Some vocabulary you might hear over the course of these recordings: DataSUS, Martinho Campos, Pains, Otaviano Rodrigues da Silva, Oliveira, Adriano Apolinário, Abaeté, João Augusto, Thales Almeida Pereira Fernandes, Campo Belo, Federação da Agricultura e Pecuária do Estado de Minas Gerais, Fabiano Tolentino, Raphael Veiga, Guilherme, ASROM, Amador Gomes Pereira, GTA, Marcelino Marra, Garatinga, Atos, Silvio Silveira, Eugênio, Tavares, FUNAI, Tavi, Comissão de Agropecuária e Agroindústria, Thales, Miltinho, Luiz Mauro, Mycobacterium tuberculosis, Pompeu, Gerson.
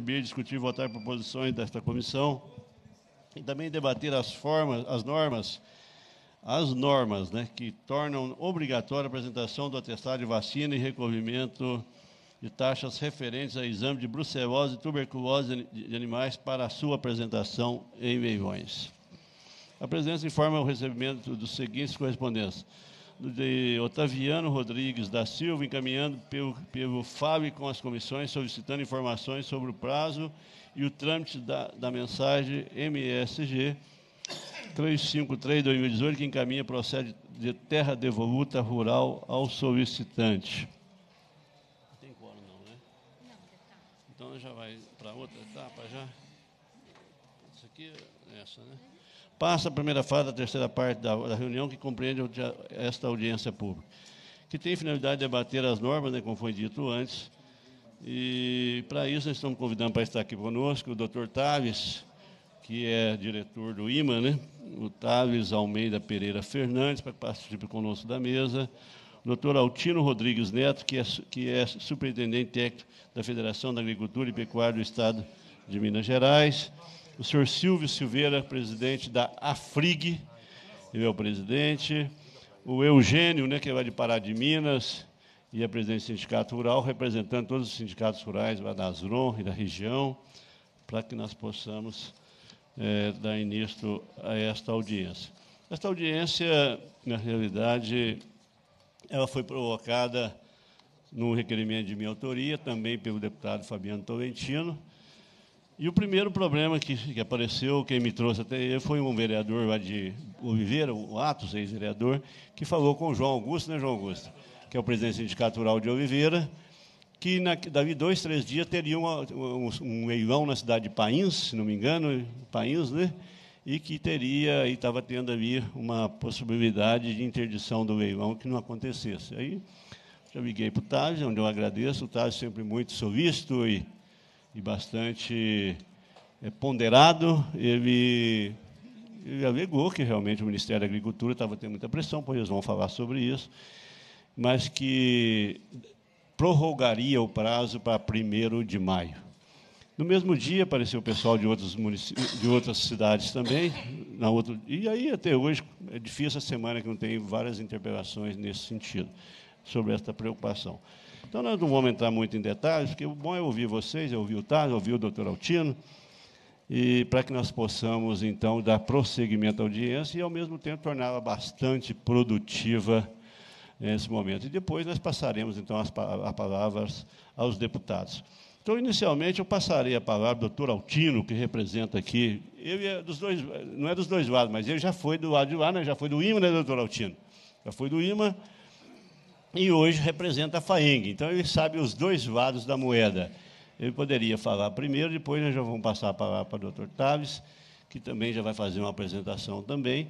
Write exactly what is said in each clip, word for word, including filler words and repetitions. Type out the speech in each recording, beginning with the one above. Receber, discutir e votar proposições desta comissão e também debater as formas, as normas, as normas, né, que tornam obrigatória a apresentação do atestado de vacina e recolhimento de taxas referentes a exame de brucelose e tuberculose de animais para a sua apresentação em Meiões. A presidência informa o recebimento dos seguintes correspondências. De Otaviano Rodrigues da Silva, encaminhando pelo, pelo F A B com as comissões, solicitando informações sobre o prazo e o trâmite da, da mensagem M S G trezentos e cinquenta e três barra dois mil e dezoito, que encaminha processo de terra devoluta rural ao solicitante. Não tem quórum, não, né? Não, então já vai para outra etapa, já? Isso aqui é essa, né? Passa a primeira fase da terceira parte da, da reunião, que compreende esta audiência pública, que tem finalidade de debater as normas, né, como foi dito antes. E, para isso, nós estamos convidando para estar aqui conosco o doutor Thales, que é diretor do I M A, né? O Thales Almeida Pereira Fernandes, para participar conosco da mesa. O doutor Altino Rodrigues Neto, que é, que é superintendente técnico da Federação da Agricultura e Pecuária do Estado de Minas Gerais. O senhor Silvio Silveira, presidente da A F R I G, ele é o presidente. O Eugênio, né, que é de Pará de Minas, e é presidente do Sindicato Rural, representando todos os sindicatos rurais da ASROM e da região, para que nós possamos é, dar início a esta audiência. Esta audiência, na realidade, ela foi provocada num requerimento de minha autoria, também pelo deputado Fabiano Tolentino. E o primeiro problema que, que apareceu, quem me trouxe até ele, foi um vereador lá de Oliveira, o Atos, ex-vereador, que falou com o João Augusto, né, João Augusto, que é o presidente do Sindicato Rural de Oliveira, que na, dali dois, três dias teria uma, um, um leilão na cidade de Pains, se não me engano, Pains, né, e que teria, e estava tendo ali uma possibilidade de interdição do leilão que não acontecesse. Aí, já liguei para o Tavi, onde eu agradeço, o Tavi sempre muito solícito e... e bastante é, ponderado, ele, ele alegou que realmente o Ministério da Agricultura estava tendo muita pressão, pois eles vão falar sobre isso, mas que prorrogaria o prazo para primeiro de maio. No mesmo dia, apareceu o pessoal de, outros de outras cidades também, na outra, e aí até hoje, é difícil a semana que não tem várias interpelações nesse sentido, sobre esta preocupação. Então, nós não vamos entrar muito em detalhes, porque o bom é ouvir vocês, é ouvir o Taz, é ouvir o doutor Altino, e para que nós possamos, então, dar prosseguimento à audiência e, ao mesmo tempo, torná-la bastante produtiva nesse momento. E depois nós passaremos, então, as palavras aos deputados. Então, inicialmente, eu passarei a palavra ao doutor Altino, que representa aqui. Ele é dos dois, não é dos dois lados, mas ele já foi do lado de lá, né? Já foi do I M A, né, doutor Altino? Já foi do I M A. E hoje representa a FAENG, então ele sabe os dois lados da moeda. Ele poderia falar primeiro, depois nós já vamos passar a palavra para o doutor Taves, que também já vai fazer uma apresentação também.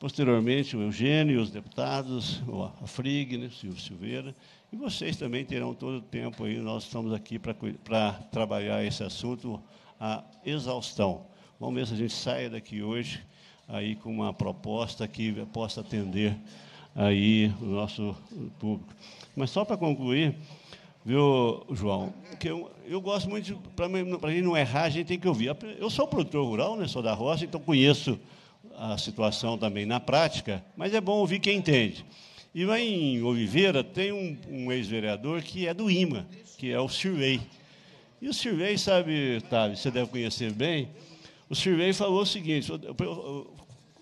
Posteriormente, o Eugênio, os deputados, a Frig, né, Silvio Silveira, e vocês também terão todo o tempo aí, nós estamos aqui para, para trabalhar esse assunto à exaustão. Vamos ver se a gente sai daqui hoje aí com uma proposta que possa atender aí o nosso público. Mas só para concluir, viu, João, que eu, eu gosto muito, para mim não errar, a gente tem que ouvir. Eu sou produtor rural, né, sou da roça, então conheço a situação também na prática, mas é bom ouvir quem entende. E lá em Oliveira tem um, um ex-vereador que é do I M A, que é o Sirley. E o Sirley, sabe, Tavis, você deve conhecer bem, o Sirley falou o seguinte... Eu, eu,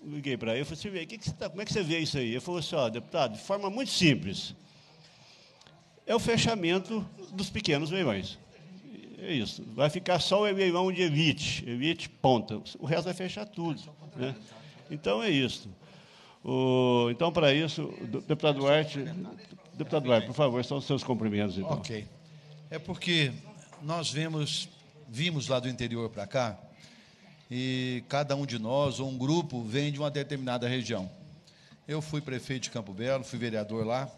liguei para ele e falei assim, que que você tá, como é que você vê isso aí? Ele falou assim, ó, deputado, de forma muito simples, é o fechamento dos pequenos leilões. É isso. Vai ficar só o leilão de elite, elite ponta. O resto vai fechar tudo. Né? Então, é isso. O, então, para isso, deputado Duarte, deputado Duarte, por favor, são os seus cumprimentos. Então. Ok. É porque nós vemos, vimos lá do interior para cá, e cada um de nós, ou um grupo, vem de uma determinada região. Eu fui prefeito de Campo Belo, fui vereador lá,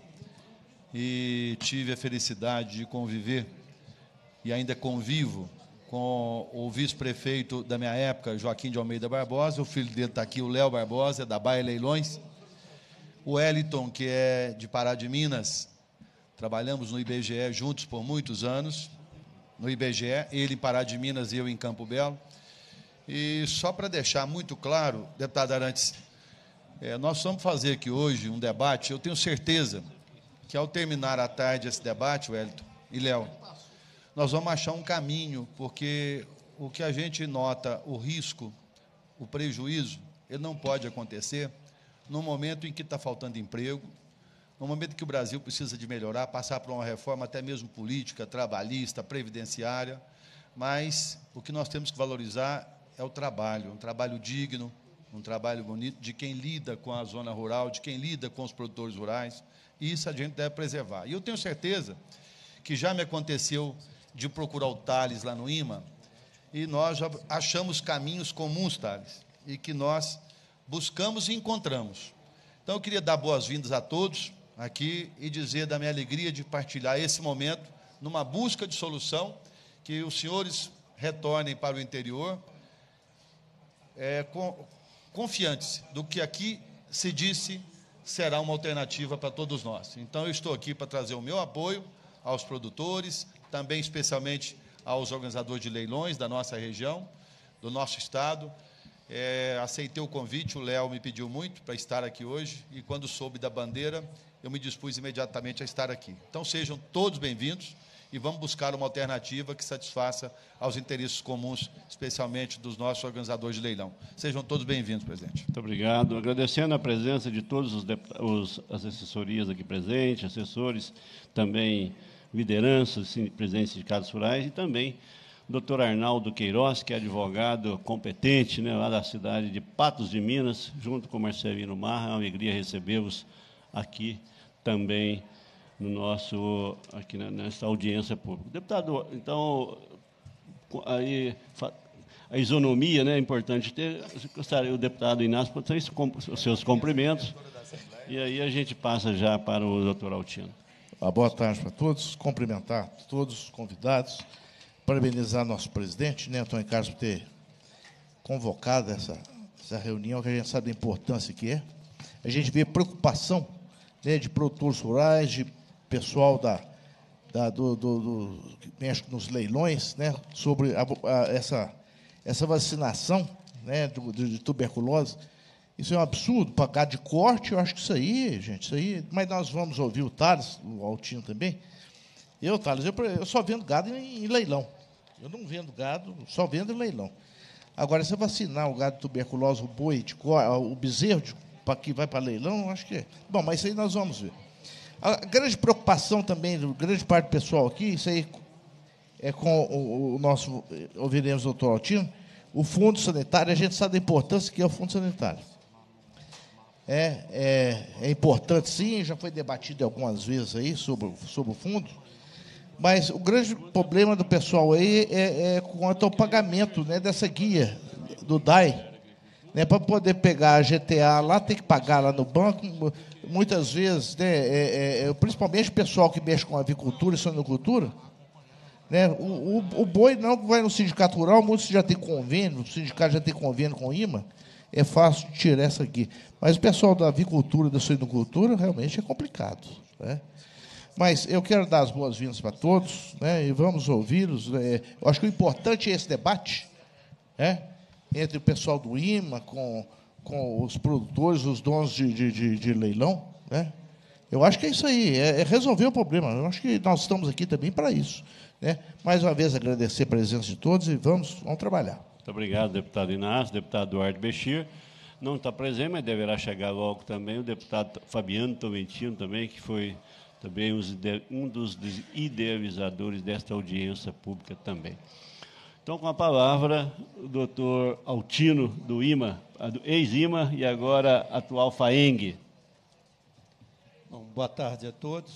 e tive a felicidade de conviver, e ainda convivo, com o vice-prefeito da minha época, Joaquim de Almeida Barbosa, o filho dele está aqui, o Léo Barbosa, da Baia Leilões, o Wellington, que é de Pará de Minas, trabalhamos no I B G E juntos por muitos anos, no I B G E, ele em Pará de Minas e eu em Campo Belo. E só para deixar muito claro, deputado Arantes, é, nós vamos fazer aqui hoje um debate, eu tenho certeza que ao terminar à tarde esse debate, Wellington e Léo, nós vamos achar um caminho, porque o que a gente nota, o risco, o prejuízo, ele não pode acontecer no momento em que está faltando emprego, no momento que o Brasil precisa de melhorar, passar por uma reforma até mesmo política, trabalhista, previdenciária, mas o que nós temos que valorizar é o trabalho, um trabalho digno, um trabalho bonito, de quem lida com a zona rural, de quem lida com os produtores rurais, e isso a gente deve preservar. E eu tenho certeza que já me aconteceu de procurar o Thales lá no I M A, e nós já achamos caminhos comuns, Thales, e que nós buscamos e encontramos. Então, eu queria dar boas-vindas a todos aqui e dizer da minha alegria de partilhar esse momento numa busca de solução, que os senhores retornem para o interior é, com, confiantes do que aqui se disse será uma alternativa para todos nós. Então, eu estou aqui para trazer o meu apoio aos produtores, também especialmente aos organizadores de leilões da nossa região, do nosso estado. É, aceitei o convite, o Léo me pediu muito para estar aqui hoje, e quando soube da bandeira, eu me dispus imediatamente a estar aqui. Então, sejam todos bem-vindos e vamos buscar uma alternativa que satisfaça aos interesses comuns, especialmente dos nossos organizadores de leilão. Sejam todos bem-vindos, presidente. Muito obrigado. Agradecendo a presença de todos os, os as assessorias aqui presentes, assessores, também lideranças, presidentes de sindicatos rurais e também doutor Arnaldo Queiroz, que é advogado competente, né, lá da cidade de Patos de Minas, junto com Marcelino Marra. É uma alegria recebê-los aqui também, no nosso, aqui nessa audiência pública. Deputado, então, aí, a isonomia, né, é importante ter. Gostaria o deputado Inácio para ter os seus cumprimentos. E aí a gente passa já para o doutor Altino. Ah, boa tarde para todos, cumprimentar todos os convidados, parabenizar nosso presidente, né, Antônio Carlos, por ter convocado essa, essa reunião, que a gente sabe da importância que é. A gente vê preocupação, né, de produtores rurais, de pessoal da, da, do, do, do, que mexe nos leilões, né, sobre a, a, essa, essa vacinação, né, do, de tuberculose. Isso é um absurdo, para cá de corte, eu acho que isso aí, gente, isso aí... Mas nós vamos ouvir o Thales, o Altino também. Eu, Thales, eu, eu só vendo gado em, em leilão. Eu não vendo gado, só vendo em leilão. Agora, se vacinar o gado de tuberculose, o boi, de cor, o bezerro, para que vai para leilão, eu acho que é. Bom, mas isso aí nós vamos ver. A grande preocupação também, grande parte do pessoal aqui, isso aí é com o, o nosso, ouviremos o doutor Altino, o fundo sanitário, a gente sabe da importância que é o fundo sanitário. É, é, é importante, sim, já foi debatido algumas vezes aí sobre, sobre o fundo. Mas o grande problema do pessoal aí é, é quanto ao pagamento, né, dessa guia do D A I. Né, para poder pegar a G T A lá, tem que pagar lá no banco. Muitas vezes, né, é, é, principalmente o pessoal que mexe com avicultura e sonocultura, né, o, o, o boi não vai no sindicato rural, muitos já tem convênio, o sindicato já tem convênio com o I M A, é fácil tirar essa guia. Mas o pessoal da avicultura e da sonocultura realmente é complicado, né? Mas eu quero dar as boas-vindas para todos, né, e vamos ouvi-los. É, eu acho que o importante é esse debate, né, entre o pessoal do I M A, com, com os produtores, os donos de, de, de, de leilão, né. Eu acho que é isso aí, é, é resolver o problema. Eu acho que nós estamos aqui também para isso, né. Mais uma vez, agradecer a presença de todos e vamos, vamos trabalhar. Muito obrigado, deputado Inácio, deputado Duarte Bechir. Não está presente, mas deverá chegar logo também o deputado Fabiano Tolentino, também, que foi... também um dos idealizadores desta audiência pública também. Então, com a palavra, o doutor Altino, do I M A, do ex-I M A e agora atual FAENG. Bom, boa tarde a todos.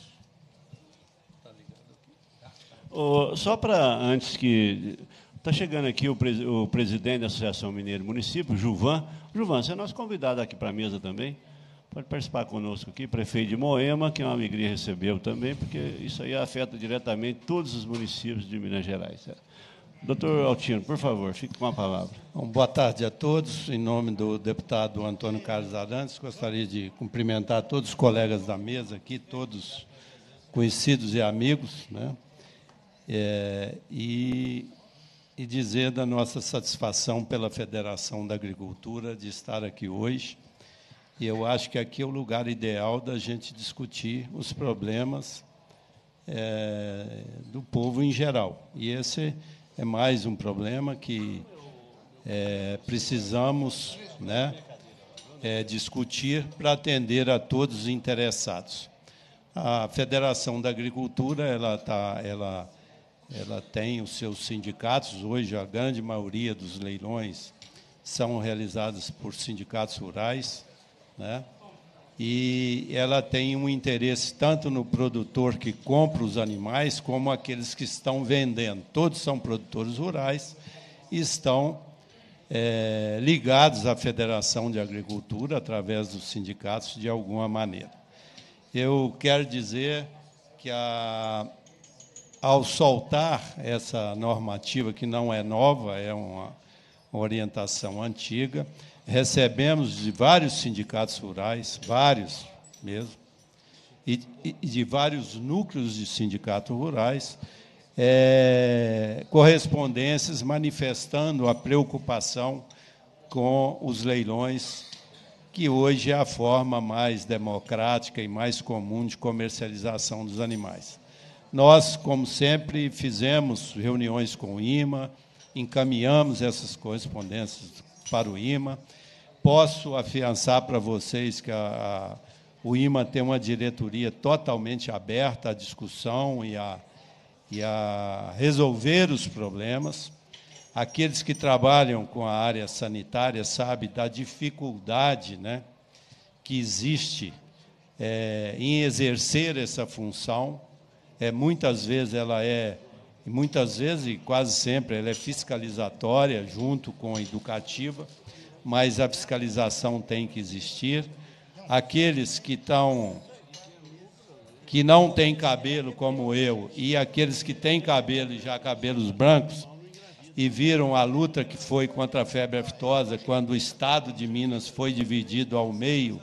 Oh, só para, antes que... Está chegando aqui o, pres, o presidente da Associação Mineira do Município, Juvan. Juvan, você é nosso convidado aqui para a mesa também. Pode participar conosco aqui, prefeito de Moema, que é uma alegria recebê-lo também, porque isso aí afeta diretamente todos os municípios de Minas Gerais. Doutor Altino, por favor, fique com a palavra. Bom, boa tarde a todos. Em nome do deputado Antônio Carlos Arantes, gostaria de cumprimentar todos os colegas da mesa aqui, todos conhecidos e amigos, né? é, e, e dizer da nossa satisfação pela Federação da Agricultura de estar aqui hoje. E eu acho que aqui é o lugar ideal da gente discutir os problemas é, do povo em geral. E esse é mais um problema que é, precisamos, né, é, discutir para atender a todos os interessados. A Federação da Agricultura ela tá, ela, ela tem os seus sindicatos. Hoje, a grande maioria dos leilões são realizados por sindicatos rurais, né? E ela tem um interesse tanto no produtor que compra os animais como aqueles que estão vendendo. Todos são produtores rurais e estão é, ligados à Federação de Agricultura através dos sindicatos de alguma maneira. Eu quero dizer que, a, ao soltar essa normativa, que não é nova, é uma orientação antiga, recebemos de vários sindicatos rurais, vários mesmo, e, e de vários núcleos de sindicatos rurais, é, correspondências manifestando a preocupação com os leilões, que hoje é a forma mais democrática e mais comum de comercialização dos animais. Nós, como sempre, fizemos reuniões com o I M A, encaminhamos essas correspondências para o I M A. Posso afiançar para vocês que a, a, o I M A tem uma diretoria totalmente aberta à discussão e a, e a resolver os problemas. Aqueles que trabalham com a área sanitária sabem da dificuldade, né, que existe é, em exercer essa função. É, muitas vezes ela é... E muitas vezes, e quase sempre, ela é fiscalizatória junto com a educativa, mas a fiscalização tem que existir. Aqueles que estão, que não têm cabelo, como eu, e aqueles que têm cabelo e já cabelos brancos, e viram a luta que foi contra a febre aftosa, quando o Estado de Minas foi dividido ao meio,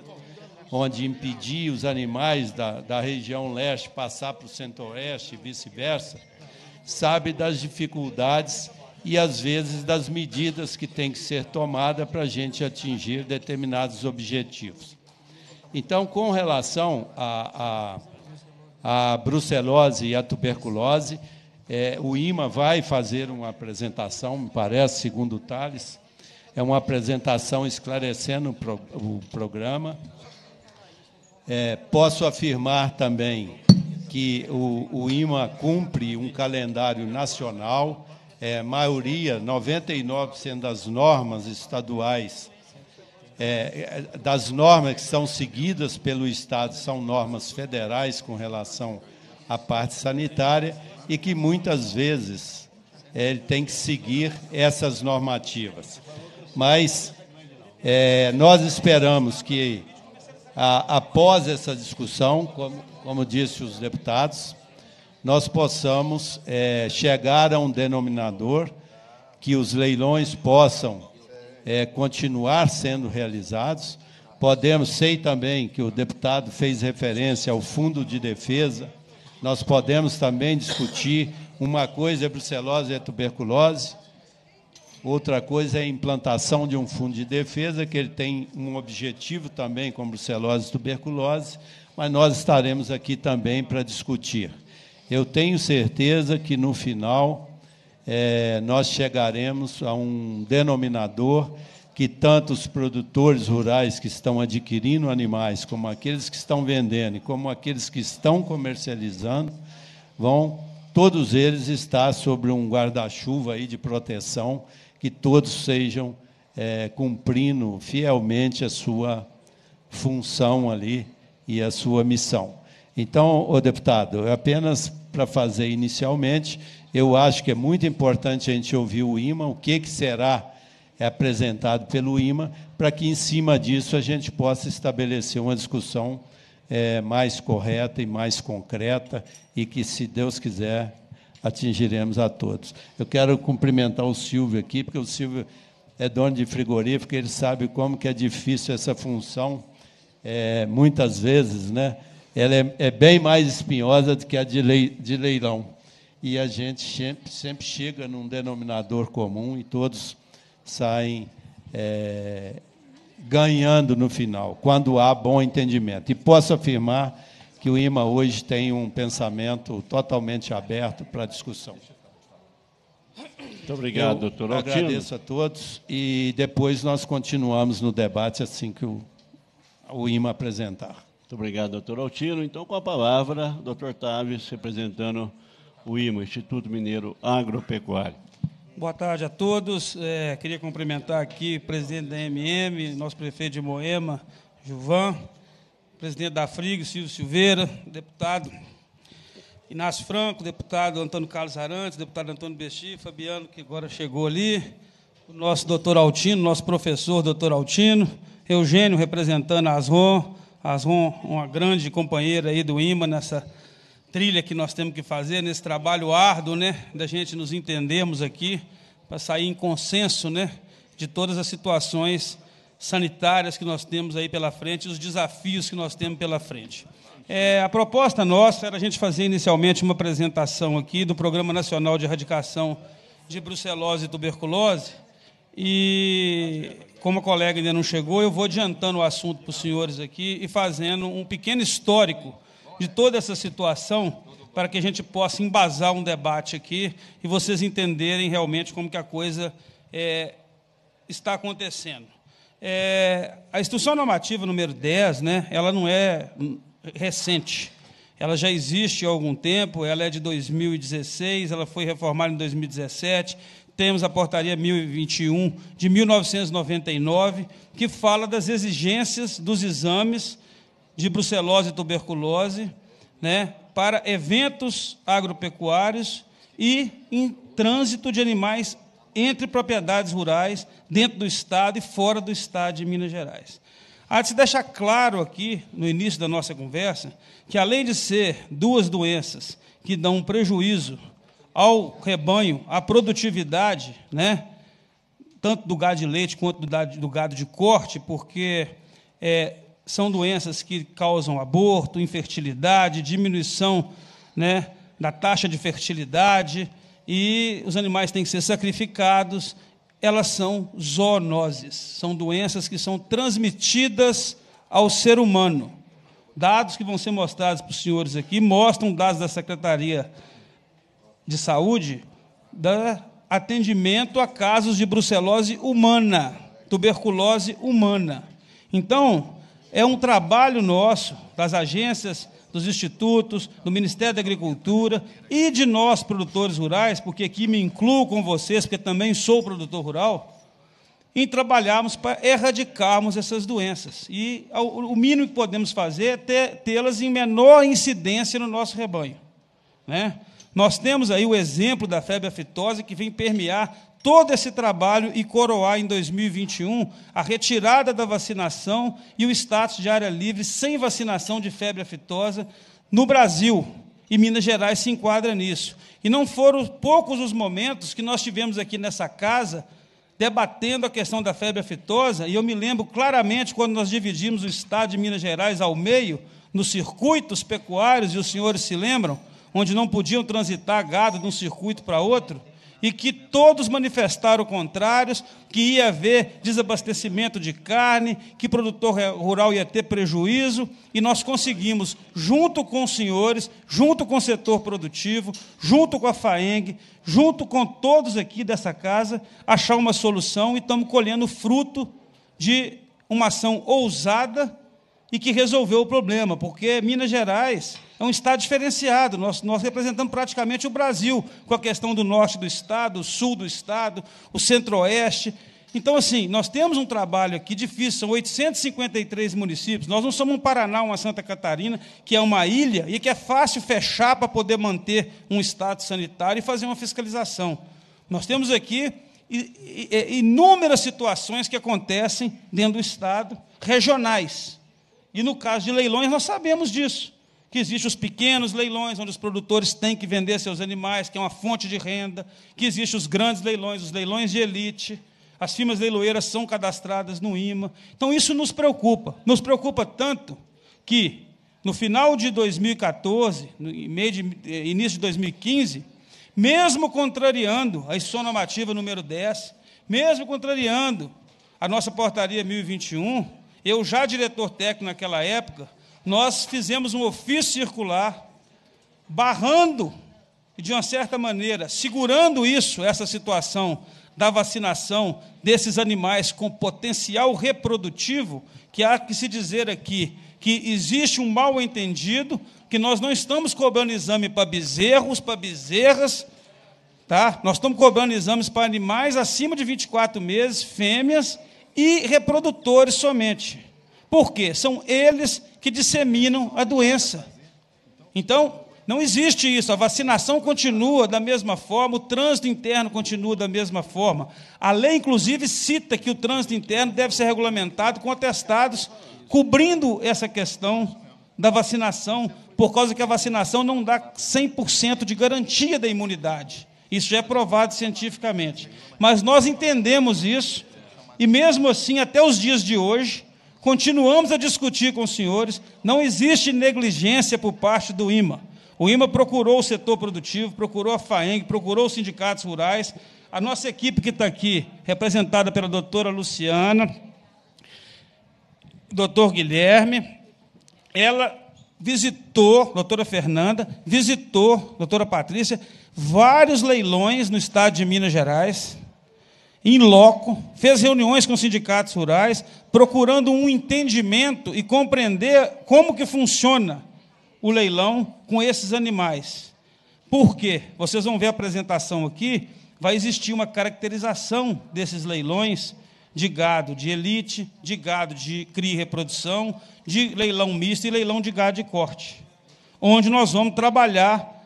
onde impedia os animais da, da região leste passar para o centro-oeste e vice-versa, sabe das dificuldades e, às vezes, das medidas que têm que ser tomadas para a gente atingir determinados objetivos. Então, com relação à a, a, a brucelose e à tuberculose, é, o I M A vai fazer uma apresentação, me parece, segundo o Thales, é uma apresentação esclarecendo o, pro, o programa. É, posso afirmar também que o, o I M A cumpre um calendário nacional, é, maioria, noventa e nove por cento das normas estaduais, é, das normas que são seguidas pelo Estado, são normas federais com relação à parte sanitária, e que muitas vezes é, ele tem que seguir essas normativas. Mas é, nós esperamos que, a, após essa discussão, como Como disse os deputados, nós possamos é, chegar a um denominador que os leilões possam é, continuar sendo realizados. Podemos, sei também que o deputado fez referência ao Fundo de Defesa, nós podemos também discutir, uma coisa é brucelose e é tuberculose, outra coisa é a implantação de um Fundo de Defesa, que ele tem um objetivo também com brucelose e tuberculose, mas nós estaremos aqui também para discutir. Eu tenho certeza que, no final, é, nós chegaremos a um denominador que tanto os produtores rurais que estão adquirindo animais, como aqueles que estão vendendo e como aqueles que estão comercializando, vão, todos eles, estar sobre um guarda-chuva aí de proteção, que todos sejam é, cumprindo fielmente a sua função ali, e a sua missão. Então, ô deputado, apenas para fazer inicialmente, eu acho que é muito importante a gente ouvir o I M A, o que, que será apresentado pelo I M A, para que, em cima disso, a gente possa estabelecer uma discussão é, mais correta e mais concreta, e que, se Deus quiser, atingiremos a todos. Eu quero cumprimentar o Silvio aqui, porque o Silvio é dono de frigorífico, ele sabe como que é difícil essa função. É, muitas vezes, né, ela é, é bem mais espinhosa do que a de, lei, de leilão. e a gente sempre, sempre chega num denominador comum e todos saem é, ganhando no final, quando há bom entendimento. E posso afirmar que o I M A hoje tem um pensamento totalmente aberto para discussão. Muito obrigado, eu doutor Altino. Agradeço a todos e depois nós continuamos no debate assim que o, o I M A apresentar. Muito obrigado, doutor Altino. Então, com a palavra, doutor Taves, representando o I M A, Instituto Mineiro Agropecuário. Boa tarde a todos. É, queria cumprimentar aqui o presidente da M M, nosso prefeito de Moema, Juvan, presidente da F R I G, Silvio Silveira, deputado Inácio Franco, deputado Antônio Carlos Arantes, deputado Antônio Bechir, Fabiano, que agora chegou ali, o nosso doutor Altino, nosso professor doutor Altino, Eugênio, representando a ASROM, a ASROM, uma grande companheira aí do I M A, nessa trilha que nós temos que fazer, nesse trabalho árduo, né, da gente nos entendermos aqui, para sair em consenso, né, de todas as situações sanitárias que nós temos aí pela frente, os desafios que nós temos pela frente. É, a proposta nossa era a gente fazer inicialmente uma apresentação aqui do Programa Nacional de Erradicação de Brucelose e Tuberculose, e como a colega ainda não chegou, eu vou adiantando o assunto para os senhores aqui e fazendo um pequeno histórico de toda essa situação para que a gente possa embasar um debate aqui e vocês entenderem realmente como que a coisa é, está acontecendo. É, a Instrução Normativa número dez, né, ela não é recente, ela já existe há algum tempo, ela é de dois mil e dezesseis, ela foi reformada em dois mil e dezessete, temos a portaria mil e vinte e um, de mil novecentos e noventa e nove, que fala das exigências dos exames de brucelose e tuberculose, né, para eventos agropecuários e em trânsito de animais entre propriedades rurais, dentro do Estado e fora do Estado de Minas Gerais. Há de se deixar claro aqui, no início da nossa conversa, que, além de ser duas doenças que dão um prejuízo ao rebanho, à produtividade, né, tanto do gado de leite quanto do gado de corte, porque é, são doenças que causam aborto, infertilidade, diminuição, né, da taxa de fertilidade, e os animais têm que ser sacrificados. Elas são zoonoses, são doenças que são transmitidas ao ser humano. Dados que vão ser mostrados para os senhores aqui mostram dados da Secretaria de Saúde da atendimento a casos de brucelose humana, tuberculose humana. Então, é um trabalho nosso, das agências, dos institutos, do Ministério da Agricultura e de nós, produtores rurais, porque aqui me incluo com vocês, porque também sou produtor rural, em trabalharmos para erradicarmos essas doenças. E o mínimo que podemos fazer é tê-las em menor incidência no nosso rebanho, né? Nós temos aí o exemplo da febre aftosa, que vem permear todo esse trabalho e coroar, em dois mil e vinte e um, a retirada da vacinação e o status de área livre sem vacinação de febre aftosa no Brasil, e Minas Gerais se enquadra nisso. E não foram poucos os momentos que nós tivemos aqui nessa casa debatendo a questão da febre aftosa, e eu me lembro claramente quando nós dividimos o estado de Minas Gerais ao meio, nos circuitos pecuários, e os senhores se lembram, onde não podiam transitar gado de um circuito para outro, e que todos manifestaram contrários, que ia haver desabastecimento de carne, que o produtor rural ia ter prejuízo, e nós conseguimos, junto com os senhores, junto com o setor produtivo, junto com a FAENG, junto com todos aqui dessa casa, achar uma solução, e estamos colhendo o fruto de uma ação ousada e que resolveu o problema, porque Minas Gerais é um estado diferenciado. Nós, nós representamos praticamente o Brasil, com a questão do norte do estado, o sul do estado, o centro-oeste. Então, assim, nós temos um trabalho aqui difícil, são oitocentos e cinquenta e três municípios. Nós não somos um Paraná, uma Santa Catarina, que é uma ilha e que é fácil fechar para poder manter um estado sanitário e fazer uma fiscalização. Nós temos aqui inúmeras situações que acontecem dentro do estado, regionais. E, no caso de leilões, nós sabemos disso, que existem os pequenos leilões, onde os produtores têm que vender seus animais, que é uma fonte de renda, que existem os grandes leilões, os leilões de elite, as firmas leiloeiras são cadastradas no I M A. Então, isso nos preocupa. Nos preocupa tanto que, no final de dois mil e quatorze, no início de dois mil e quinze, mesmo contrariando a isonomativa número dez, mesmo contrariando a nossa portaria mil e vinte e um, eu já diretor técnico naquela época, nós fizemos um ofício circular, barrando, de uma certa maneira, segurando isso, essa situação da vacinação desses animais com potencial reprodutivo, que há que se dizer aqui que existe um mal-entendido, que nós não estamos cobrando exame para bezerros, para bezerras, tá? Nós estamos cobrando exames para animais acima de vinte e quatro meses, fêmeas e reprodutores somente. Por quê? São eles que disseminam a doença. Então, não existe isso, a vacinação continua da mesma forma, o trânsito interno continua da mesma forma. A lei, inclusive, cita que o trânsito interno deve ser regulamentado com atestados, cobrindo essa questão da vacinação, por causa que a vacinação não dá cem por cento de garantia da imunidade. Isso já é provado cientificamente. Mas nós entendemos isso, e mesmo assim, até os dias de hoje, continuamos a discutir com os senhores, não existe negligência por parte do I M A. O I M A procurou o setor produtivo, procurou a FAENG, procurou os sindicatos rurais. A nossa equipe que está aqui, representada pela doutora Luciana, doutor Guilherme, ela visitou, doutora Fernanda, visitou, doutora Patrícia, vários leilões no estado de Minas Gerais, em loco, fez reuniões com sindicatos rurais, procurando um entendimento e compreender como que funciona o leilão com esses animais. Por quê? Vocês vão ver a apresentação aqui, vai existir uma caracterização desses leilões de gado de elite, de gado de cria e reprodução, de leilão misto e leilão de gado de corte, onde nós vamos trabalhar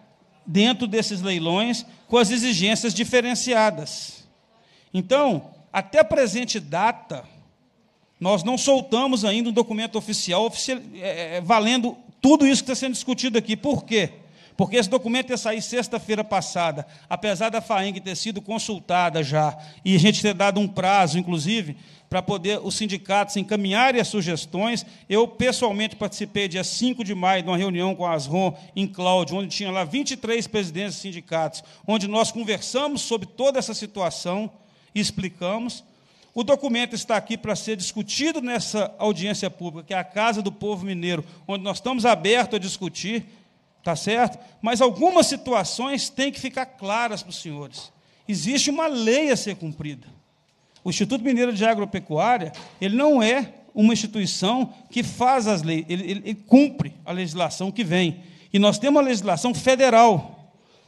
dentro desses leilões com as exigências diferenciadas. Então, até a presente data, nós não soltamos ainda um documento oficial, oficial é, valendo tudo isso que está sendo discutido aqui. Por quê? Porque esse documento ia sair sexta-feira passada, apesar da FAENG ter sido consultada já, e a gente ter dado um prazo, inclusive, para poder os sindicatos encaminharem as sugestões. Eu, pessoalmente, participei dia cinco de maio de uma reunião com a ASROM em Cláudio, onde tinha lá vinte e três presidentes de sindicatos, onde nós conversamos sobre toda essa situação e explicamos. O documento está aqui para ser discutido nessa audiência pública, que é a Casa do Povo Mineiro, onde nós estamos abertos a discutir, tá certo? Mas algumas situações têm que ficar claras para os senhores. Existe uma lei a ser cumprida. O Instituto Mineiro de Agropecuária, ele não é uma instituição que faz as leis, ele, ele, ele cumpre a legislação que vem. E nós temos uma legislação federal.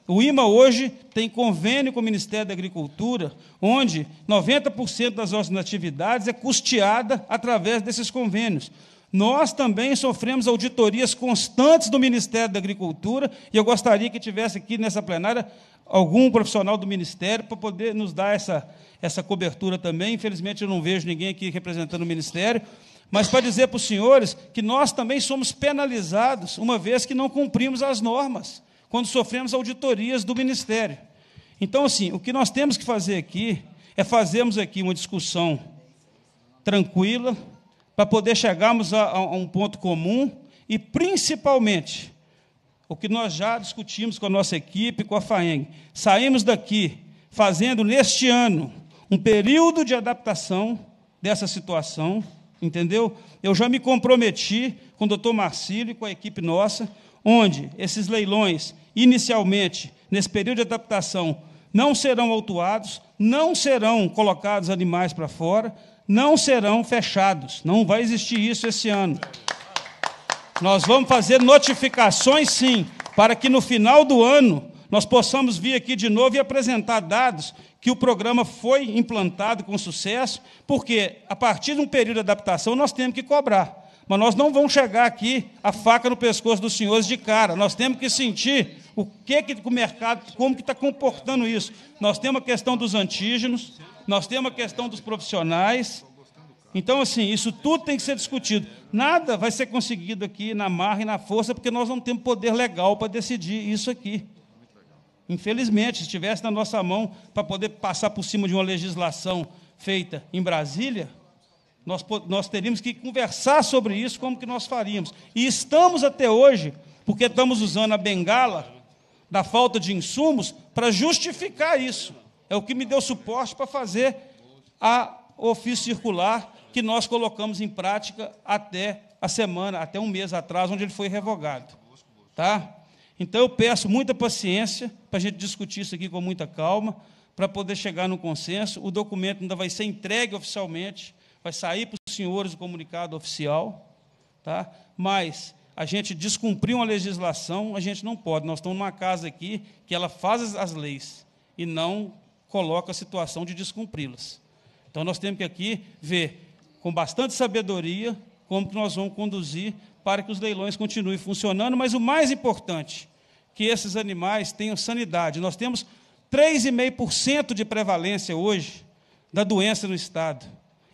O I M A hoje tem convênio com o Ministério da Agricultura, onde noventa por cento das nossas atividades é custeada através desses convênios. Nós também sofremos auditorias constantes do Ministério da Agricultura, e eu gostaria que tivesse aqui nessa plenária algum profissional do Ministério para poder nos dar essa, essa cobertura também. Infelizmente, eu não vejo ninguém aqui representando o Ministério, mas para dizer para os senhores que nós também somos penalizados, uma vez que não cumprimos as normas, quando sofremos auditorias do Ministério. Então, assim, o que nós temos que fazer aqui é fazermos aqui uma discussão tranquila para poder chegarmos a, a um ponto comum e, principalmente, o que nós já discutimos com a nossa equipe, com a FAENG. Saímos daqui fazendo, neste ano, um período de adaptação dessa situação, entendeu? Eu já me comprometi com o doutor Marcílio e com a equipe nossa, onde esses leilões, inicialmente, nesse período de adaptação, não serão autuados, não serão colocados animais para fora, não serão fechados. Não vai existir isso esse ano. Nós vamos fazer notificações, sim, para que, no final do ano, nós possamos vir aqui de novo e apresentar dados que o programa foi implantado com sucesso, porque, a partir de um período de adaptação, nós temos que cobrar. Mas nós não vamos chegar aqui a faca no pescoço dos senhores de cara. Nós temos que sentir o que, que o mercado, como que está comportando isso. Nós temos a questão dos antígenos, nós temos a questão dos profissionais. Então, assim, isso tudo tem que ser discutido. Nada vai ser conseguido aqui na marra e na força, porque nós não temos poder legal para decidir isso aqui. Infelizmente, se estivesse na nossa mão para poder passar por cima de uma legislação feita em Brasília, Nós, nós teríamos que conversar sobre isso, como que nós faríamos. E estamos até hoje, porque estamos usando a bengala da falta de insumos para justificar isso. É o que me deu suporte para fazer a ofício circular que nós colocamos em prática até a semana, até um mês atrás, onde ele foi revogado. Tá? Então, eu peço muita paciência para a gente discutir isso aqui com muita calma, para poder chegar no consenso. O documento ainda vai ser entregue oficialmente, vai sair para os senhores o comunicado oficial, tá? Mas a gente descumpriu uma legislação, a gente não pode. Nós estamos numa casa aqui que ela faz as leis e não coloca a situação de descumpri-las. Então, nós temos que aqui ver com bastante sabedoria como que nós vamos conduzir para que os leilões continuem funcionando, mas o mais importante, que esses animais tenham sanidade. Nós temos três vírgula cinco por cento de prevalência hoje da doença no Estado.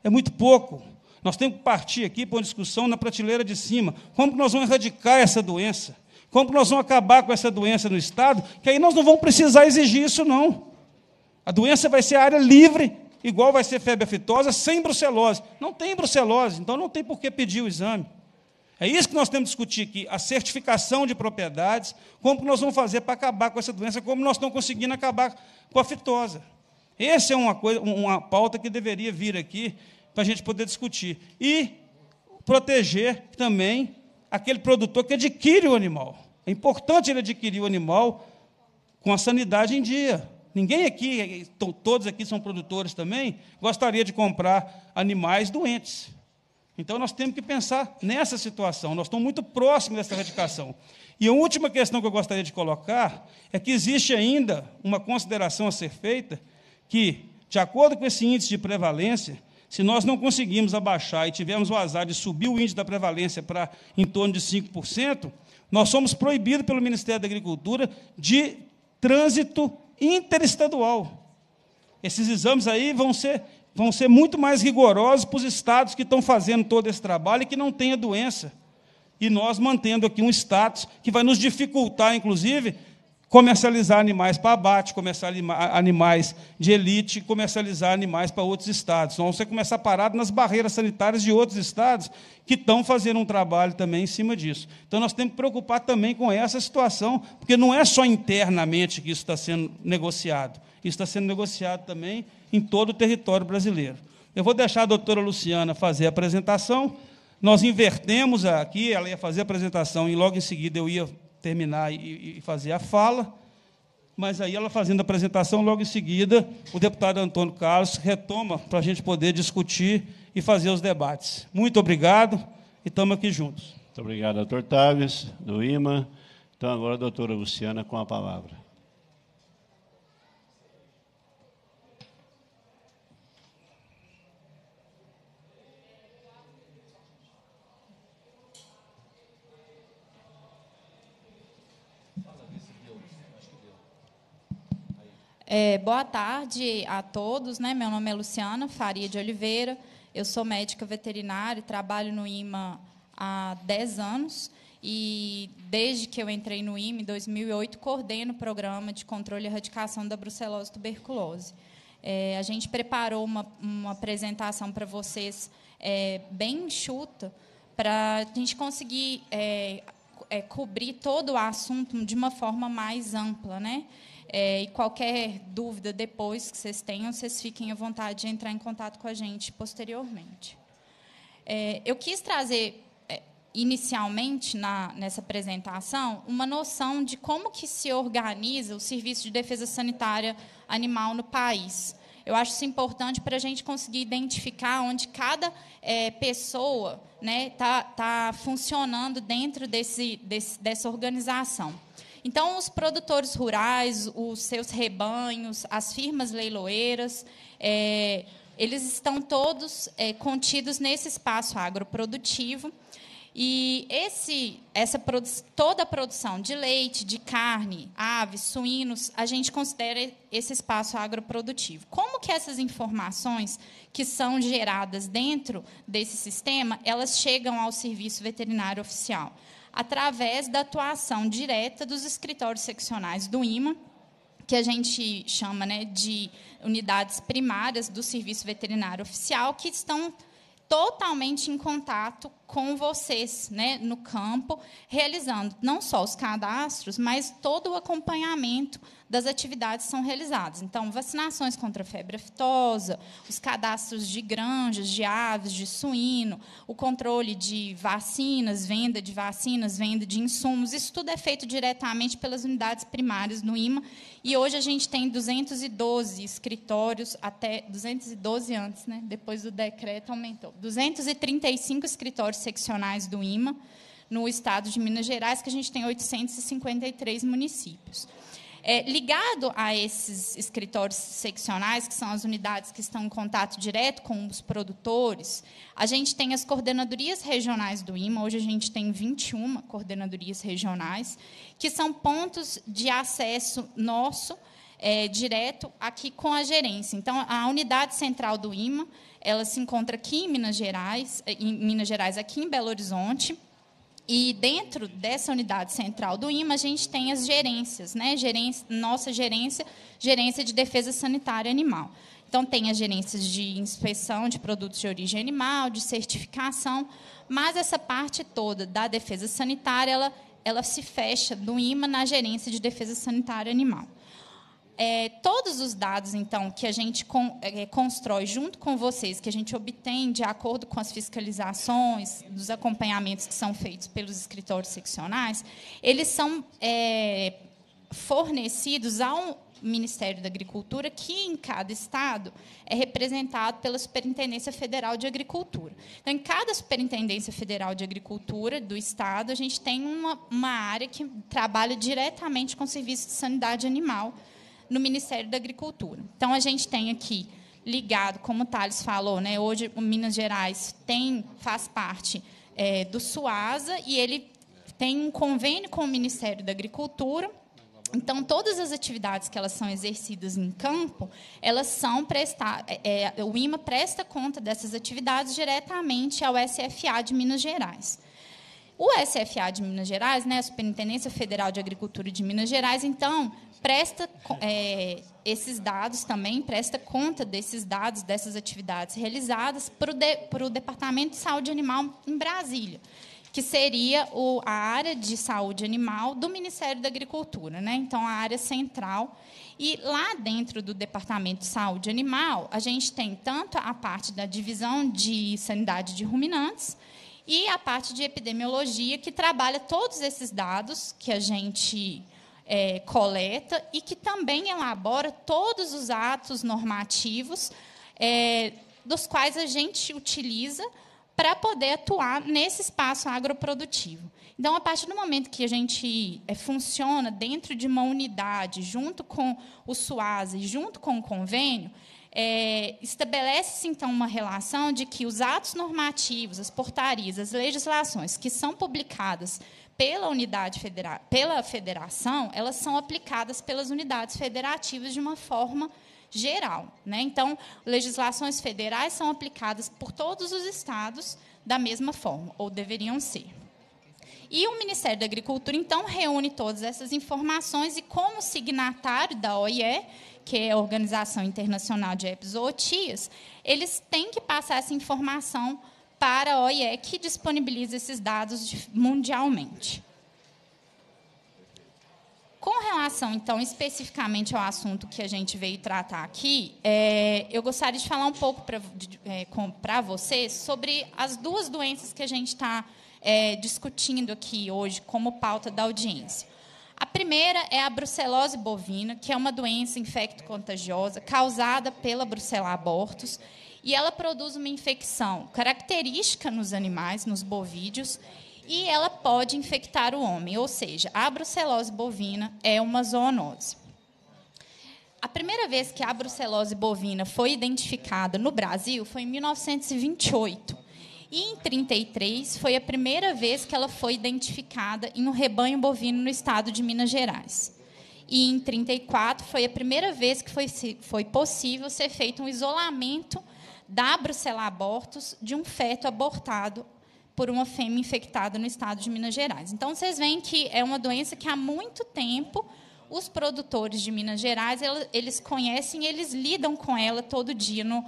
É muito pouco. Nós temos que partir aqui para uma discussão na prateleira de cima. Como que nós vamos erradicar essa doença? Como que nós vamos acabar com essa doença no Estado? Que aí nós não vamos precisar exigir isso, não. A doença vai ser área livre, igual vai ser febre aftosa, sem brucelose. Não tem brucelose, então não tem por que pedir o exame. É isso que nós temos que discutir aqui, a certificação de propriedades, como que nós vamos fazer para acabar com essa doença, como nós estamos conseguindo acabar com a aftosa. Essa é uma, coisa, uma pauta que deveria vir aqui para a gente poder discutir. E proteger também aquele produtor que adquire o animal. É importante ele adquirir o animal com a sanidade em dia. Ninguém aqui, todos aqui são produtores também, gostaria de comprar animais doentes. Então, nós temos que pensar nessa situação. Nós estamos muito próximos dessa erradicação. E a última questão que eu gostaria de colocar é que existe ainda uma consideração a ser feita que, de acordo com esse índice de prevalência, se nós não conseguimos abaixar e tivermos o azar de subir o índice da prevalência para em torno de cinco por cento, nós somos proibidos pelo Ministério da Agricultura de trânsito interestadual. Esses exames aí vão ser, vão ser muito mais rigorosos para os estados que estão fazendo todo esse trabalho e que não têm a doença. E nós mantendo aqui um status que vai nos dificultar, inclusive, comercializar animais para abate, comercializar animais de elite, comercializar animais para outros estados. Então, você começar parado nas barreiras sanitárias de outros estados que estão fazendo um trabalho também em cima disso. Então, nós temos que preocupar também com essa situação, porque não é só internamente que isso está sendo negociado. Isso está sendo negociado também em todo o território brasileiro. Eu vou deixar a doutora Luciana fazer a apresentação. Nós invertemos aqui, ela ia fazer a apresentação e logo em seguida eu ia terminar e fazer a fala, mas aí ela fazendo a apresentação, logo em seguida, o deputado Antônio Carlos retoma para a gente poder discutir e fazer os debates. Muito obrigado e estamos aqui juntos. Muito obrigado, doutor Taves, do I M A. Então, agora a doutora Luciana com a palavra. É, boa tarde a todos, né? Meu nome é Luciana Faria de Oliveira, eu sou médica veterinária e trabalho no I M A há dez anos, e desde que eu entrei no I M A, em dois mil e oito, coordeno o programa de controle e erradicação da brucelose e tuberculose. É, a gente preparou uma, uma apresentação para vocês é, bem enxuta, para a gente conseguir é, é, cobrir todo o assunto de uma forma mais ampla, né? É, e qualquer dúvida depois que vocês tenham, vocês fiquem à vontade de entrar em contato com a gente posteriormente. É, eu quis trazer, é, inicialmente, na, nessa apresentação, uma noção de como que se organiza o Serviço de Defesa Sanitária Animal no país. Eu acho isso importante para a gente conseguir identificar onde cada é, pessoa está, tá funcionando dentro desse, desse, dessa organização. Então, os produtores rurais, os seus rebanhos, as firmas leiloeiras, é, eles estão todos é, contidos nesse espaço agroprodutivo. E esse, essa, toda a produção de leite, de carne, aves, suínos, a gente considera esse espaço agroprodutivo. Como que essas informações que são geradas dentro desse sistema, elas chegam ao serviço veterinário oficial? Através da atuação direta dos escritórios seccionais do I M A, que a gente chama, né, de unidades primárias do Serviço Veterinário Oficial, que estão totalmente em contato com vocês, né, no campo, realizando não só os cadastros, mas todo o acompanhamento das atividades que são realizadas. Então, vacinações contra a febre aftosa, os cadastros de granjas, de aves, de suíno, o controle de vacinas, venda de vacinas, venda de insumos, isso tudo é feito diretamente pelas unidades primárias do I M A, e hoje a gente tem duzentos e doze escritórios, até duzentos e doze antes, né? Depois do decreto aumentou, duzentos e trinta e cinco escritórios seccionais do I M A no estado de Minas Gerais, que a gente tem oitocentos e cinquenta e três municípios. É, ligado a esses escritórios seccionais, que são as unidades que estão em contato direto com os produtores, a gente tem as coordenadorias regionais do I M A, hoje a gente tem vinte e uma coordenadorias regionais, que são pontos de acesso nosso, é, direto aqui com a gerência. Então, a unidade central do I M A, ela se encontra aqui em Minas Gerais, em Minas Gerais, aqui em Belo Horizonte. E, dentro dessa unidade central do I M A, a gente tem as gerências, né? Gerência, nossa gerência, gerência de defesa sanitária animal. Então, tem as gerências de inspeção de produtos de origem animal, de certificação, mas essa parte toda da defesa sanitária, ela, ela se fecha do I M A na gerência de defesa sanitária animal. É, todos os dados, então, que a gente con, é, constrói junto com vocês, que a gente obtém de acordo com as fiscalizações, dos acompanhamentos que são feitos pelos escritórios seccionais, eles são é, fornecidos ao Ministério da Agricultura, que em cada estado é representado pela Superintendência Federal de Agricultura. Então, em cada Superintendência Federal de Agricultura do estado, a gente tem uma, uma área que trabalha diretamente com o serviço de sanidade animal, no Ministério da Agricultura. Então, a gente tem aqui, ligado, como o Thales falou, né, hoje o Minas Gerais tem, faz parte é, do SUASA, e ele tem um convênio com o Ministério da Agricultura. Então, todas as atividades que elas são exercidas em campo, elas são prestadas, é, o I M A presta conta dessas atividades diretamente ao S F A de Minas Gerais. O S F A de Minas Gerais, né, a Superintendência Federal de Agricultura de Minas Gerais, então, presta é, esses dados também, presta conta desses dados, dessas atividades realizadas para o de, para o Departamento de Saúde Animal em Brasília, que seria o, a área de saúde animal do Ministério da Agricultura, né? Então, a área central. E lá dentro do Departamento de Saúde Animal, a gente tem tanto a parte da divisão de sanidade de ruminantes, e a parte de epidemiologia, que trabalha todos esses dados que a gente é, coleta e que também elabora todos os atos normativos é, dos quais a gente utiliza para poder atuar nesse espaço agroprodutivo. Então, a partir do momento que a gente é, funciona dentro de uma unidade, junto com o SUASA e junto com o convênio, É, estabelece-se, então, uma relação de que os atos normativos, as portarias, as legislações que são publicadas pela unidade federa- pela federação, elas são aplicadas pelas unidades federativas de uma forma geral, né? Então, legislações federais são aplicadas por todos os estados da mesma forma, ou deveriam ser. E o Ministério da Agricultura, então, reúne todas essas informações e, como signatário da O I E, que é a Organização Internacional de Epizootias, eles têm que passar essa informação para a O I E, que disponibiliza esses dados mundialmente. Com relação, então, especificamente ao assunto que a gente veio tratar aqui, é, eu gostaria de falar um pouco para é, para vocês sobre as duas doenças que a gente está É, discutindo aqui hoje como pauta da audiência. A primeira é a brucelose bovina, que é uma doença infecto-contagiosa causada pela Brucella Abortus, e ela produz uma infecção característica nos animais, nos bovídeos, e ela pode infectar o homem, ou seja, a brucelose bovina é uma zoonose. A primeira vez que a brucelose bovina foi identificada no Brasil foi em mil novecentos e vinte e oito, e, em mil novecentos e trinta e três, foi a primeira vez que ela foi identificada em um rebanho bovino no estado de Minas Gerais. E, em mil novecentos e trinta e quatro, foi a primeira vez que foi, foi possível ser feito um isolamento da Brucella abortus de um feto abortado por uma fêmea infectada no estado de Minas Gerais. Então, vocês veem que é uma doença que, há muito tempo, os produtores de Minas Gerais eles conhecem e eles lidam com ela todo dia no,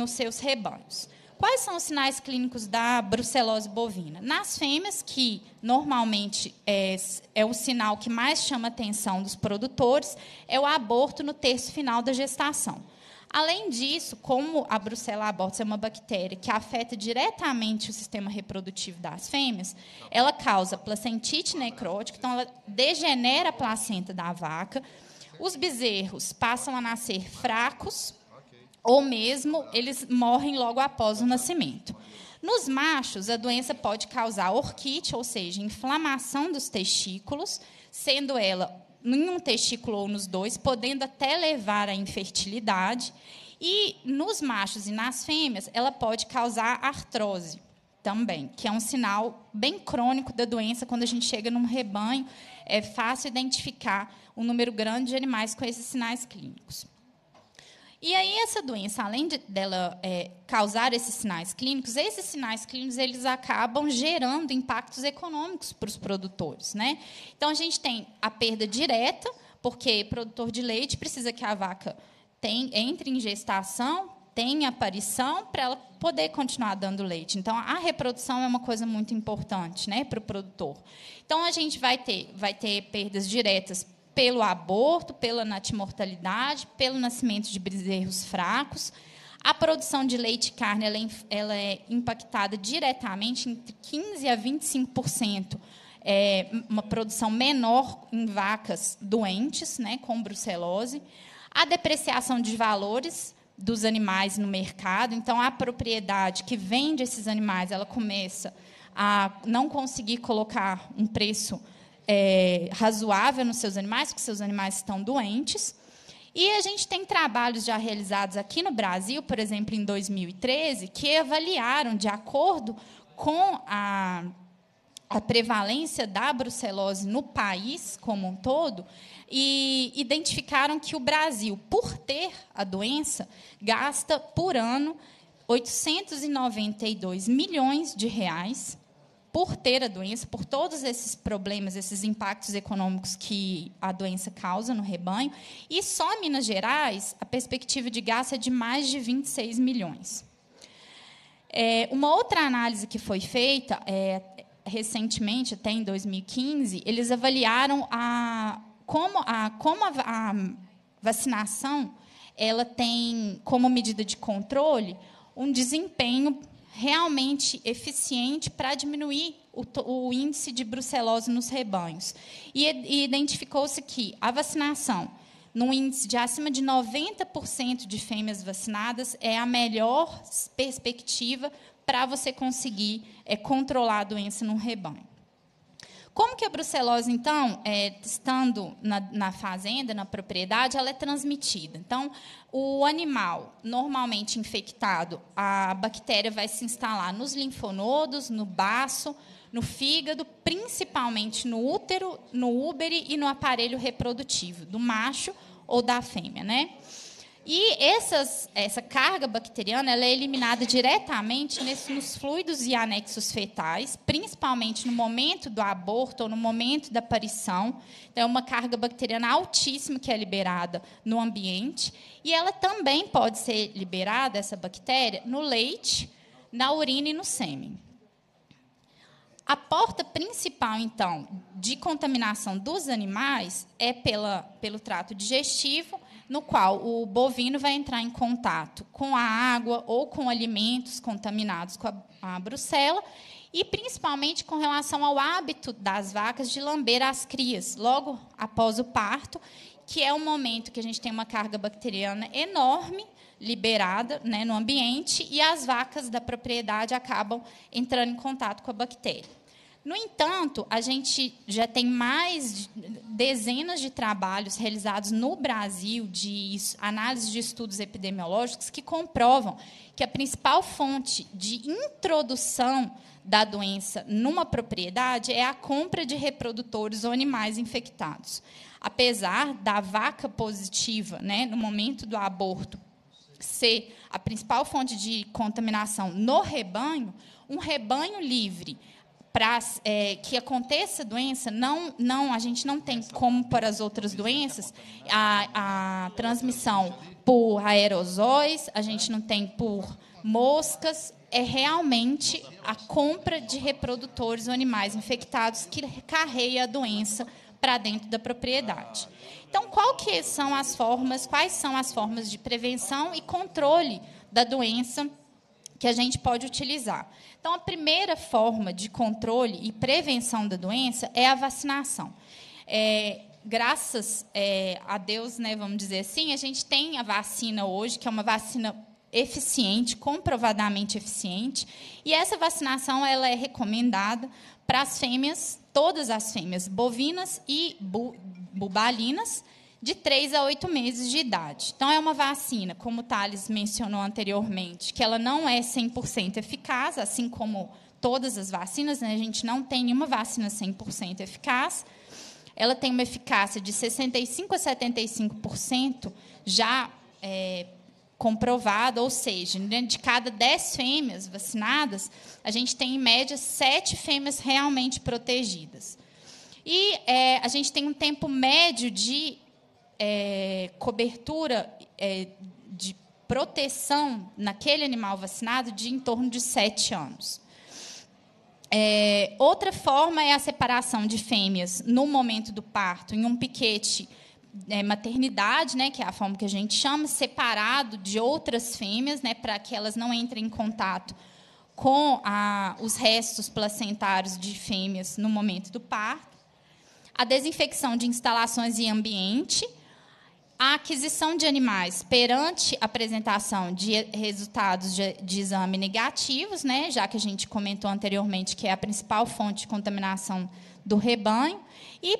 nos seus rebanhos. Quais são os sinais clínicos da brucelose bovina? Nas fêmeas, que normalmente é, é o sinal que mais chama a atenção dos produtores, é o aborto no terço final da gestação. Além disso, como a Brucella abortus é uma bactéria que afeta diretamente o sistema reprodutivo das fêmeas, ela causa placentite necrótica, então ela degenera a placenta da vaca. Os bezerros passam a nascer fracos, ou mesmo eles morrem logo após o nascimento. Nos machos, a doença pode causar orquite, ou seja, inflamação dos testículos, sendo ela em um testículo ou nos dois, podendo até levar à infertilidade. E nos machos e nas fêmeas, ela pode causar artrose também, que é um sinal bem crônico da doença. Quando a gente chega num rebanho, é fácil identificar um número grande de animais com esses sinais clínicos. E aí, essa doença, além de, dela é, causar esses sinais clínicos, esses sinais clínicos eles acabam gerando impactos econômicos para os produtores, né? Então, a gente tem a perda direta, porque produtor de leite precisa que a vaca tem, entre em gestação, tenha aparição, para ela poder continuar dando leite. Então, a reprodução é uma coisa muito importante, né, para o produtor. Então, a gente vai ter, vai ter perdas diretas pelo aborto, pela natimortalidade, pelo nascimento de bezerros fracos. A produção de leite e carne ela é, ela é impactada diretamente entre quinze por cento a vinte e cinco por cento. É uma produção menor em vacas doentes, né, com brucelose. A depreciação de valores dos animais no mercado. Então, a propriedade que vende esses animais ela começa a não conseguir colocar um preço É, razoável nos seus animais, porque seus animais estão doentes. E a gente tem trabalhos já realizados aqui no Brasil, por exemplo, em dois mil e treze, que avaliaram, de acordo com a, a prevalência da brucelose no país como um todo, e identificaram que o Brasil, por ter a doença, gasta por ano oitocentos e noventa e dois milhões de reais, por ter a doença, por todos esses problemas, esses impactos econômicos que a doença causa no rebanho. E só em Minas Gerais, a perspectiva de gasto é de mais de vinte e seis milhões. É, uma outra análise que foi feita, é, recentemente, até em dois mil e quinze, eles avaliaram a, como, a, como a, a vacinação ela tem, como medida de controle, um desempenho realmente eficiente para diminuir o, o índice de brucelose nos rebanhos. E, e identificou-se que a vacinação, num índice de acima de noventa por cento de fêmeas vacinadas, é a melhor perspectiva para você conseguir é, controlar a doença no rebanho. Como que a brucelose, então, é, estando na, na fazenda, na propriedade, ela é transmitida? Então, o animal normalmente infectado, a bactéria vai se instalar nos linfonodos, no baço, no fígado, principalmente no útero, no úbere e no aparelho reprodutivo, do macho ou da fêmea, né? E essas, essa carga bacteriana ela é eliminada diretamente nesse, nos fluidos e anexos fetais, principalmente no momento do aborto ou no momento da aparição. Então, é uma carga bacteriana altíssima que é liberada no ambiente. E ela também pode ser liberada, essa bactéria, no leite, na urina e no sêmen. A porta principal, então, de contaminação dos animais é pela, pelo trato digestivo, no qual o bovino vai entrar em contato com a água ou com alimentos contaminados com a brucela, e principalmente com relação ao hábito das vacas de lamber as crias logo após o parto, que é o momento que a gente tem uma carga bacteriana enorme liberada, né, no ambiente, e as vacas da propriedade acabam entrando em contato com a bactéria. No entanto, a gente já tem mais dezenas de trabalhos realizados no Brasil de análise de estudos epidemiológicos que comprovam que a principal fonte de introdução da doença numa propriedade é a compra de reprodutores ou animais infectados. Apesar da vaca positiva, né, no momento do aborto, ser a principal fonte de contaminação no rebanho, um rebanho livre para é, que aconteça a doença, não, não, a gente não tem como para as outras doenças a, a transmissão por aerosóis, a gente não tem por moscas, é realmente a compra de reprodutores ou animais infectados que carrega a doença para dentro da propriedade. Então, qual que são as formas, quais são as formas de prevenção e controle da doença que a gente pode utilizar? Então, a primeira forma de controle e prevenção da doença é a vacinação. É, graças é, a Deus, né, vamos dizer assim, a gente tem a vacina hoje, que é uma vacina eficiente, comprovadamente eficiente, e essa vacinação ela é recomendada para as fêmeas, todas as fêmeas bovinas e bu bubalinas, de três a oito meses de idade. Então, é uma vacina, como o Thales mencionou anteriormente, que ela não é cem por cento eficaz, assim como todas as vacinas, né? A gente não tem nenhuma vacina cem por cento eficaz. Ela tem uma eficácia de sessenta e cinco por cento a setenta e cinco por cento já é, comprovada, ou seja, de cada dez fêmeas vacinadas, a gente tem, em média, sete fêmeas realmente protegidas. E é, a gente tem um tempo médio de É, cobertura é, de proteção naquele animal vacinado de em torno de sete anos. É, outra forma é a separação de fêmeas no momento do parto, em um piquete é, maternidade, né, que é a forma que a gente chama, separado de outras fêmeas, né, para que elas não entrem em contato com a, os restos placentários de fêmeas no momento do parto. A desinfecção de instalações e ambiente. A aquisição de animais perante a apresentação de resultados de, de exame negativos, né, já que a gente comentou anteriormente que é a principal fonte de contaminação do rebanho, e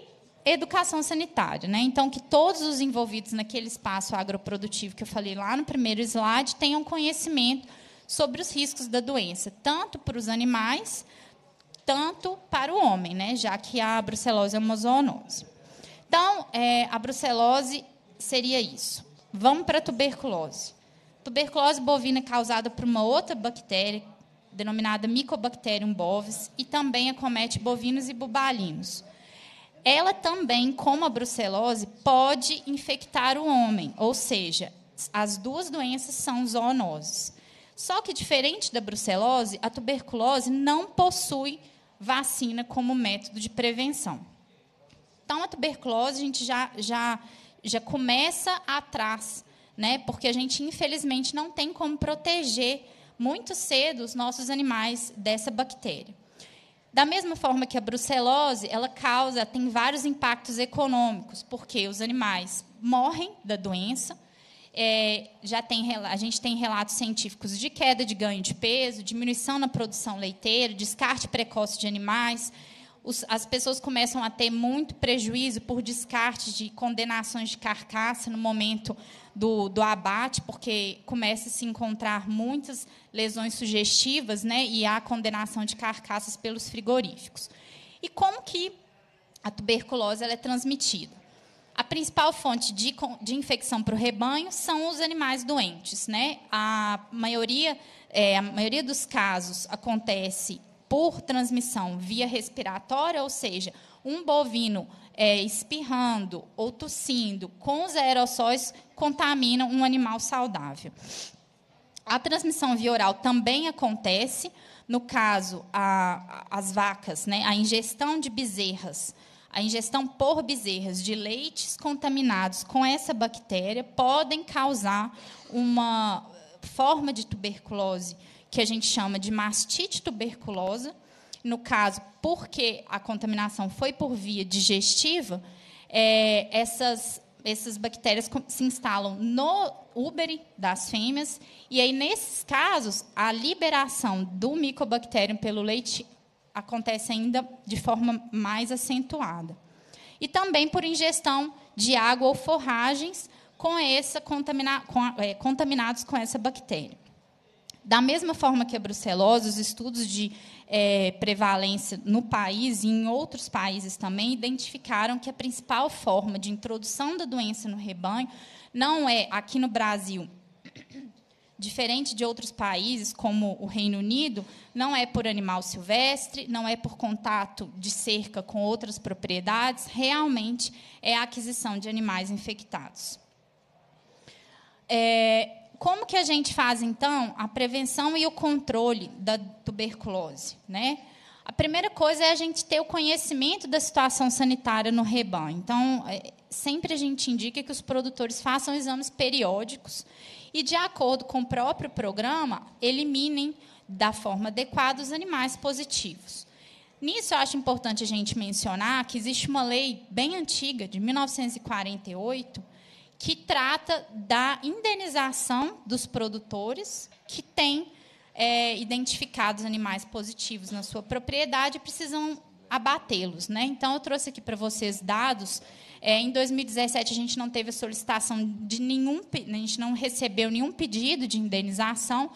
educação sanitária, né? Então, que todos os envolvidos naquele espaço agroprodutivo que eu falei lá no primeiro slide tenham conhecimento sobre os riscos da doença, tanto para os animais, tanto para o homem, né, já que a brucelose é uma zoonose. Então, é, a brucelose seria isso. Vamos para a tuberculose. Tuberculose bovina causada por uma outra bactéria, denominada Mycobacterium bovis, e também acomete bovinos e bubalinos. Ela também, como a brucelose, pode infectar o homem, ou seja, as duas doenças são zoonoses. Só que, diferente da brucelose, a tuberculose não possui vacina como método de prevenção. Então, a tuberculose, a gente já... já já começa atrás, né? Porque a gente, infelizmente, não tem como proteger muito cedo os nossos animais dessa bactéria. Da mesma forma que a brucelose, ela causa, tem vários impactos econômicos, porque os animais morrem da doença, é, já tem, a gente tem relatos científicos de queda de ganho de peso, diminuição na produção leiteira, descarte precoce de animais. As pessoas começam a ter muito prejuízo por descartes de condenações de carcaça no momento do, do abate, porque começa a se encontrar muitas lesões sugestivas, né, e a condenação de carcaças pelos frigoríficos. E como que a tuberculose ela é transmitida? A principal fonte de, de infecção para o rebanho são os animais doentes, né? A maioria, é, a maioria dos casos acontece por transmissão via respiratória, ou seja, um bovino é, espirrando ou tossindo com os aerossóis contaminam um animal saudável. A transmissão via oral também acontece, no caso, a, a, as vacas, né, a ingestão de bezerras, a ingestão por bezerras de leites contaminados com essa bactéria podem causar uma forma de tuberculose que a gente chama de mastite tuberculosa, no caso, porque a contaminação foi por via digestiva, é, essas, essas bactérias se instalam no úbere das fêmeas, e aí, nesses casos, a liberação do Mycobacterium pelo leite acontece ainda de forma mais acentuada. E também por ingestão de água ou forragens com essa contamina, com, é, contaminados com essa bactéria. Da mesma forma que a brucelose, os estudos de é, prevalência no país e em outros países também identificaram que a principal forma de introdução da doença no rebanho não é, aqui no Brasil, Diferente de outros países, como o Reino Unido, não é por animal silvestre, não é por contato de cerca com outras propriedades, realmente é a aquisição de animais infectados. É, como que a gente faz, então, a prevenção e o controle da tuberculose, né? A primeira coisa é a gente ter o conhecimento da situação sanitária no rebanho. Então, sempre a gente indica que os produtores façam exames periódicos e, de acordo com o próprio programa, eliminem da forma adequada os animais positivos. Nisso, eu acho importante a gente mencionar que existe uma lei bem antiga, de mil novecentos e quarenta e oito, que trata da indenização dos produtores que têm É, identificados animais positivos na sua propriedade e precisam abatê-los, né? Então, eu trouxe aqui para vocês dados. É, em dois mil e dezessete, a gente não teve a solicitação de nenhum... A gente não recebeu nenhum pedido de indenização,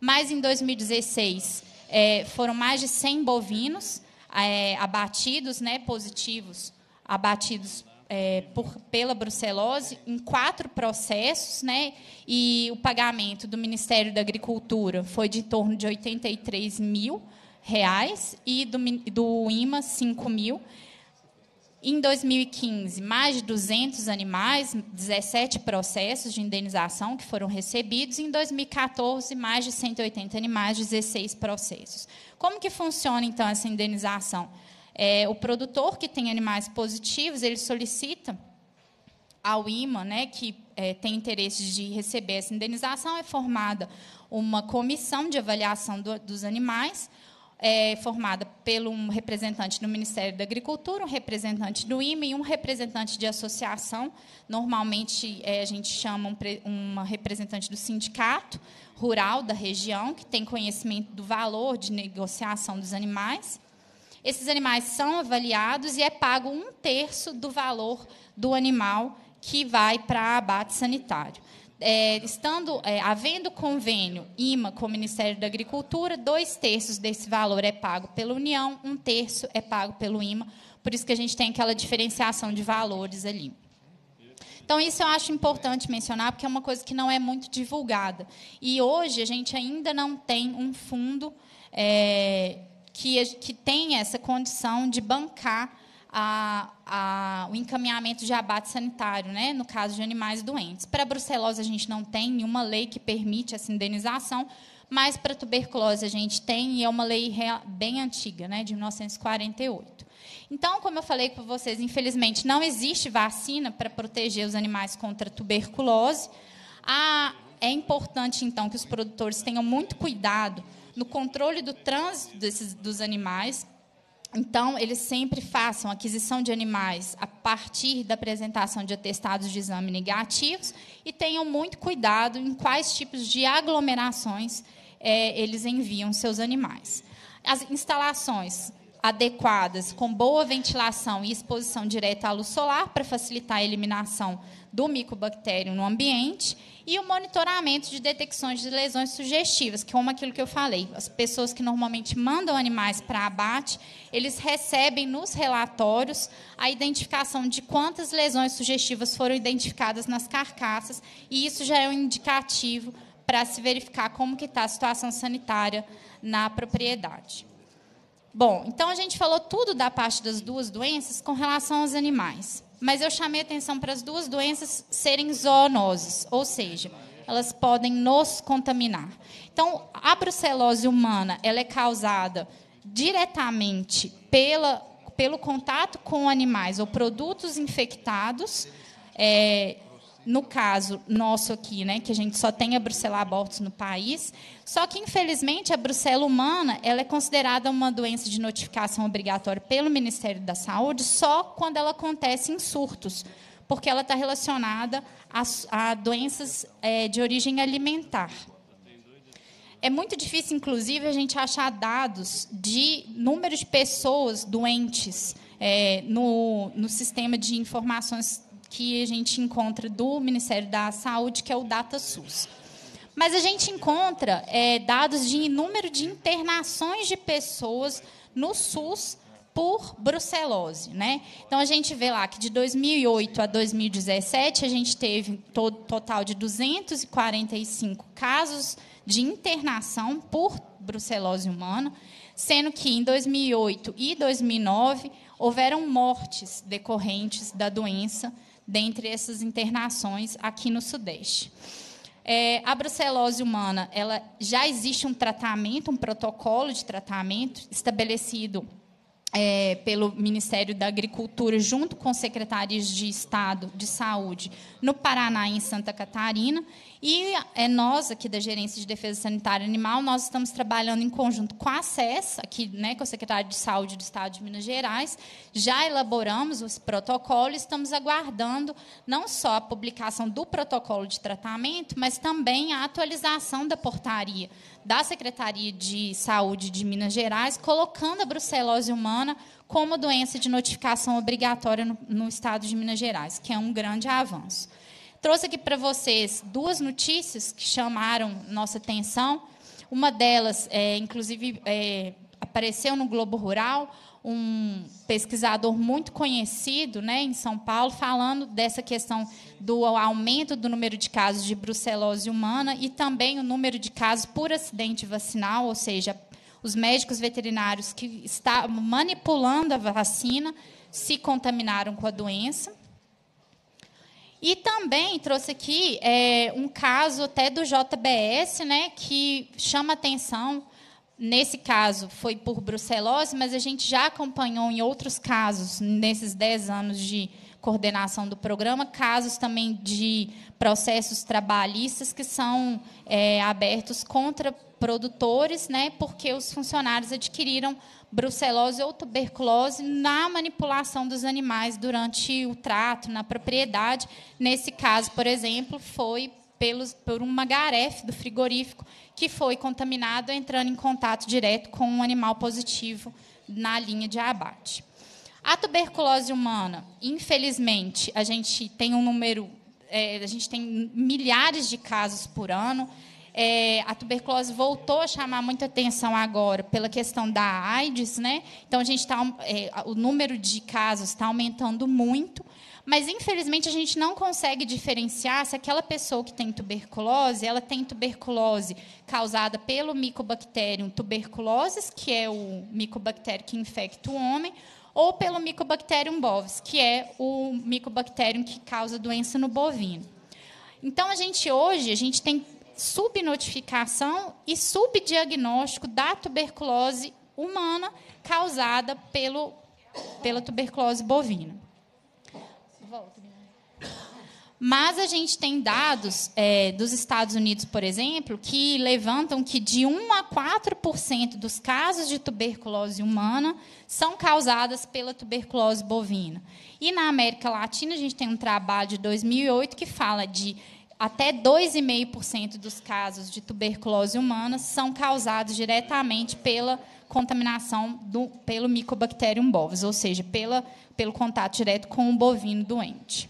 mas, em dois mil e dezesseis, é, foram mais de cem bovinos é, abatidos, né, positivos, abatidos É, por, pela brucelose, em quatro processos, né? E o pagamento do Ministério da Agricultura foi de em torno de oitenta e três mil reais e do, do I M A, cinco mil. Em dois mil e quinze, mais de duzentos animais, dezessete processos de indenização que foram recebidos. Em dois mil e quatorze, mais de cento e oitenta animais, dezesseis processos. Como que funciona, então, essa indenização? É, o produtor que tem animais positivos, ele solicita ao I M A, né, que é, tem interesse de receber essa indenização, é formada uma comissão de avaliação do, dos animais, é, formada pelo um representante do Ministério da Agricultura, um representante do I M A e um representante de associação. Normalmente, é, a gente chama um, uma representante do sindicato rural da região, que tem conhecimento do valor de negociação dos animais. Esses animais são avaliados e é pago um terço do valor do animal que vai para abate sanitário. É, estando, é, havendo convênio I M A com o Ministério da Agricultura, dois terços desse valor é pago pela União, um terço é pago pelo I M A, por isso que a gente tem aquela diferenciação de valores ali. Então, isso eu acho importante mencionar, porque é uma coisa que não é muito divulgada. E hoje a gente ainda não tem um fundo... É, Que, que tem essa condição de bancar a, a, o encaminhamento de abate sanitário, né, no caso de animais doentes. Para a brucelose, a gente não tem nenhuma lei que permite essa indenização, mas para a tuberculose a gente tem, e é uma lei real, bem antiga, né, de mil novecentos e quarenta e oito. Então, como eu falei para vocês, infelizmente não existe vacina para proteger os animais contra a tuberculose. A, é importante, então, que os produtores tenham muito cuidado no controle do trânsito desses, dos animais. Então, eles sempre façam aquisição de animais a partir da apresentação de atestados de exame negativos e tenham muito cuidado em quais tipos de aglomerações é, eles enviam seus animais. As instalações adequadas, com boa ventilação e exposição direta à luz solar, para facilitar a eliminação do Mycobacterium no ambiente, e o monitoramento de detecções de lesões sugestivas, que é como aquilo que eu falei. As pessoas que normalmente mandam animais para abate, eles recebem nos relatórios a identificação de quantas lesões sugestivas foram identificadas nas carcaças, e isso já é um indicativo para se verificar como que está a situação sanitária na propriedade. Bom, então a gente falou tudo da parte das duas doenças com relação aos animais. Mas eu chamei atenção para as duas doenças serem zoonoses, ou seja, elas podem nos contaminar. Então, a brucelose humana, ela é causada diretamente pela, pelo contato com animais ou produtos infectados. É, no caso nosso aqui, né, que a gente só tem a Brucella Abortus no país. Só que, infelizmente, a brucella humana, ela é considerada uma doença de notificação obrigatória pelo Ministério da Saúde só quando ela acontece em surtos, porque ela está relacionada a, a doenças é, de origem alimentar. É muito difícil, inclusive, a gente achar dados de número de pessoas doentes é, no, no sistema de informações que a gente encontra do Ministério da Saúde, que é o DataSUS. Mas a gente encontra é, dados de número de internações de pessoas no SUS por brucelose, né? Então, a gente vê lá que de dois mil e oito a dois mil e dezessete, a gente teve um total de duzentos e quarenta e cinco casos de internação por brucelose humana, sendo que em dois mil e oito e dois mil e nove houveram mortes decorrentes da doença dentre essas internações aqui no Sudeste. É, a brucelose humana, ela já existe um tratamento, um protocolo de tratamento estabelecido é, pelo Ministério da Agricultura, junto com secretarias de Estado de Saúde no Paraná e em Santa Catarina. E é, nós, aqui da Gerência de Defesa Sanitária Animal, nós estamos trabalhando em conjunto com a SES, aqui, né, com a Secretaria de Saúde do Estado de Minas Gerais. Já elaboramos esse protocolo e estamos aguardando não só a publicação do protocolo de tratamento, mas também a atualização da portaria da Secretaria de Saúde de Minas Gerais, colocando a brucelose humana como doença de notificação obrigatória no, no Estado de Minas Gerais, que é um grande avanço. Trouxe aqui para vocês duas notícias que chamaram nossa atenção. Uma delas, é, inclusive, é, apareceu no Globo Rural, um pesquisador muito conhecido, né, em São Paulo, falando dessa questão do aumento do número de casos de brucelose humana e também o número de casos por acidente vacinal, ou seja, os médicos veterinários que estavam manipulando a vacina se contaminaram com a doença. E também trouxe aqui é, um caso até do J B S, né, que chama atenção. Nesse caso, foi por brucelose, mas a gente já acompanhou em outros casos, nesses dez anos de coordenação do programa, casos também de processos trabalhistas que são é, abertos contra produtores, né, porque os funcionários adquiriram brucelose ou tuberculose na manipulação dos animais durante o trato, na propriedade. Nesse caso, por exemplo, foi pelos, por uma garefe do frigorífico que foi contaminado entrando em contato direto com um animal positivo na linha de abate. A tuberculose humana, infelizmente, a gente tem um número, é, a gente tem milhares de casos por ano. É, a tuberculose voltou a chamar muita atenção agora pela questão da AIDS, né? Então, a gente tá, é, o número de casos está aumentando muito, mas, infelizmente, a gente não consegue diferenciar se aquela pessoa que tem tuberculose, ela tem tuberculose causada pelo Mycobacterium tuberculosis, que é o micobactério que infecta o homem, ou pelo Mycobacterium bovis, que é o micobactério que causa doença no bovino. Então, a gente hoje a gente tem subnotificação e subdiagnóstico da tuberculose humana causada pelo, pela tuberculose bovina. Mas a gente tem dados é, dos Estados Unidos, por exemplo, que levantam que de um a quatro por cento dos casos de tuberculose humana são causadas pela tuberculose bovina. E na América Latina, a gente tem um trabalho de dois mil e oito que fala de até dois vírgula cinco por cento dos casos de tuberculose humana são causados diretamente pela contaminação do, pelo Mycobacterium bovis, ou seja, pela, pelo contato direto com o bovino doente.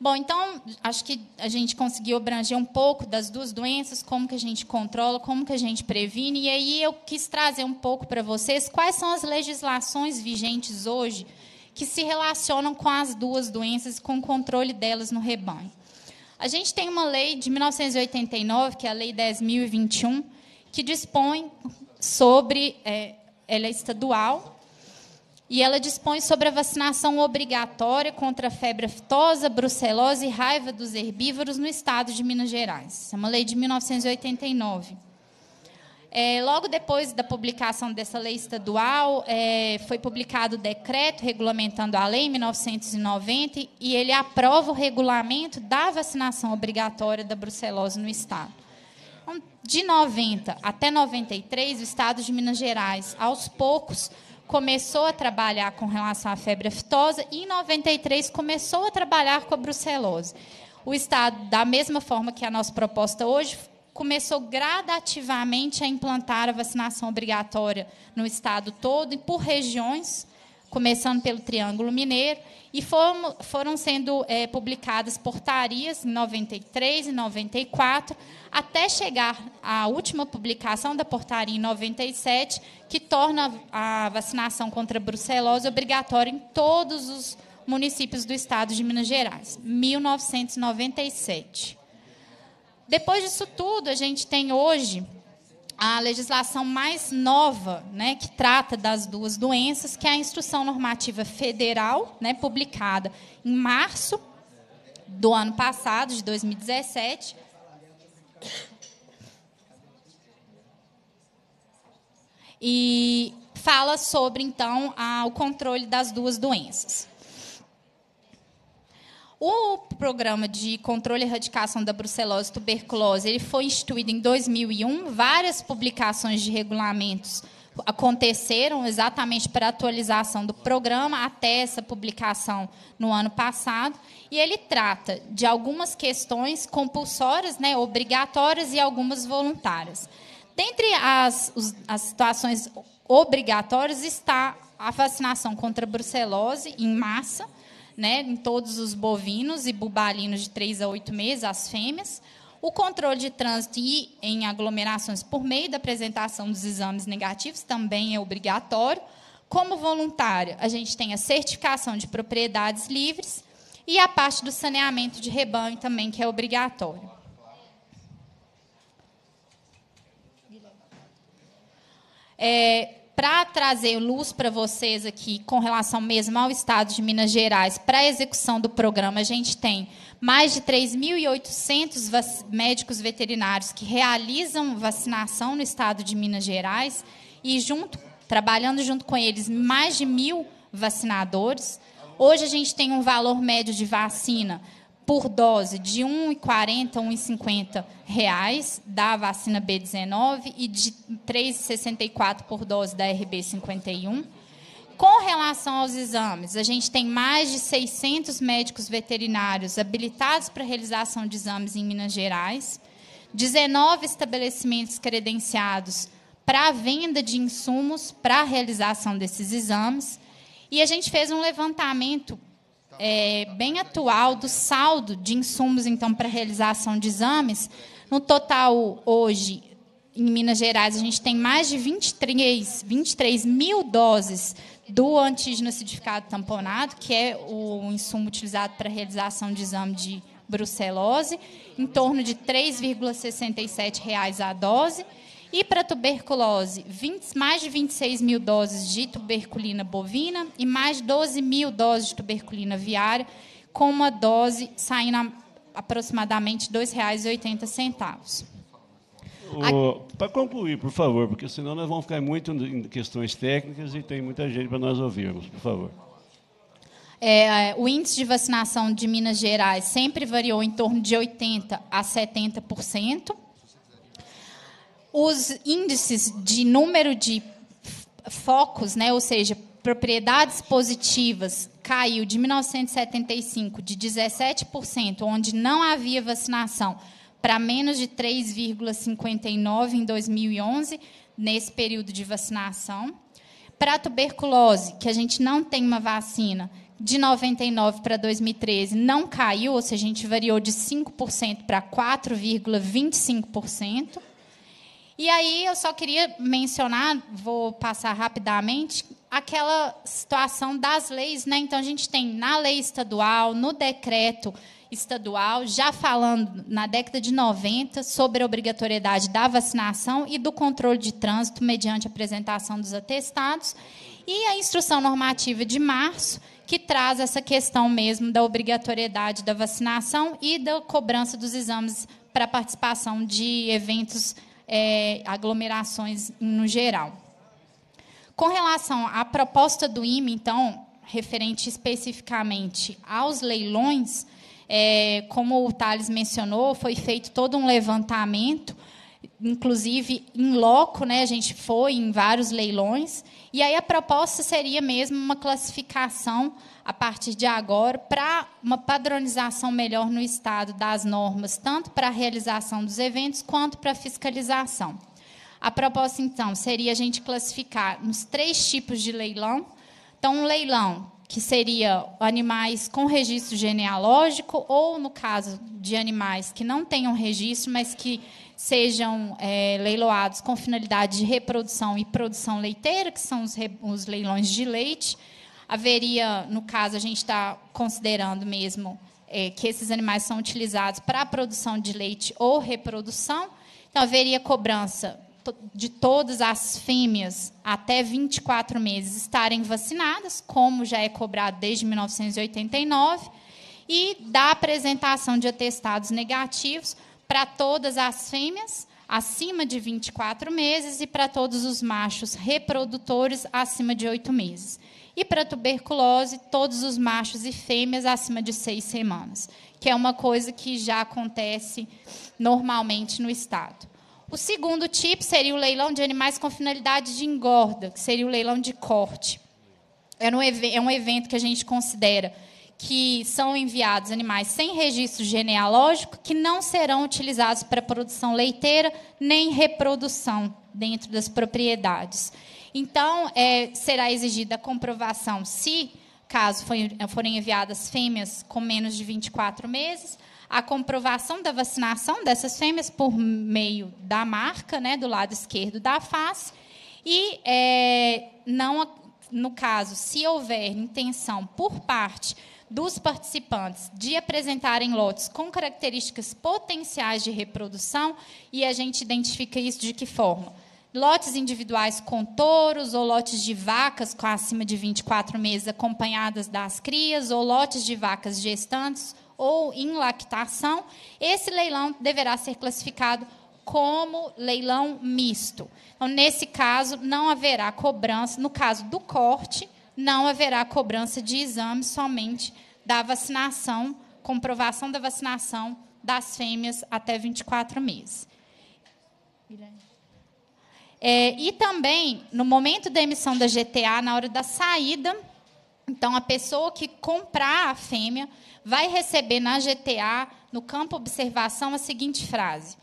Bom, então, acho que a gente conseguiu abranger um pouco das duas doenças, como que a gente controla, como que a gente previne, e aí eu quis trazer um pouco para vocês quais são as legislações vigentes hoje que se relacionam com as duas doenças e com o controle delas no rebanho. A gente tem uma lei de mil novecentos e oitenta e nove, que é a Lei dez mil e vinte e um, que dispõe sobre, é, ela é estadual, e ela dispõe sobre a vacinação obrigatória contra a febre aftosa, brucelose e raiva dos herbívoros no estado de Minas Gerais. É uma lei de mil novecentos e oitenta e nove. É, logo depois da publicação dessa lei estadual, é, foi publicado o decreto regulamentando a lei em mil novecentos e noventa, e ele aprova o regulamento da vacinação obrigatória da brucelose no estado. Então, de noventa até noventa e três, o estado de Minas Gerais, aos poucos, começou a trabalhar com relação à febre aftosa e, em noventa e três, começou a trabalhar com a brucelose. O estado, da mesma forma que a nossa proposta hoje, começou gradativamente a implantar a vacinação obrigatória no estado todo e por regiões, começando pelo Triângulo Mineiro, e foram, foram sendo é, publicadas portarias em noventa e três e noventa e quatro, até chegar à última publicação da portaria em noventa e sete, que torna a vacinação contra a brucelose obrigatória em todos os municípios do estado de Minas Gerais, mil novecentos e noventa e sete. Depois disso tudo, a gente tem hoje a legislação mais nova, né, que trata das duas doenças, que é a Instrução Normativa Federal, né, publicada em março do ano passado, de dois mil e dezessete, e fala sobre, então, a, o controle das duas doenças. O programa de controle e erradicação da brucelose e tuberculose ele foi instituído em dois mil e um. Várias publicações de regulamentos aconteceram exatamente para a atualização do programa, até essa publicação no ano passado. E ele trata de algumas questões compulsórias, né, obrigatórias e algumas voluntárias. Dentre as, as situações obrigatórias está a vacinação contra a brucelose em massa, né, em todos os bovinos e bubalinos de três a oito meses, as fêmeas, o controle de trânsito e em aglomerações por meio da apresentação dos exames negativos também é obrigatório. Como voluntário, a gente tem a certificação de propriedades livres e a parte do saneamento de rebanho também, que é obrigatório. É... Para trazer luz para vocês aqui, com relação mesmo ao Estado de Minas Gerais, para a execução do programa, a gente tem mais de três mil e oitocentos médicos veterinários que realizam vacinação no Estado de Minas Gerais e, junto, trabalhando junto com eles, mais de mil vacinadores. Hoje, a gente tem um valor médio de vacina por dose de um real e quarenta centavos a um real e cinquenta centavos da vacina B dezenove e de três reais e sessenta e quatro centavos por dose da R B cinquenta e um. Com relação aos exames, a gente tem mais de seiscentos médicos veterinários habilitados para realização de exames em Minas Gerais, dezenove estabelecimentos credenciados para a venda de insumos para a realização desses exames, e a gente fez um levantamento É, bem atual do saldo de insumos então para realização de exames. No total, hoje, em Minas Gerais, a gente tem mais de vinte e três mil doses do antígeno acidificado tamponado, que é o insumo utilizado para realização de exame de brucelose, em torno de três reais e sessenta e sete centavos a dose. E para tuberculose, vinte, mais de vinte e seis mil doses de tuberculina bovina e mais de doze mil doses de tuberculina aviária, com uma dose saindo a, aproximadamente dois reais e oitenta centavos. Para concluir, por favor, porque senão nós vamos ficar muito em questões técnicas e tem muita gente para nós ouvirmos, por favor. É, o índice de vacinação de Minas Gerais sempre variou em torno de oitenta por cento a setenta por cento. Os índices de número de focos, né, ou seja, propriedades positivas, caiu de mil novecentos e setenta e cinco, de dezessete por cento, onde não havia vacinação, para menos de três vírgula cinquenta e nove por cento em dois mil e onze, nesse período de vacinação. Para a tuberculose, que a gente não tem uma vacina, de noventa e nove para dois mil e treze não caiu, ou seja, a gente variou de cinco por cento para quatro vírgula vinte e cinco por cento. E aí eu só queria mencionar, vou passar rapidamente, aquela situação das leis, né? Então, a gente tem na lei estadual, no decreto estadual, já falando na década de noventa sobre a obrigatoriedade da vacinação e do controle de trânsito mediante a apresentação dos atestados, e a instrução normativa de março, que traz essa questão mesmo da obrigatoriedade da vacinação e da cobrança dos exames para participação de eventos É, aglomerações no geral. Com relação à proposta do I M A, então, referente especificamente aos leilões, é, como o Thales mencionou, foi feito todo um levantamento, inclusive em loco, né, a gente foi em vários leilões, e aí a proposta seria mesmo uma classificação, a partir de agora, para uma padronização melhor no Estado das normas, tanto para a realização dos eventos quanto para a fiscalização. A proposta, então, seria a gente classificar nos três tipos de leilão, Então, um leilão, que seria animais com registro genealógico, ou, no caso de animais que não tenham registro, mas que sejam é, leiloados com finalidade de reprodução e produção leiteira, que são os, re, os leilões de leite. Haveria, no caso, a gente está considerando mesmo é, que esses animais são utilizados para a produção de leite ou reprodução. Então, haveria cobrança de todas as fêmeas até vinte e quatro meses estarem vacinadas, como já é cobrado desde mil novecentos e oitenta e nove, e da apresentação de atestados negativos para todas as fêmeas acima de vinte e quatro meses e para todos os machos reprodutores acima de oito meses. E para tuberculose, todos os machos e fêmeas acima de seis semanas, que é uma coisa que já acontece normalmente no Estado. O segundo tipo seria o leilão de animais com finalidade de engorda, que seria o leilão de corte. É um evento que a gente considera que são enviados animais sem registro genealógico que não serão utilizados para produção leiteira nem reprodução dentro das propriedades. Então, é, será exigida a comprovação se, caso forem enviadas fêmeas com menos de vinte e quatro meses, a comprovação da vacinação dessas fêmeas por meio da marca, né, do lado esquerdo da face, e, é, não, no caso, se houver intenção por parte dos participantes de apresentarem lotes com características potenciais de reprodução, e a gente identifica isso de que forma? Lotes individuais com touros, ou lotes de vacas com acima de vinte e quatro meses acompanhadas das crias, ou lotes de vacas gestantes, ou em lactação. Esse leilão deverá ser classificado como leilão misto. Então, nesse caso, não haverá cobrança, no caso do corte, não haverá cobrança de exame, somente da vacinação, comprovação da vacinação das fêmeas até vinte e quatro meses. É, e também, no momento da emissão da G T A, na hora da saída, então, a pessoa que comprar a fêmea vai receber na G T A, no campo observação, a seguinte frase: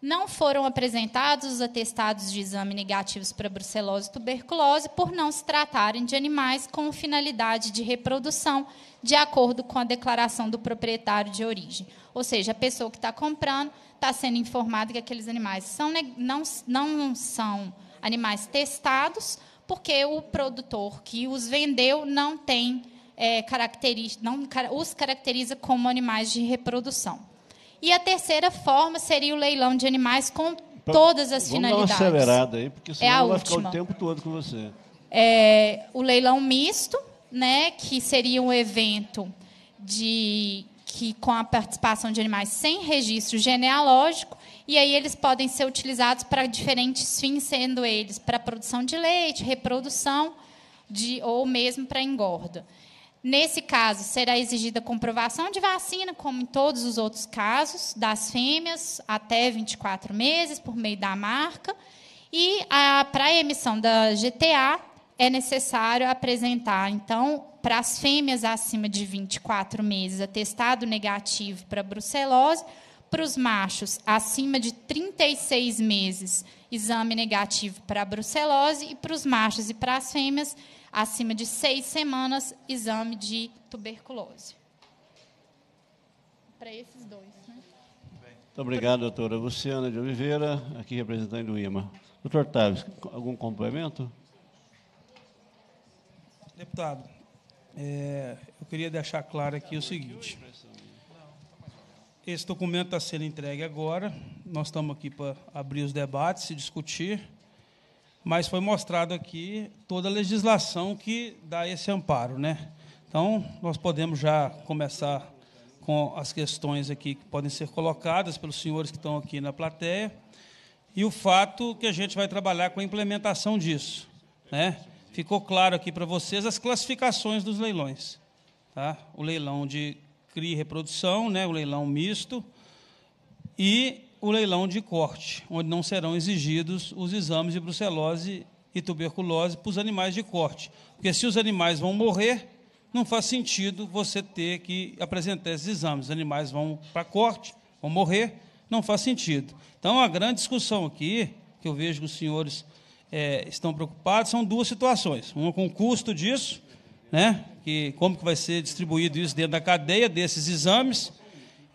não foram apresentados os atestados de exame negativos para brucelose e tuberculose por não se tratarem de animais com finalidade de reprodução, de acordo com a declaração do proprietário de origem. Ou seja, a pessoa que está comprando está sendo informada que aqueles animais são, não, não são animais testados, porque o produtor que os vendeu não tem é, caracteriza, não os caracteriza como animais de reprodução. E a terceira forma seria o leilão de animais com todas as Vamos finalidades. Dar uma acelerada aí, porque senão é a vai última. Ficar o tempo todo com você. É, o leilão misto, né, que seria um evento de que com a participação de animais sem registro genealógico. E aí eles podem ser utilizados para diferentes fins, sendo eles para produção de leite, reprodução, de, ou mesmo para engorda. Nesse caso, será exigida comprovação de vacina, como em todos os outros casos, das fêmeas até vinte e quatro meses, por meio da marca. E, a, para a emissão da G T A, é necessário apresentar, então, para as fêmeas acima de vinte e quatro meses, atestado negativo para brucelose, para os machos acima de trinta e seis meses, exame negativo para a brucelose, e para os machos e para as fêmeas acima de seis semanas, exame de tuberculose. Para esses dois, né? Muito obrigado, doutora Luciana de Oliveira, aqui representante do I M A. Doutor Tavares, algum complemento? Deputado, é, eu queria deixar claro aqui o seguinte. Esse documento está sendo entregue agora, nós estamos aqui para abrir os debates e discutir, mas foi mostrado aqui toda a legislação que dá esse amparo, né? Então, nós podemos já começar com as questões aqui que podem ser colocadas pelos senhores que estão aqui na plateia e o fato que a gente vai trabalhar com a implementação disso, né? Ficou claro aqui para vocês as classificações dos leilões, tá? O leilão de cria e reprodução, né, o leilão misto, e o leilão de corte, onde não serão exigidos os exames de brucelose e tuberculose para os animais de corte. Porque se os animais vão morrer, não faz sentido você ter que apresentar esses exames. Os animais vão para corte, vão morrer, não faz sentido. Então, a grande discussão aqui, que eu vejo que os senhores é, estão preocupados, são duas situações. Uma com o custo disso, né? Que, como que vai ser distribuído isso dentro da cadeia desses exames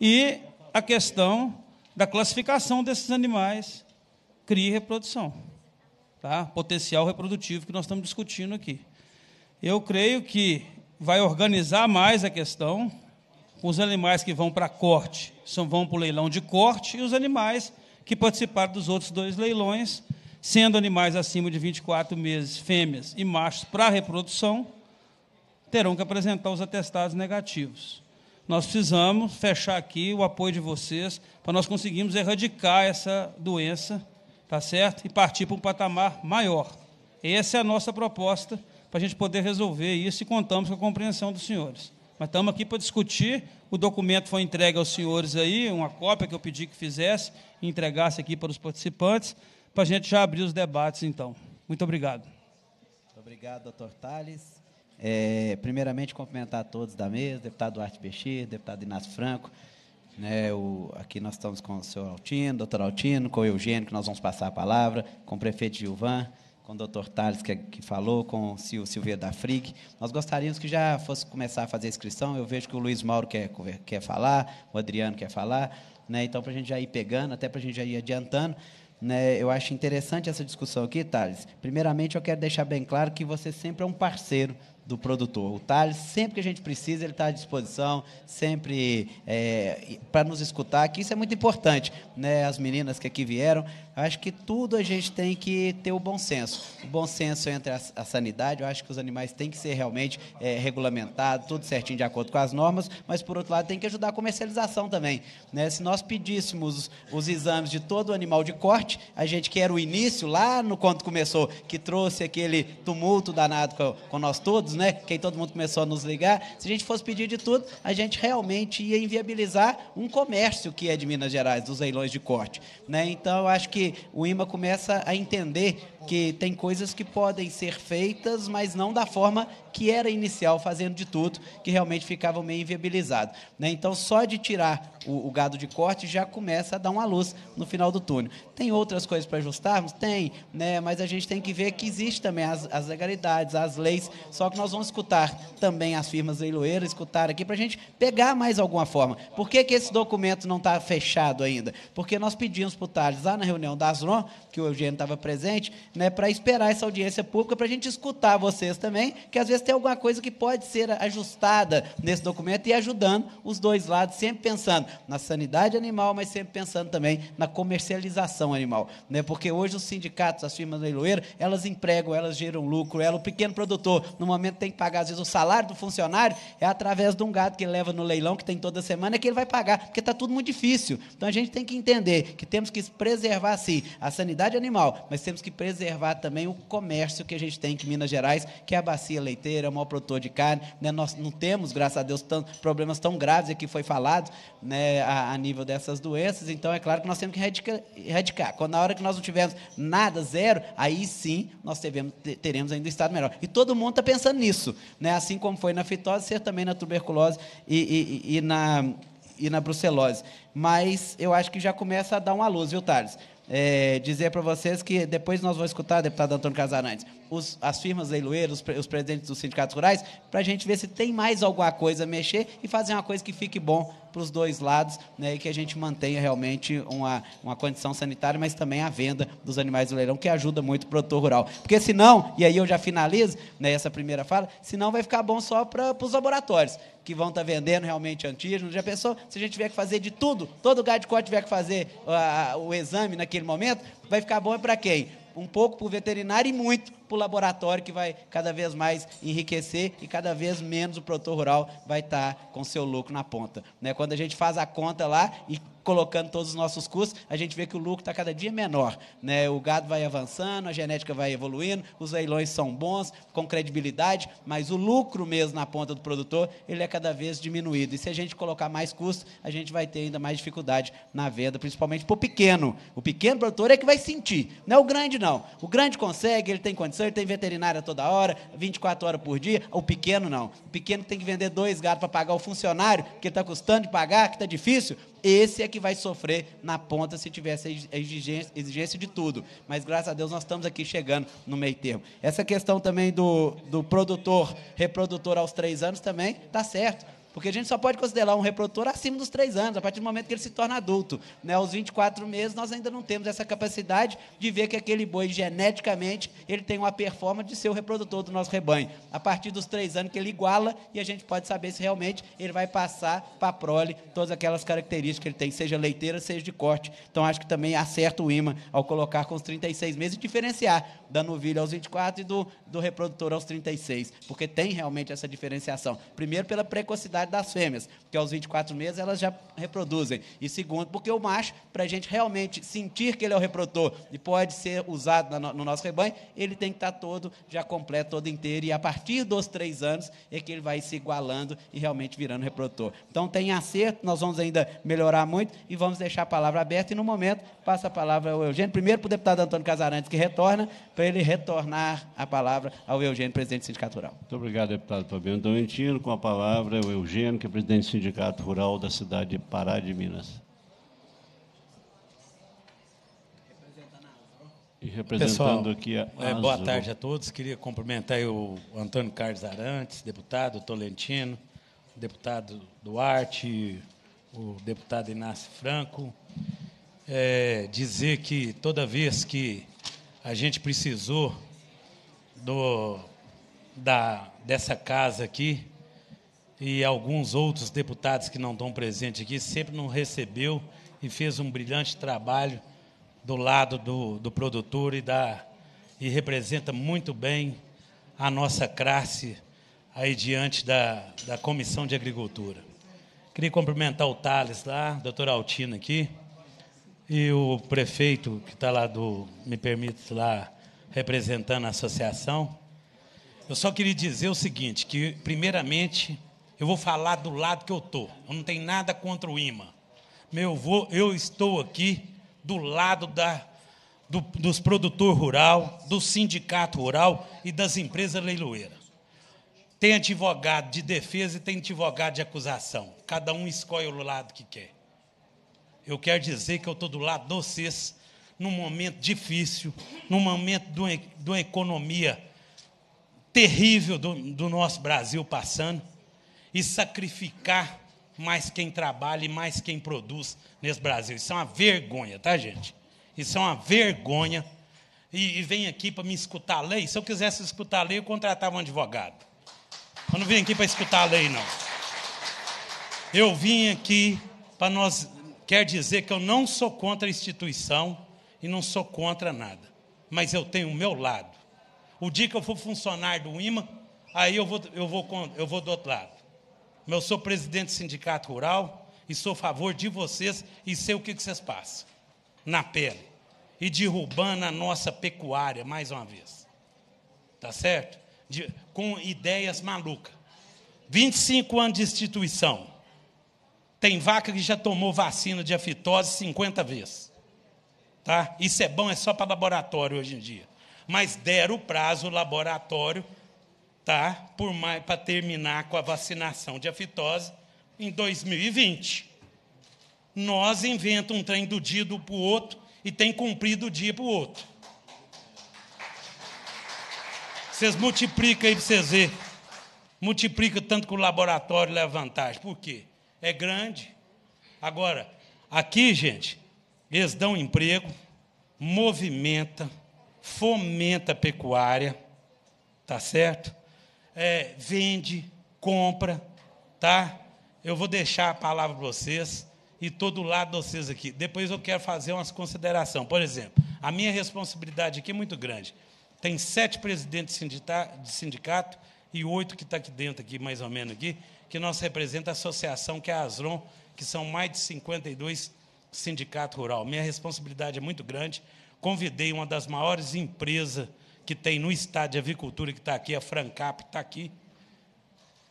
e a questão da classificação desses animais, cria e reprodução, tá? Potencial reprodutivo que nós estamos discutindo aqui. Eu creio que vai organizar mais a questão com os animais que vão para corte, são, vão para o leilão de corte, e os animais que participaram dos outros dois leilões, sendo animais acima de vinte e quatro meses, fêmeas e machos para reprodução, terão que apresentar os atestados negativos. Nós precisamos fechar aqui o apoio de vocês para nós conseguirmos erradicar essa doença, tá certo? E partir para um patamar maior. Essa é a nossa proposta para a gente poder resolver isso e contamos com a compreensão dos senhores. Mas estamos aqui para discutir, o documento foi entregue aos senhores aí, uma cópia que eu pedi que fizesse e entregasse aqui para os participantes, para a gente já abrir os debates, então. Muito obrigado. Muito obrigado, doutor Thales. É, primeiramente, cumprimentar a todos da mesa, deputado Duarte Bechir, deputado Inácio Franco, né, o, aqui nós estamos com o senhor Altino, doutor Altino, com o Eugênio, que nós vamos passar a palavra, com o prefeito Juvan, com o doutor Thales, que, que falou, com o Silvio Silveira da F R I C. Nós gostaríamos que já fosse começar a fazer a inscrição, eu vejo que o Luiz Mauro quer, quer falar, o Adriano quer falar, né, então, para a gente já ir pegando, até para a gente já ir adiantando. Né, eu acho interessante essa discussão aqui, Thales. Primeiramente, eu quero deixar bem claro que você sempre é um parceiro do produtor. O Thales, sempre que a gente precisa, ele está à disposição, sempre é, para nos escutar, que isso é muito importante, né? As meninas que aqui vieram, eu acho que tudo a gente tem que ter o bom senso. O bom senso entre a, a sanidade, eu acho que os animais têm que ser realmente é, regulamentados, tudo certinho de acordo com as normas, mas, por outro lado, tem que ajudar a comercialização também, né? Se nós pedíssemos os, os exames de todo animal de corte, a gente que era o início, lá no quando começou, que trouxe aquele tumulto danado com, com nós todos, né? Que aí todo mundo começou a nos ligar. Se a gente fosse pedir de tudo, a gente realmente ia inviabilizar um comércio que é de Minas Gerais, dos leilões de corte, né? Então, eu acho que o I M A começa a entender que tem coisas que podem ser feitas, mas não da forma que era inicial, fazendo de tudo, que realmente ficava meio inviabilizado, né? Então, só de tirar o, o gado de corte já começa a dar uma luz no final do túnel. Tem outras coisas para ajustarmos? Tem, né? Mas a gente tem que ver que existem também as, as legalidades, as leis, só que nós vamos escutar também as firmas leiloeiras, escutar aqui para a gente pegar mais alguma forma. Por que que esse documento não está fechado ainda? Porque nós pedimos para o Thales, lá na reunião da ASROM, que o Eugênio estava presente, né, para esperar essa audiência pública, para a gente escutar vocês também, que às vezes tem alguma coisa que pode ser ajustada nesse documento e ajudando os dois lados, sempre pensando na sanidade animal, mas sempre pensando também na comercialização animal, né? Porque hoje os sindicatos, as firmas leiloeiras, elas empregam, elas geram lucro, ela, o pequeno produtor, no momento tem que pagar, às vezes, o salário do funcionário é através de um gado que ele leva no leilão, que tem toda semana, que ele vai pagar, porque está tudo muito difícil. Então, a gente tem que entender que temos que preservar, sim, a sanidade animal, mas temos que preservar também o comércio que a gente tem aqui em Minas Gerais, que é a bacia leiteira, é o maior produtor de carne, né? Nós não temos, graças a Deus, tantos problemas tão graves, aqui foi falado, né, a, a nível dessas doenças. Então, é claro que nós temos que erradicar. erradicar. Quando, na hora que nós não tivermos nada, zero, aí sim nós teremos, teremos ainda um estado melhor. E todo mundo está pensando nisso, né? Assim como foi na fitose, ser também na tuberculose e, e, e, na, e na brucelose. Mas eu acho que já começa a dar uma luz, viu, Thales? É, dizer para vocês que depois nós vamos escutar, deputado Antônio Carlos Arantes, os, as firmas leiloeiras, os, os presidentes dos sindicatos rurais, para a gente ver se tem mais alguma coisa a mexer e fazer uma coisa que fique bom para os dois lados, né, e que a gente mantenha realmente uma, uma condição sanitária, mas também a venda dos animais do leilão, que ajuda muito o produtor rural. Porque senão, e aí eu já finalizo, né, essa primeira fala, senão vai ficar bom só para os laboratórios, que vão estar vendendo realmente antígeno. Já pensou? Se a gente tiver que fazer de tudo, todo gado de corte tiver que fazer uh, o exame naquele momento, vai ficar bom é para quem? Um pouco para o veterinário e muito para o laboratório, que vai cada vez mais enriquecer e cada vez menos o produtor rural vai estar com seu lucro na ponta, né? Quando a gente faz a conta lá e colocando todos os nossos custos, a gente vê que o lucro está cada dia menor, né? O gado vai avançando, a genética vai evoluindo, os leilões são bons, com credibilidade, mas o lucro mesmo na ponta do produtor, ele é cada vez diminuído. E se a gente colocar mais custos, a gente vai ter ainda mais dificuldade na venda, principalmente para o pequeno. O pequeno produtor é que vai sentir, não é o grande, não. O grande consegue, ele tem condição, ele tem veterinária toda hora, vinte e quatro horas por dia. O pequeno, não. O pequeno tem que vender dois gados para pagar o funcionário, que está custando de pagar, que está difícil, esse é que vai sofrer na ponta se tiver essa exigência, exigência de tudo. Mas, graças a Deus, nós estamos aqui chegando no meio termo. Essa questão também do, do produtor, reprodutor aos três anos também está certo, porque a gente só pode considerar um reprodutor acima dos três anos, a partir do momento que ele se torna adulto. Né? Aos vinte e quatro meses, nós ainda não temos essa capacidade de ver que aquele boi, geneticamente, ele tem uma performance de ser o reprodutor do nosso rebanho. A partir dos três anos que ele iguala, e a gente pode saber se realmente ele vai passar para a prole todas aquelas características que ele tem, seja leiteira, seja de corte. Então, acho que também acerta o I M A ao colocar com os trinta e seis meses e diferenciar da novilha aos vinte e quatro e do, do reprodutor aos trinta e seis, porque tem realmente essa diferenciação. Primeiro, pela precocidade das fêmeas, porque aos vinte e quatro meses elas já reproduzem. E segundo, porque o macho, para a gente realmente sentir que ele é o reprodutor e pode ser usado no nosso rebanho, ele tem que estar todo, já completo, todo inteiro, e a partir dos três anos é que ele vai se igualando e realmente virando reprodutor. Então tem acerto, nós vamos ainda melhorar muito e vamos deixar a palavra aberta e no momento passa a palavra ao Eugênio, primeiro para o deputado Antônio Carlos Arantes, que retorna, para ele retornar a palavra ao Eugênio, presidente do Sindicato Rural. Muito obrigado, deputado Fabiano Tolentino. Com a palavra, o Eugênio. Eugênio, que é presidente do Sindicato Rural da cidade de Pará de Minas. E representando Pessoal, aqui a é, boa tarde a todos. Queria cumprimentar o Antônio Carlos Arantes, deputado Tolentino, deputado Duarte, o deputado Inácio Franco. É, dizer que toda vez que a gente precisou do, da, dessa casa aqui, e alguns outros deputados que não estão presentes aqui, sempre nos recebeu e fez um brilhante trabalho do lado do, do produtor e, da, e representa muito bem a nossa classe aí diante da, da Comissão de Agricultura. Queria cumprimentar o Thales lá, a doutora Altina aqui, e o prefeito que está lá, do, me permite, lá representando a associação. Eu só queria dizer o seguinte, que, primeiramente, eu vou falar do lado que eu estou. Eu não tenho nada contra o I M A. Meu vô, eu estou aqui do lado da, do, dos produtores rurais, do sindicato rural e das empresas leiloeiras. Tem advogado de defesa e tem advogado de acusação. Cada um escolhe o lado que quer. Eu quero dizer que eu estou do lado de vocês num momento difícil, num momento de uma economia terrível do, do nosso Brasil passando, e sacrificar mais quem trabalha e mais quem produz nesse Brasil. Isso é uma vergonha, tá, gente? Isso é uma vergonha. E, e vem aqui para me escutar a lei. Se eu quisesse escutar a lei, eu contratava um advogado. Eu não vim aqui para escutar a lei, não. Eu vim aqui para nós... Quer dizer que eu não sou contra a instituição e não sou contra nada. Mas eu tenho o meu lado. O dia que eu for funcionário do I M A, aí eu vou, eu vou, eu vou do outro lado. Eu sou presidente do Sindicato Rural e sou a favor de vocês e sei o que vocês passam na pele e derrubando a nossa pecuária, mais uma vez. Tá certo? De, com ideias malucas. vinte e cinco anos de instituição. Tem vaca que já tomou vacina de afitose cinquenta vezes. Tá? Isso é bom, é só para laboratório hoje em dia. Mas deram o prazo o laboratório... Tá, por mais para terminar com a vacinação de afitose em dois mil e vinte. Nós inventamos um trem do dia para o outro e tem cumprido o dia para o outro. Vocês multiplicam aí para vocês verem. Multiplica tanto que o laboratório leva vantagem. Por quê? É grande. Agora, aqui, gente, eles dão emprego, movimenta, fomenta a pecuária, tá certo? É, vende, compra, tá? Eu vou deixar a palavra para vocês e todo lado de vocês aqui. Depois eu quero fazer umas considerações. Por exemplo, a minha responsabilidade aqui é muito grande. Tem sete presidentes de sindicato e oito que estão aqui dentro, aqui, mais ou menos, aqui, que nós representa a associação, que é a ASROM, que são mais de cinquenta e dois sindicatos rurais. Minha responsabilidade é muito grande. Convidei uma das maiores empresas que tem no estado de avicultura, que está aqui, a Francap está aqui,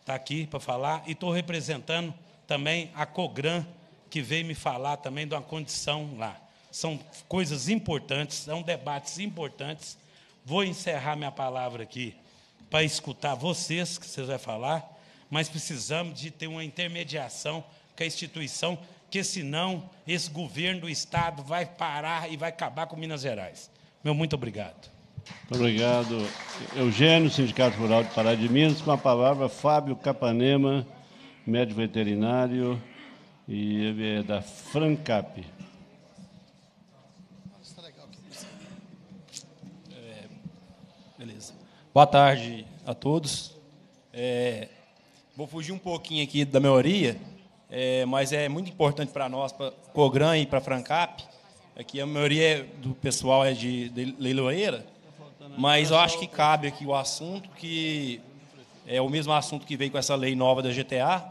está aqui para falar, e estou representando também a Cogran, que veio me falar também de uma condição lá. São coisas importantes, são debates importantes. Vou encerrar minha palavra aqui para escutar vocês, que vocês vão falar, mas precisamos de ter uma intermediação com a instituição que senão esse governo do Estado vai parar e vai acabar com Minas Gerais. Meu muito obrigado. Muito obrigado, Eugênio, Sindicato Rural de Pará de Minas. Com a palavra, Fábio Capanema, médico veterinário e da Francap. É, beleza. Boa tarde a todos. É, vou fugir um pouquinho aqui da maioria, é, mas é muito importante para nós, para Cogran e para a Francap. Aqui a maioria do pessoal é de, de leiloeira, mas eu acho que cabe aqui o assunto, que é o mesmo assunto que veio com essa lei nova da G T A,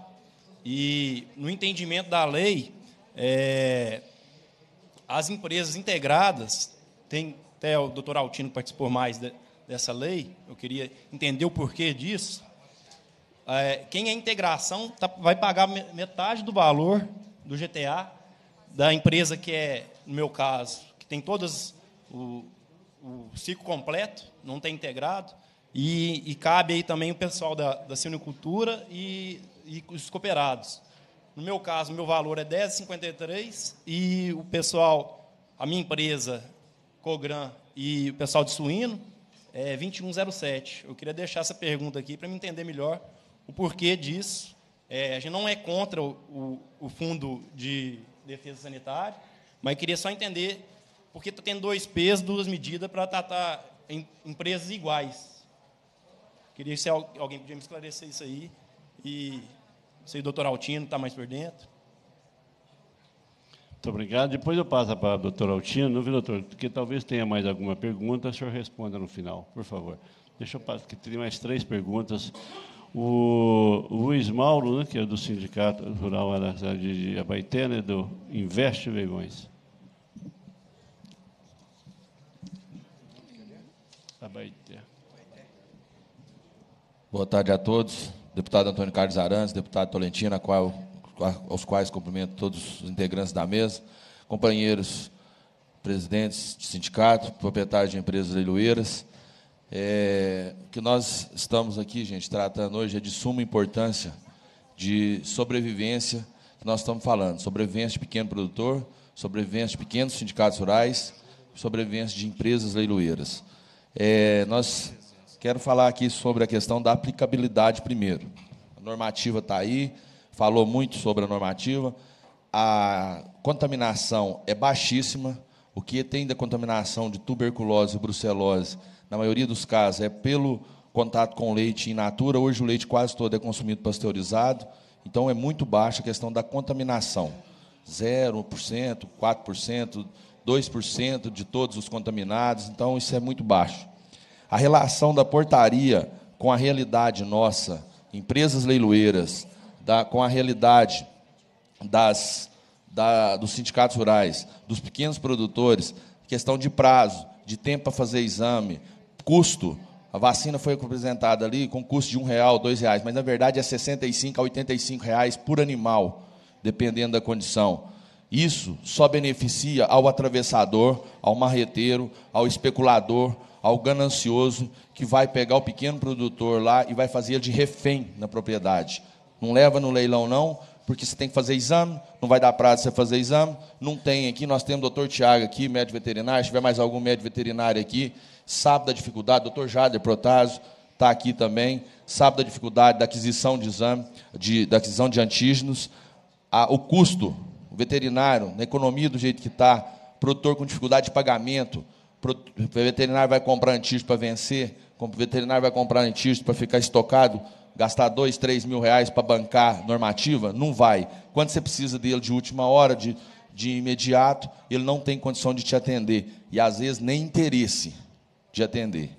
e no entendimento da lei, é, as empresas integradas, tem até o doutor Altino participou mais de, dessa lei, eu queria entender o porquê disso, é, quem é integração tá, vai pagar metade do valor do G T A, da empresa que é, no meu caso, que tem todas o, o ciclo completo, não tem integrado, e, e cabe aí também o pessoal da, da silvicultura e, e os cooperados. No meu caso, o meu valor é dez reais e cinquenta e três centavos e o pessoal, a minha empresa, Cogran, e o pessoal de suíno, é vinte e um reais e sete centavos. Eu queria deixar essa pergunta aqui para me entender melhor o porquê disso. É, a gente não é contra o, o, o fundo de defesa sanitária, mas queria só entender porque está tendo dois pesos, duas medidas para tratar em empresas iguais. Queria se alguém podia me esclarecer isso aí. E sei o doutor Altino está mais por dentro. Muito obrigado. Depois eu passo para o doutor Altino, viu, doutor? Porque talvez tenha mais alguma pergunta, o senhor responda no final, por favor. Deixa eu passar, que tem mais três perguntas. O Luiz Mauro, né, que é do Sindicato Rural de Abaeté, né, do Investe Vegões. Abaeté. Boa tarde a todos. Deputado Antônio Carlos Arantes, deputado Tolentino, a qual, aos quais cumprimento todos os integrantes da mesa, companheiros presidentes de sindicato, proprietários de empresas leiloeiras. É, que nós estamos aqui, gente, tratando hoje é de suma importância de sobrevivência que nós estamos falando, sobrevivência de pequeno produtor, sobrevivência de pequenos sindicatos rurais, sobrevivência de empresas leiloeiras. É, nós quero falar aqui sobre a questão da aplicabilidade primeiro. A normativa está aí, falou muito sobre a normativa, a contaminação é baixíssima, o que tem da contaminação de tuberculose e brucelose, na maioria dos casos, é pelo contato com leite in natura. Hoje, o leite quase todo é consumido pasteurizado, então é muito baixa a questão da contaminação. zero por cento, quatro por cento, dois por cento de todos os contaminados, então isso é muito baixo. A relação da portaria com a realidade nossa, empresas leiloeiras, da, com a realidade das, da, dos sindicatos rurais, dos pequenos produtores, questão de prazo, de tempo para fazer exame, custo, a vacina foi apresentada ali com custo de um real, dois reais, mas, na verdade, é sessenta e cinco reais a oitenta e cinco reais por animal, dependendo da condição. Isso só beneficia ao atravessador, ao marreteiro, ao especulador, ao ganancioso, que vai pegar o pequeno produtor lá e vai fazer ele de refém na propriedade. Não leva no leilão, não, porque você tem que fazer exame, não vai dar prazo para você fazer exame, não tem aqui, nós temos o doutor Tiago aqui, médico veterinário, se tiver mais algum médico veterinário aqui, sabe da dificuldade, o doutor Jader Protásio está aqui também, sabe da dificuldade da aquisição de exame, de, da aquisição de antígenos, a, o custo, o veterinário, na economia do jeito que está, produtor com dificuldade de pagamento, pro, o veterinário vai comprar antígeno para vencer, o veterinário vai comprar antígeno para ficar estocado, gastar dois, três mil reais para bancar normativa, não vai. Quando você precisa dele de última hora, de, de imediato, ele não tem condição de te atender. E, às vezes, nem interesse de atender.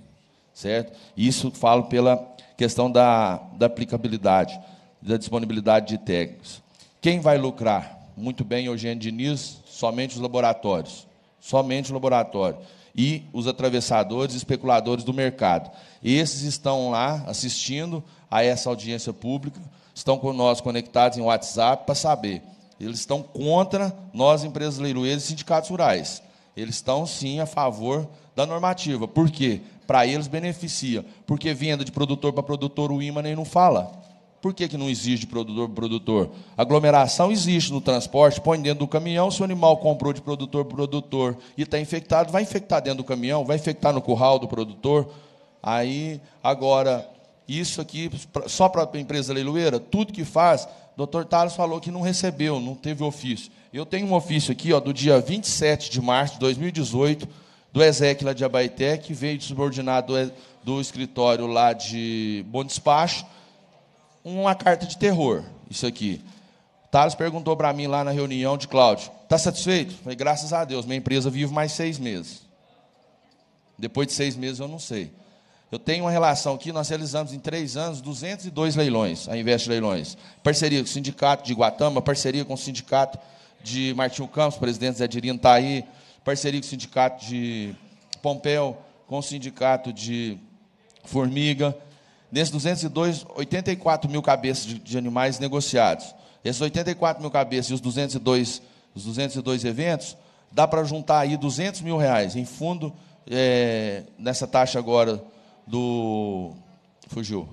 Certo? Isso falo pela questão da, da aplicabilidade, da disponibilidade de técnicos. Quem vai lucrar? Muito bem, Eugênio Diniz, somente os laboratórios. Somente o laboratório. E os atravessadores e especuladores do mercado. Esses estão lá assistindo a essa audiência pública, estão com nós conectados em WhatsApp para saber. Eles estão contra nós, empresas leiloeiras e sindicatos rurais. Eles estão, sim, a favor da normativa. Por quê? Para eles beneficia. Porque venda de produtor para produtor, o I M A nem não fala. Por que que não exige produtor para produtor? Aglomeração existe no transporte, põe dentro do caminhão, se o animal comprou de produtor para produtor e está infectado, vai infectar dentro do caminhão, vai infectar no curral do produtor. Aí, agora, isso aqui, só para a empresa leiloeira, tudo que faz, o doutor Thales falou que não recebeu, não teve ofício. Eu tenho um ofício aqui, ó, do dia vinte e sete de março de dois mil e dezoito, do E S E C lá de Abaeté, que veio de subordinado do, do escritório lá de Bom Despacho, uma carta de terror, isso aqui. Thales perguntou para mim lá na reunião de Cláudio, está satisfeito? Falei, graças a Deus, minha empresa vive mais seis meses. Depois de seis meses, eu não sei. Eu tenho uma relação aqui, nós realizamos em três anos duzentos e dois leilões, a Invest Leilões. Parceria com o Sindicato de Guatama, parceria com o Sindicato de Martinho Campos, presidente Zé Dirino está aí, parceria com o Sindicato de Pompeu, com o Sindicato de Formiga. Desses duzentos e dois, oitenta e quatro mil cabeças de, de animais negociados. Esses oitenta e quatro mil cabeças e os duzentos e dois, os duzentos e dois eventos, dá para juntar aí duzentos mil reais em fundo, é, nessa taxa agora do... Fugiu.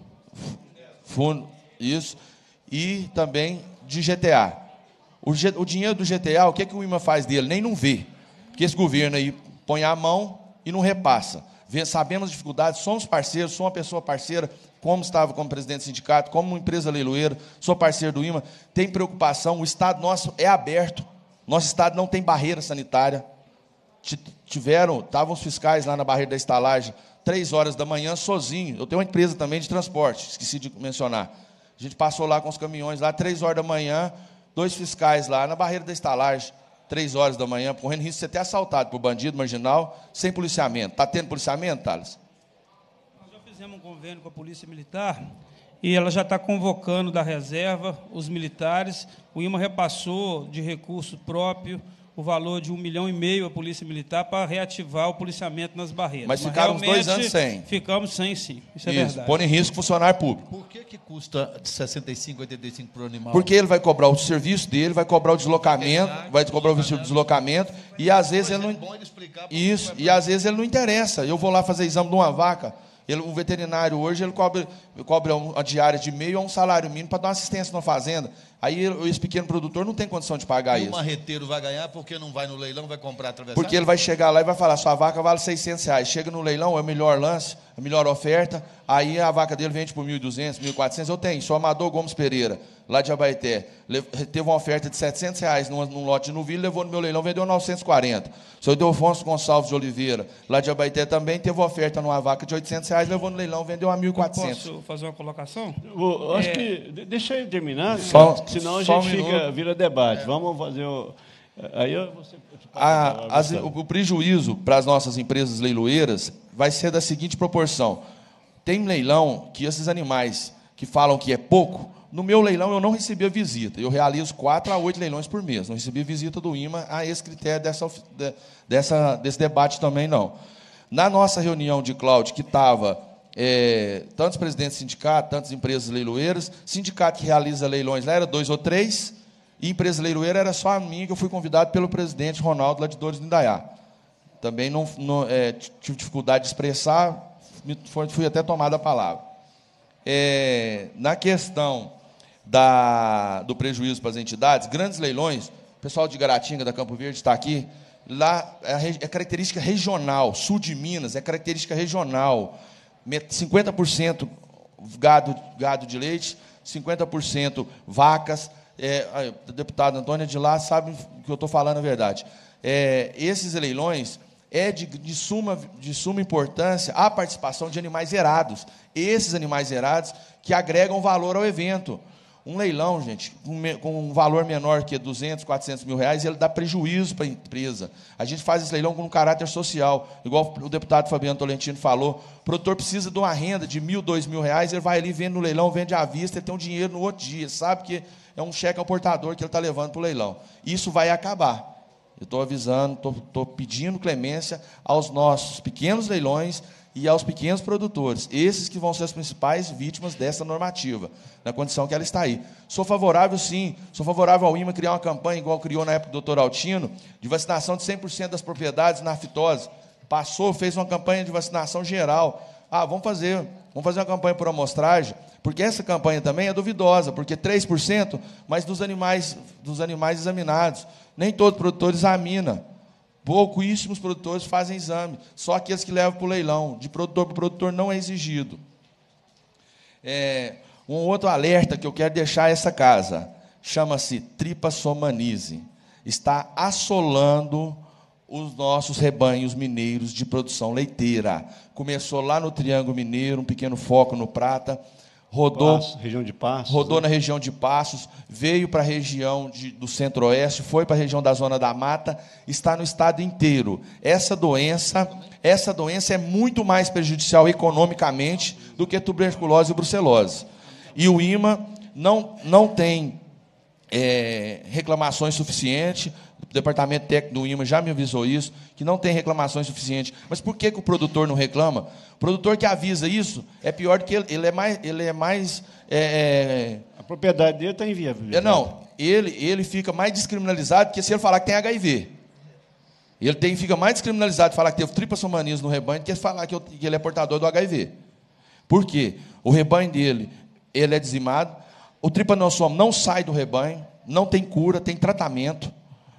Fundo, isso. E também de G T A. O, G, o dinheiro do G T A, o que é que o I M A faz dele? Nem não vê. Porque esse governo aí põe a mão e não repassa. Sabemos as dificuldades, somos parceiros, sou uma pessoa parceira, como estava como presidente do sindicato, como uma empresa leiloeira, sou parceiro do I M A, tem preocupação, o Estado nosso é aberto, nosso Estado não tem barreira sanitária. Tiveram, estavam os fiscais lá na barreira da estalagem, três horas da manhã, sozinho. Eu tenho uma empresa também de transporte, esqueci de mencionar. A gente passou lá com os caminhões, lá três horas da manhã, dois fiscais lá na barreira da estalagem, três horas da manhã, correndo risco de você ter assaltado por bandido marginal, sem policiamento. Está tendo policiamento, Thales? Nós já fizemos um convênio com a Polícia Militar e ela já está convocando da reserva os militares. O I M A repassou de recurso próprio o valor de um milhão e meio à Polícia Militar para reativar o policiamento nas barreiras. Mas, Mas ficaram uns dois anos sem. Ficamos sem, sim. Isso, Isso. é verdade. Põe em risco funcionário público. Por que que custa de sessenta e cinco a oitenta e cinco para o animal? Porque ele vai cobrar o serviço dele, vai cobrar o deslocamento, verdade, vai cobrar o deslocamento, e às vezes ele não... É bom ele explicar isso, e às vezes ele não interessa. Eu vou lá fazer exame de uma vaca, ele, um veterinário hoje, ele cobra, cobra uma diária de meio a um salário mínimo para dar uma assistência na fazenda. Aí esse pequeno produtor não tem condição de pagar isso. O marreteiro vai ganhar porque não vai no leilão, vai comprar atravessado? Porque ele vai chegar lá e vai falar, sua vaca vale seiscentos reais. Chega no leilão, é o melhor lance, a melhor oferta, aí a vaca dele vende por mil e duzentos, mil e quatrocentos. Eu tenho, sou Amador Gomes Pereira, lá de Abaeté. Teve uma oferta de setecentos reais num, num lote de novilho, levou no meu leilão, vendeu novecentos e quarenta. O senhor Delfonso Gonçalves de Oliveira, lá de Abaeté também, teve uma oferta numa vaca de oitocentos reais, levou no leilão, vendeu a mil e quatrocentos. Posso fazer uma colocação? Eu acho é... que... Deixa eu terminar. Só... Senão a gente um fica, vira debate. É. Vamos fazer o... Aí eu, você a, as, o, o prejuízo para as nossas empresas leiloeiras vai ser da seguinte proporção. Tem leilão que esses animais que falam que é pouco, no meu leilão eu não recebi a visita. Eu realizo quatro a oito leilões por mês. Não recebi visita do I M A a esse critério dessa, dessa, desse debate também, não. Na nossa reunião de Cláudio, que estava... É, tantos presidentes de sindicato, tantas empresas leiloeiras, sindicato que realiza leilões lá era dois ou três, e empresa leiloeira era só a minha, que eu fui convidado pelo presidente Ronaldo, lá de Dores de Indaiá. Também não, não, é, tive dificuldade de expressar, fui até tomado a palavra. É, na questão da, do prejuízo para as entidades, grandes leilões, o pessoal de Garatinga, da Campo Verde, está aqui, lá é característica regional, sul de Minas, é característica regional, cinquenta por cento gado, gado de leite, cinquenta por cento vacas. É, a deputada Antônia de lá sabe que eu estou falando a verdade. É, esses leilões é de, de, suma, de suma importância a participação de animais herados. Esses animais herados que agregam valor ao evento. Um leilão, gente, com um valor menor que duzentos, quatrocentos mil reais, ele dá prejuízo para a empresa. A gente faz esse leilão com um caráter social, igual o deputado Fabiano Tolentino falou. O produtor precisa de uma renda de mil, dois mil reais, ele vai ali, vende no leilão, vende à vista, ele tem um dinheiro no outro dia, sabe que é um cheque ao portador que ele está levando para o leilão. Isso vai acabar. Eu estou avisando, estou pedindo clemência aos nossos pequenos leilões e aos pequenos produtores, esses que vão ser as principais vítimas dessa normativa, na condição que ela está aí. Sou favorável, sim, sou favorável ao I M A criar uma campanha, igual criou na época do doutor Altino, de vacinação de cem por cento das propriedades na fitose. Passou, fez uma campanha de vacinação geral. Ah, vamos fazer, vamos fazer uma campanha por amostragem, porque essa campanha também é duvidosa, porque três por cento, mas dos animais, dos animais examinados, nem todos os produtores examinam. Pouquíssimos produtores fazem exame, só aqueles que levam para o leilão. De produtor para produtor não é exigido. É, um outro alerta que eu quero deixar essa casa, chama-se tripassomanise. Está assolando os nossos rebanhos mineiros de produção leiteira. Começou lá no Triângulo Mineiro, um pequeno foco no Prata, rodou, Passo, região de Passos, rodou né? na região de Passos, veio para a região de, do Centro-Oeste, foi para a região da Zona da Mata, está no estado inteiro. Essa doença, essa doença é muito mais prejudicial economicamente do que tuberculose e brucelose. E o I M A não, não tem é, reclamações suficientes. O departamento técnico do I M A já me avisou isso, que não tem reclamações suficientes. Mas por que, que o produtor não reclama? O produtor que avisa isso é pior do que ele. Ele é mais... Ele é mais é... A propriedade dele está inviável. Não, ele, ele fica mais descriminalizado que se ele falar que tem H I V. Ele tem, fica mais descriminalizado de falar que teve tripassomanise no rebanho do que falar que ele é portador do H I V. Por quê? O rebanho dele ele é dizimado, o tripanossomo não sai do rebanho, não tem cura, tem tratamento.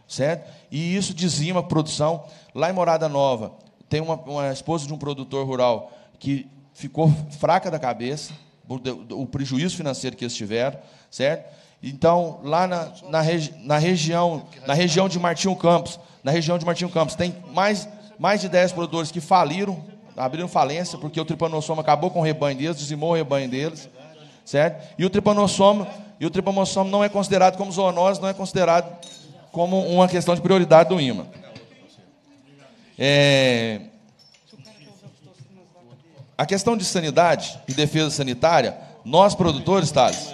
Certo? E isso dizima a produção. Lá em Morada Nova, tem uma, uma esposa de um produtor rural que ficou fraca da cabeça, o, o prejuízo financeiro que eles tiveram. Certo? Então, lá na, na, regi, na, região, na região de Martinho Campos, na região de Martinho Campos, tem mais, mais de dez produtores que faliram, abriram falência, porque o tripanossomo acabou com o rebanho deles, dizimou o rebanho deles. Certo? E o tripanossomo, e o tripanossomo não é considerado como zoonose, não é considerado como uma questão de prioridade do I M A. É... A questão de sanidade e defesa sanitária, nós produtores, Thales,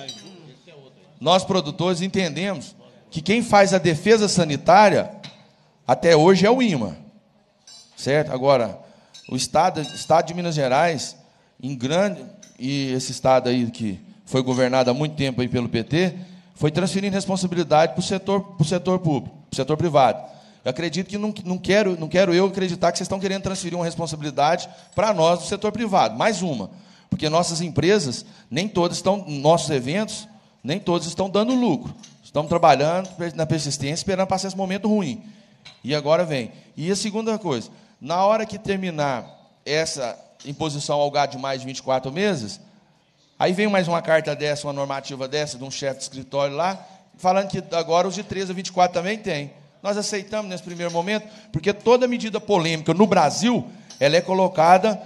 nós produtores entendemos que quem faz a defesa sanitária até hoje é o I M A. Certo? Agora, o Estado, Estado de Minas Gerais, em grande, e esse Estado aí que foi governado há muito tempo aí pelo P T, foi transferindo responsabilidade para o setor, para o setor público, para o setor privado. Eu acredito que não, não, quero, não quero eu acreditar que vocês estão querendo transferir uma responsabilidade para nós do setor privado, mais uma, porque nossas empresas, nem todas estão, nossos eventos, nem todos estão dando lucro. Estamos trabalhando na persistência, esperando passar esse momento ruim. E agora vem. E a segunda coisa, na hora que terminar essa imposição ao gado de mais de vinte e quatro meses... Aí vem mais uma carta dessa, uma normativa dessa, de um chefe de escritório lá, falando que agora os de treze a vinte e quatro também tem. Nós aceitamos nesse primeiro momento, porque toda medida polêmica no Brasil, ela é colocada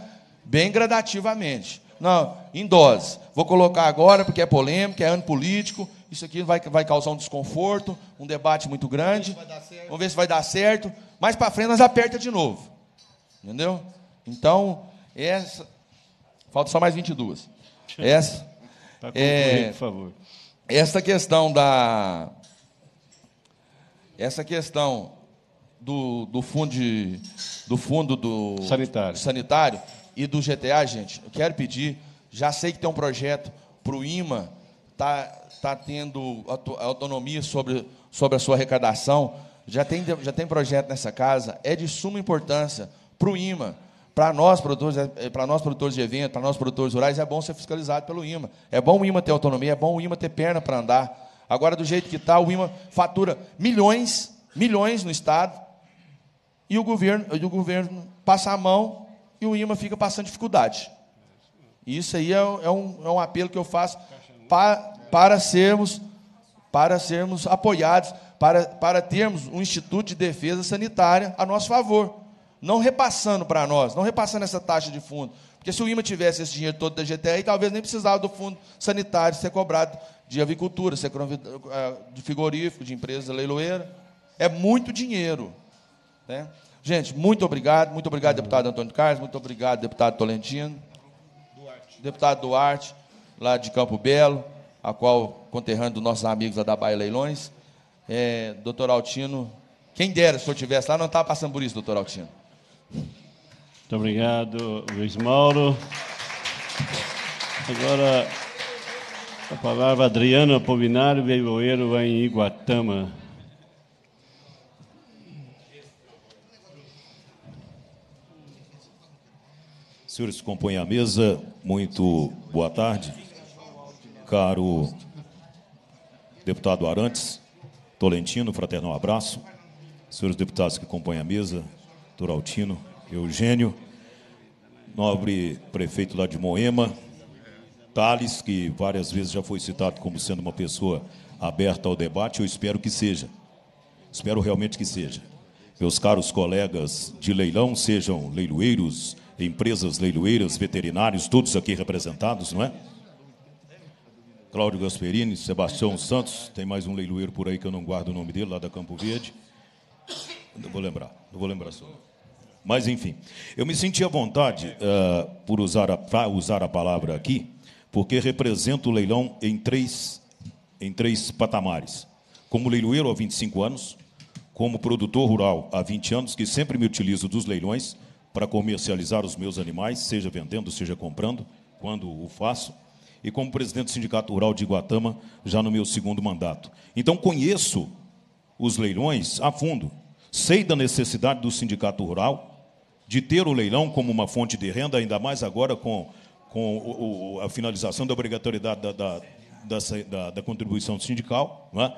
bem gradativamente. Não, em doses. Vou colocar agora, porque é polêmica, é ano político, isso aqui vai, vai causar um desconforto, um debate muito grande. Vamos ver se vai dar certo. Mais para frente, nós aperta de novo. Entendeu? Então, essa... Falta só mais vinte e duas. Essa, tá é, por favor. Essa questão da essa questão do, do fundo de, do fundo do sanitário. sanitário e do G T A, gente, eu quero pedir, já sei que tem um projeto para o I M A, tá tá tendo autonomia sobre sobre a sua arrecadação, já tem já tem projeto nessa casa, é de suma importância para o I M A. Para nós, produtores, para nós, produtores de evento, para nós, produtores rurais, é bom ser fiscalizado pelo I M A. É bom o I M A ter autonomia, é bom o I M A ter perna para andar. Agora, do jeito que está, o I M A fatura milhões, milhões no Estado, e o governo, e o governo passa a mão e o I M A fica passando dificuldade. E isso aí é, é, um, é um apelo que eu faço pa, para, sermos, para sermos apoiados, para, para termos um Instituto de Defesa Sanitária a nosso favor. Não repassando para nós, não repassando essa taxa de fundo. Porque se o I M A tivesse esse dinheiro todo da G T I, talvez nem precisava do fundo sanitário ser cobrado de avicultura, ser de frigorífico, de empresa leiloeira. É muito dinheiro. Né? Gente, muito obrigado. Muito obrigado, deputado Antônio Carlos. Muito obrigado, deputado Tolentino. Duarte. Deputado Duarte, lá de Campo Belo, a qual conterrâneo dos nossos amigos lá da Baia Leilões. É, doutor Altino. Quem dera, se eu estivesse lá, não estava passando por isso, doutor Altino. Muito obrigado, Luiz Mauro. Agora, a palavra Adriano Apolinário Beiroeiro, em Iguatama. Senhores que compõem a mesa, muito boa tarde. Caro deputado Arantes, Tolentino, fraternal abraço. Senhores deputados que compõem a mesa, doutor Altino, Eugênio, nobre prefeito lá de Moema, Thales, que várias vezes já foi citado como sendo uma pessoa aberta ao debate, eu espero que seja. Espero realmente que seja. Meus caros colegas de leilão, sejam leiloeiros, empresas leiloeiras, veterinários, todos aqui representados, não é? Cláudio Gasperini, Sebastião Santos, tem mais um leiloeiro por aí que eu não guardo o nome dele, lá da Campo Verde. Não vou lembrar, não vou lembrar só. Mas, enfim, eu me senti à vontade uh, por usar a, pra usar a palavra aqui, porque represento o leilão em três, em três patamares. Como leiloeiro há vinte e cinco anos, como produtor rural há vinte anos, que sempre me utilizo dos leilões para comercializar os meus animais, seja vendendo, seja comprando, quando o faço, e como presidente do Sindicato Rural de Guatama, já no meu segundo mandato. Então, conheço os leilões a fundo, sei da necessidade do Sindicato Rural de ter o leilão como uma fonte de renda, ainda mais agora com, com o, o, a finalização da obrigatoriedade da, da, da, da, da contribuição sindical, não é?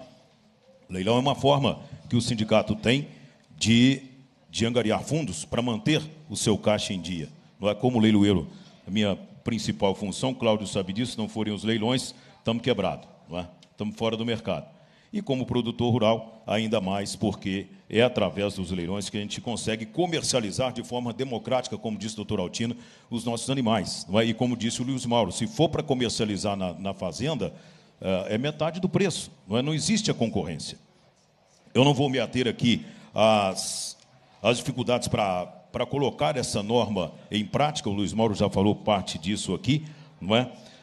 Leilão é uma forma que o sindicato tem de, de angariar fundos para manter o seu caixa em dia. Não é como leiloeiro. A minha principal função, Cláudio sabe disso, se não forem os leilões, estamos quebrados, não é? Estamos fora do mercado. E como produtor rural, ainda mais, porque é através dos leilões que a gente consegue comercializar de forma democrática, como disse o doutor Altino, os nossos animais. Não é? E como disse o Luiz Mauro, se for para comercializar na, na fazenda, é metade do preço, não é? Não existe a concorrência. Eu não vou me ater aqui às, às dificuldades para, para colocar essa norma em prática, o Luiz Mauro já falou parte disso aqui, não é?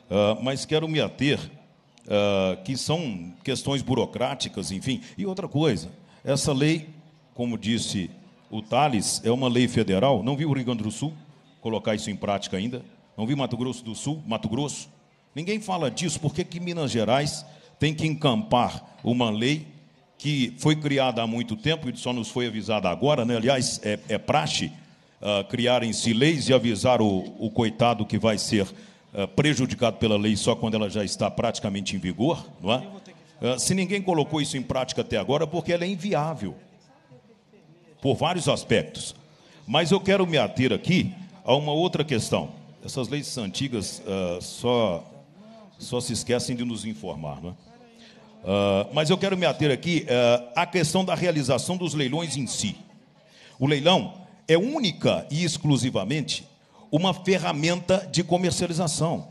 Uh, mas quero me ater, uh, que são questões burocráticas, enfim. E outra coisa, essa lei, como disse o Thales, é uma lei federal, não vi o Rio Grande do Sul colocar isso em prática ainda, não vi Mato Grosso do Sul, Mato Grosso, ninguém fala disso. Por que que Minas Gerais tem que encampar uma lei que foi criada há muito tempo e só nos foi avisada agora, né? Aliás, é, é praxe uh, criar em si leis e avisar o, o coitado que vai ser uh, prejudicado pela lei só quando ela já está praticamente em vigor, não é? Uh, se ninguém colocou isso em prática até agora, porque ela é inviável, por vários aspectos. Mas eu quero me ater aqui a uma outra questão. Essas leis antigas uh, só... só se esquecem de nos informar, não é? Uh, mas eu quero me ater aqui uh, à questão da realização dos leilões em si. O leilão é única e exclusivamente uma ferramenta de comercialização.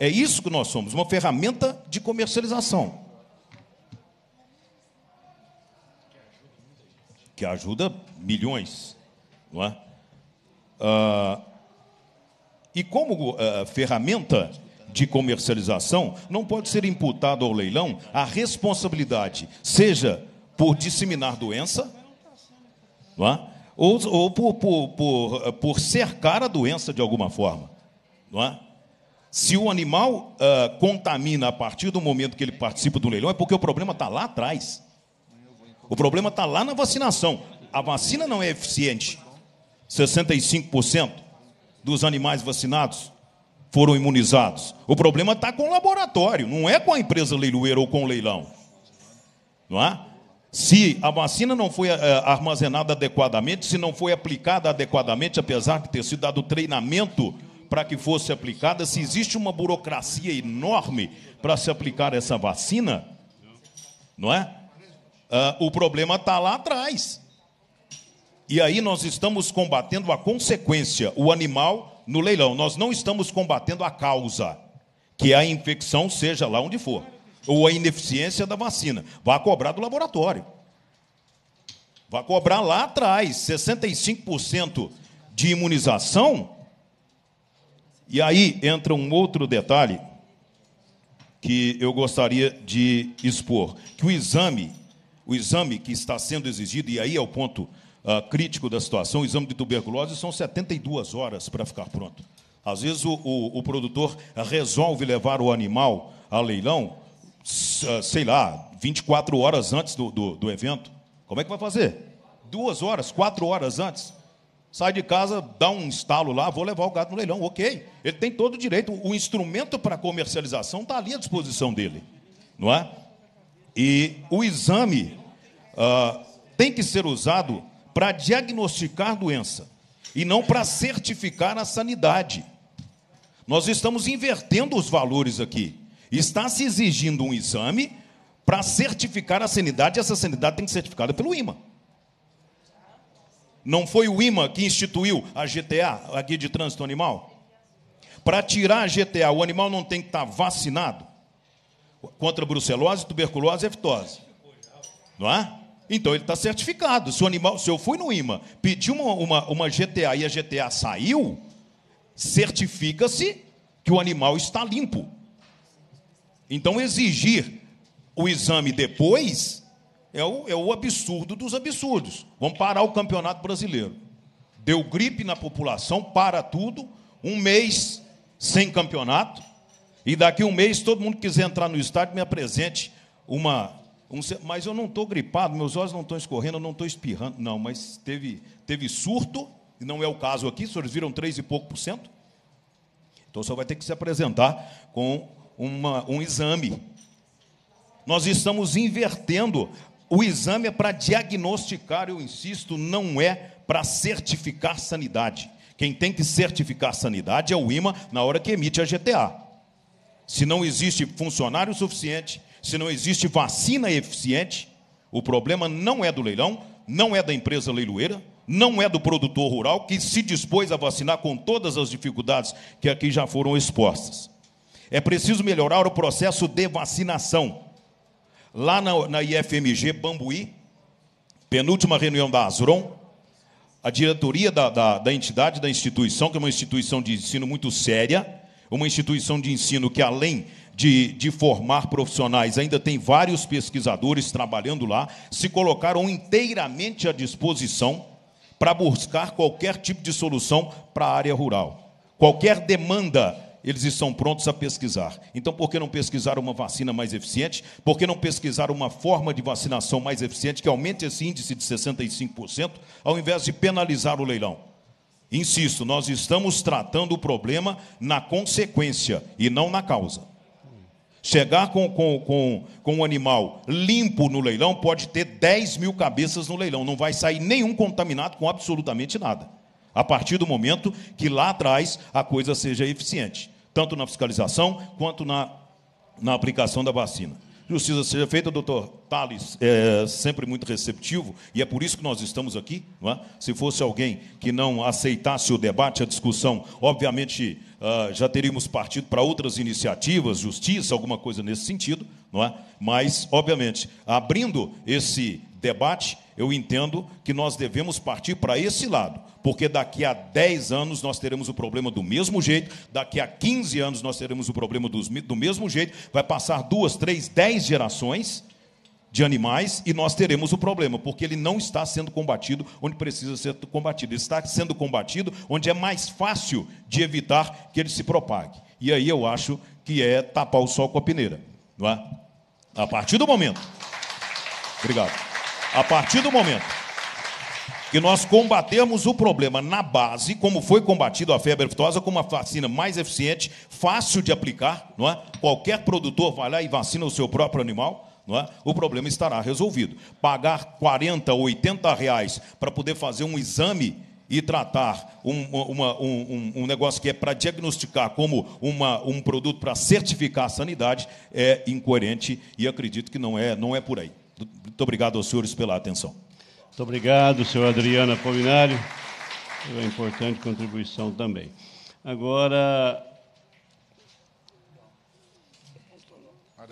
É isso que nós somos, uma ferramenta de comercialização. Que ajuda milhões, não é? Uh, e como uh, ferramenta de comercialização, não pode ser imputado ao leilão a responsabilidade, seja por disseminar doença, não é? ou, ou por, por, por, por cercar a doença de alguma forma. Não é? Se o animal uh, contamina a partir do momento que ele participa do leilão, é porque o problema está lá atrás. O problema está lá na vacinação. A vacina não é eficiente. sessenta e cinco por cento dos animais vacinados foram imunizados. O problema está com o laboratório, não é com a empresa leiloeira ou com o leilão. Não é? Se a vacina não foi é, armazenada adequadamente, se não foi aplicada adequadamente, apesar de ter sido dado treinamento para que fosse aplicada, se existe uma burocracia enorme para se aplicar essa vacina, não é? Ah, o problema está lá atrás. E aí nós estamos combatendo a consequência, o animal no leilão. Nós não estamos combatendo a causa, que é a infecção, seja lá onde for, ou a ineficiência da vacina. Vá cobrar do laboratório. Vá cobrar lá atrás, sessenta e cinco por cento de imunização. E aí entra um outro detalhe que eu gostaria de expor, que o exame, o exame que está sendo exigido, e aí é o ponto Uh, crítico da situação, o exame de tuberculose, são setenta e duas horas para ficar pronto. Às vezes o, o, o produtor resolve levar o animal a leilão, uh, sei lá, vinte e quatro horas antes do, do, do evento. Como é que vai fazer? Duas horas, quatro horas antes. sai de casa, dá um estalo lá, vou levar o gado no leilão, ok. Ele tem todo o direito, o instrumento para comercialização está ali à disposição dele, não é? E o exame uh, tem que ser usado para diagnosticar doença e não para certificar a sanidade. Nós estamos invertendo os valores aqui. Está se exigindo um exame para certificar a sanidade, e essa sanidade tem que ser certificada pelo I M A. Não foi o I M A que instituiu a G T A, a Guia de Trânsito Animal? Para tirar a G T A, o animal não tem que estar vacinado contra brucelose, tuberculose e eftose, não é? Então, ele está certificado. Se, o animal, se eu fui no I M A, pedi uma, uma, uma G T A e a G T A saiu, certifica-se que o animal está limpo. Então, exigir o exame depois... É o, é o absurdo dos absurdos. Vamos parar o Campeonato Brasileiro. Deu gripe na população, para tudo, um mês sem campeonato, e daqui um mês, todo mundo que quiser entrar no estádio, me apresente uma... Um, mas eu não estou gripado, meus olhos não estão escorrendo, eu não estou espirrando. Não, mas teve, teve surto, e não é o caso aqui, os senhores viram três e pouco por cento. Então, só vai ter que se apresentar com uma, um exame. Nós estamos invertendo... O exame é para diagnosticar, eu insisto, não é para certificar sanidade. Quem tem que certificar sanidade é o I M A na hora que emite a G T A. Se não existe funcionário suficiente, se não existe vacina eficiente, o problema não é do leilão, não é da empresa leiloeira, não é do produtor rural, que se dispôs a vacinar com todas as dificuldades que aqui já foram expostas. É preciso melhorar o processo de vacinação. Lá na, na I F M G Bambuí, penúltima reunião da ASROM, a diretoria da, da, da entidade, da instituição, que é uma instituição de ensino muito séria, uma instituição de ensino que, além de, de formar profissionais, ainda tem vários pesquisadores trabalhando lá, se colocaram inteiramente à disposição para buscar qualquer tipo de solução para a área rural. Qualquer demanda, eles estão prontos a pesquisar. Então, por que não pesquisar uma vacina mais eficiente? Por que não pesquisar uma forma de vacinação mais eficiente que aumente esse índice de sessenta e cinco por cento, ao invés de penalizar o leilão? Insisto, nós estamos tratando o problema na consequência e não na causa. Chegar com, com, com, com um animal limpo no leilão pode ter dez mil cabeças no leilão, não vai sair nenhum contaminado com absolutamente nada, a partir do momento que lá atrás a coisa seja eficiente, tanto na fiscalização quanto na, na aplicação da vacina. Justiça seja feita, doutor Thales é sempre muito receptivo, e é por isso que nós estamos aqui, não é? Se fosse alguém que não aceitasse o debate, a discussão, obviamente uh, já teríamos partido para outras iniciativas, justiça, alguma coisa nesse sentido, não é? Mas, obviamente, abrindo esse debate, eu entendo que nós devemos partir para esse lado, porque daqui a dez anos nós teremos o problema do mesmo jeito, daqui a quinze anos nós teremos o problema dos, do mesmo jeito, vai passar duas, três, dez gerações de animais e nós teremos o problema, porque ele não está sendo combatido onde precisa ser combatido, ele está sendo combatido onde é mais fácil de evitar que ele se propague. E aí eu acho que é tapar o sol com a peneira, não é? A partir do momento... Obrigado. A partir do momento que nós combatermos o problema na base, como foi combatido a febre aftosa, com uma vacina mais eficiente, fácil de aplicar, não é? Qualquer produtor vai lá e vacina o seu próprio animal, não é? O problema estará resolvido. Pagar quarenta, oitenta reais para poder fazer um exame e tratar um, uma, um, um negócio que é para diagnosticar como uma, um produto para certificar a sanidade é incoerente e acredito que não é, não é por aí. Muito obrigado aos senhores pela atenção. Muito obrigado, senhor Adriano Apolinário, pela importante contribuição também. Agora,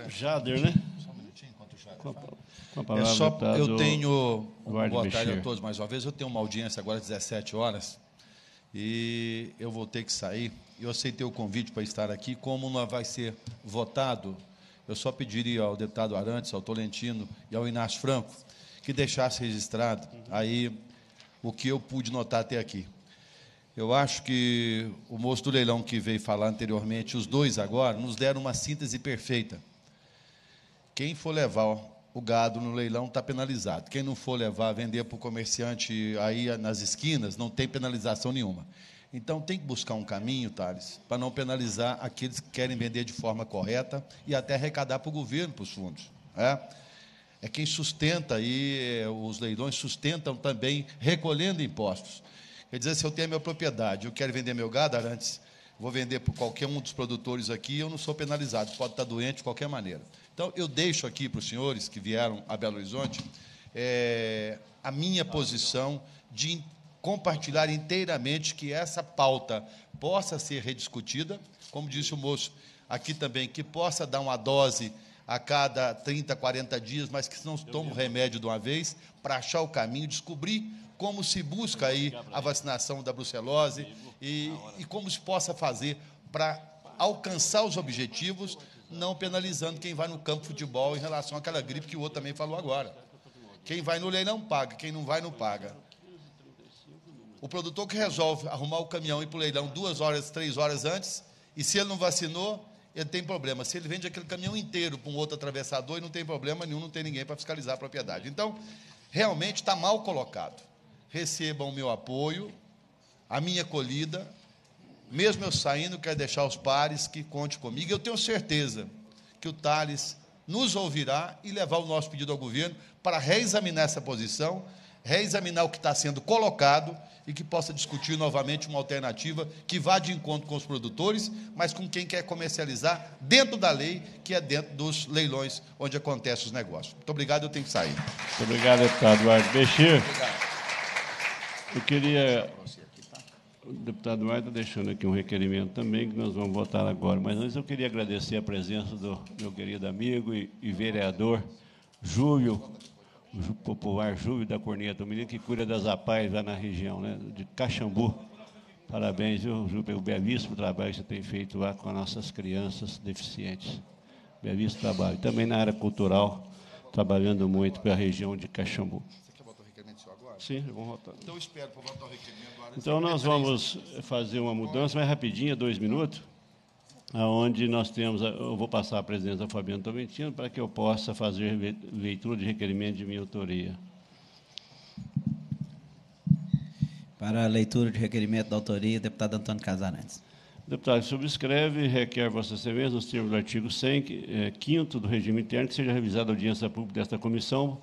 Jader, né? Só um minutinho, enquanto o Jader fala. É só, eu tenho... Boa tarde a todos mais uma vez. Eu tenho uma audiência agora às dezessete horas e eu vou ter que sair. Eu aceitei o convite para estar aqui. Como não vai ser votado... Eu só pediria ao deputado Arantes, ao Tolentino e ao Inácio Franco que deixasse registrado aí o que eu pude notar até aqui. Eu acho que o moço do leilão que veio falar anteriormente, os dois agora, nos deram uma síntese perfeita. Quem for levar o gado no leilão está penalizado. Quem não for levar, vender para o comerciante aí nas esquinas, não tem penalização nenhuma. Então, tem que buscar um caminho, Thales, para não penalizar aqueles que querem vender de forma correta e até arrecadar para o governo, para os fundos. É? É quem sustenta aí, os leilões sustentam também recolhendo impostos. Quer dizer, se eu tenho a minha propriedade, eu quero vender meu gado, Arantes, vou vender para qualquer um dos produtores aqui, eu não sou penalizado, pode estar doente de qualquer maneira. Então, eu deixo aqui para os senhores que vieram a Belo Horizonte é, a minha posição de compartilhar inteiramente que essa pauta possa ser rediscutida, como disse o moço aqui também, que possa dar uma dose a cada trinta, quarenta dias, mas que não tome o remédio de uma vez para achar o caminho, descobrir como se busca aí a vacinação da brucelose e, e como se possa fazer para alcançar os objetivos, não penalizando quem vai no campo de futebol em relação àquela gripe que o outro também falou agora. Quem vai no leilão paga, quem não vai não paga. O produtor que resolve arrumar o caminhão e ir para o leilão duas horas, três horas antes, e se ele não vacinou, ele tem problema. Se ele vende aquele caminhão inteiro para um outro atravessador, ele não tem problema nenhum, não tem ninguém para fiscalizar a propriedade. Então, realmente está mal colocado. Recebam o meu apoio, a minha acolhida, mesmo eu saindo, quero deixar os pares que contem comigo. Eu tenho certeza que o Thales nos ouvirá e levar o nosso pedido ao governo para reexaminar essa posição, reexaminar o que está sendo colocado e que possa discutir novamente uma alternativa que vá de encontro com os produtores, mas com quem quer comercializar dentro da lei, que é dentro dos leilões onde acontecem os negócios. Muito obrigado, eu tenho que sair. Muito obrigado, deputado Duarte Bechir. Obrigado. Eu queria... O deputado Maia está deixando aqui um requerimento também, que nós vamos votar agora. Mas antes eu queria agradecer a presença do meu querido amigo e, e vereador Júlio, o popular Júlio da Corneta, o menino que cuida das APAES lá na região, né, de Caxambu. Parabéns, viu, Júlio, pelo belíssimo trabalho que você tem feito lá com as nossas crianças deficientes. Belíssimo trabalho. Também na área cultural, trabalhando muito para a região de Caxambu. Sim, eu vou votar. Então, eu espero para votar o requerimento do Arantes. Então, nós vamos fazer uma mudança, mais rapidinha, dois minutos, onde nós temos... A, eu vou passar a presidência ao Fabiano Tolentino para que eu possa fazer leitura de requerimento de minha autoria. Para a leitura de requerimento da autoria, deputado Antônio Carlos Arantes. Deputado, subscreve e requer vossa excelência, nos termos do artigo cem, quinto do regime interno, que seja revisada a audiência pública desta comissão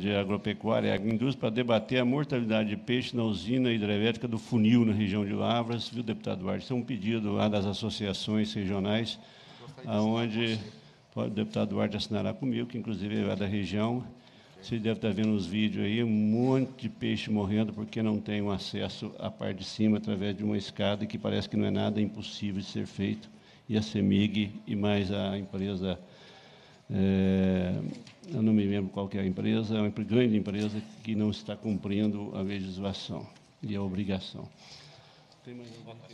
de agropecuária e agroindústria, para debater a mortalidade de peixe na usina hidrelétrica do Funil, na região de Lavras, viu, deputado Duarte? Isso é um pedido lá das associações regionais, onde o deputado Duarte assinará comigo, que inclusive é lá da região. Vocês devem estar vendo os vídeos aí, um monte de peixe morrendo, porque não tem um acesso à parte de cima, através de uma escada, que parece que não é nada impossível de ser feito. E a CEMIG e mais a empresa... É, eu não me lembro qual que é a empresa, é uma grande empresa que não está cumprindo a legislação e a obrigação.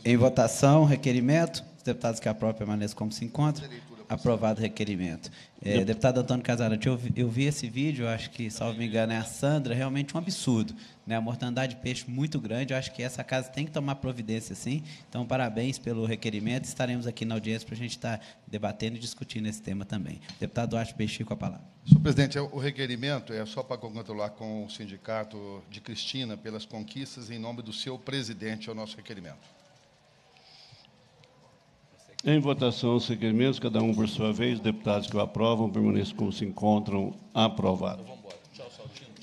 Em votação, requerimento. Os deputados que aprovam permaneçam como se encontram. Aprovado o requerimento. É, deputado Antônio Casarante, eu vi, eu vi esse vídeo, acho que, salvo me engano, é a Sandra, realmente um absurdo. Né? A mortandade de peixe muito grande, eu acho que essa casa tem que tomar providência, sim. Então, parabéns pelo requerimento. Estaremos aqui na audiência para a gente estar debatendo e discutindo esse tema também. Deputado Duarte Bechir, com a palavra. senhor presidente, o requerimento é só para congratular com o sindicato de Cristina pelas conquistas em nome do seu presidente, é o nosso requerimento. Em votação, os requerimentos, cada um por sua vez, os deputados que o aprovam, permaneçam como se encontram, aprovado.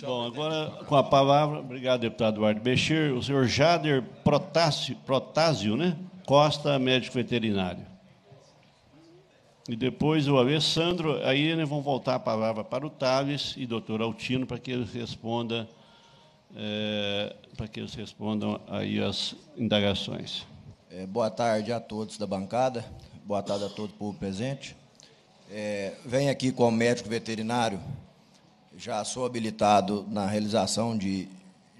Bom, agora, com a palavra, obrigado, deputado Duarte Bechir, o senhor Jader Protásio, Protásio né? Costa, médico veterinário. E depois o Alessandro, aí nós vamos voltar a palavra para o Thales e doutor Altino, para que eles respondam, é, para que eles respondam aí as indagações. Boa tarde a todos da bancada, boa tarde a todo o povo presente. É, venho aqui como médico veterinário, já sou habilitado na realização de,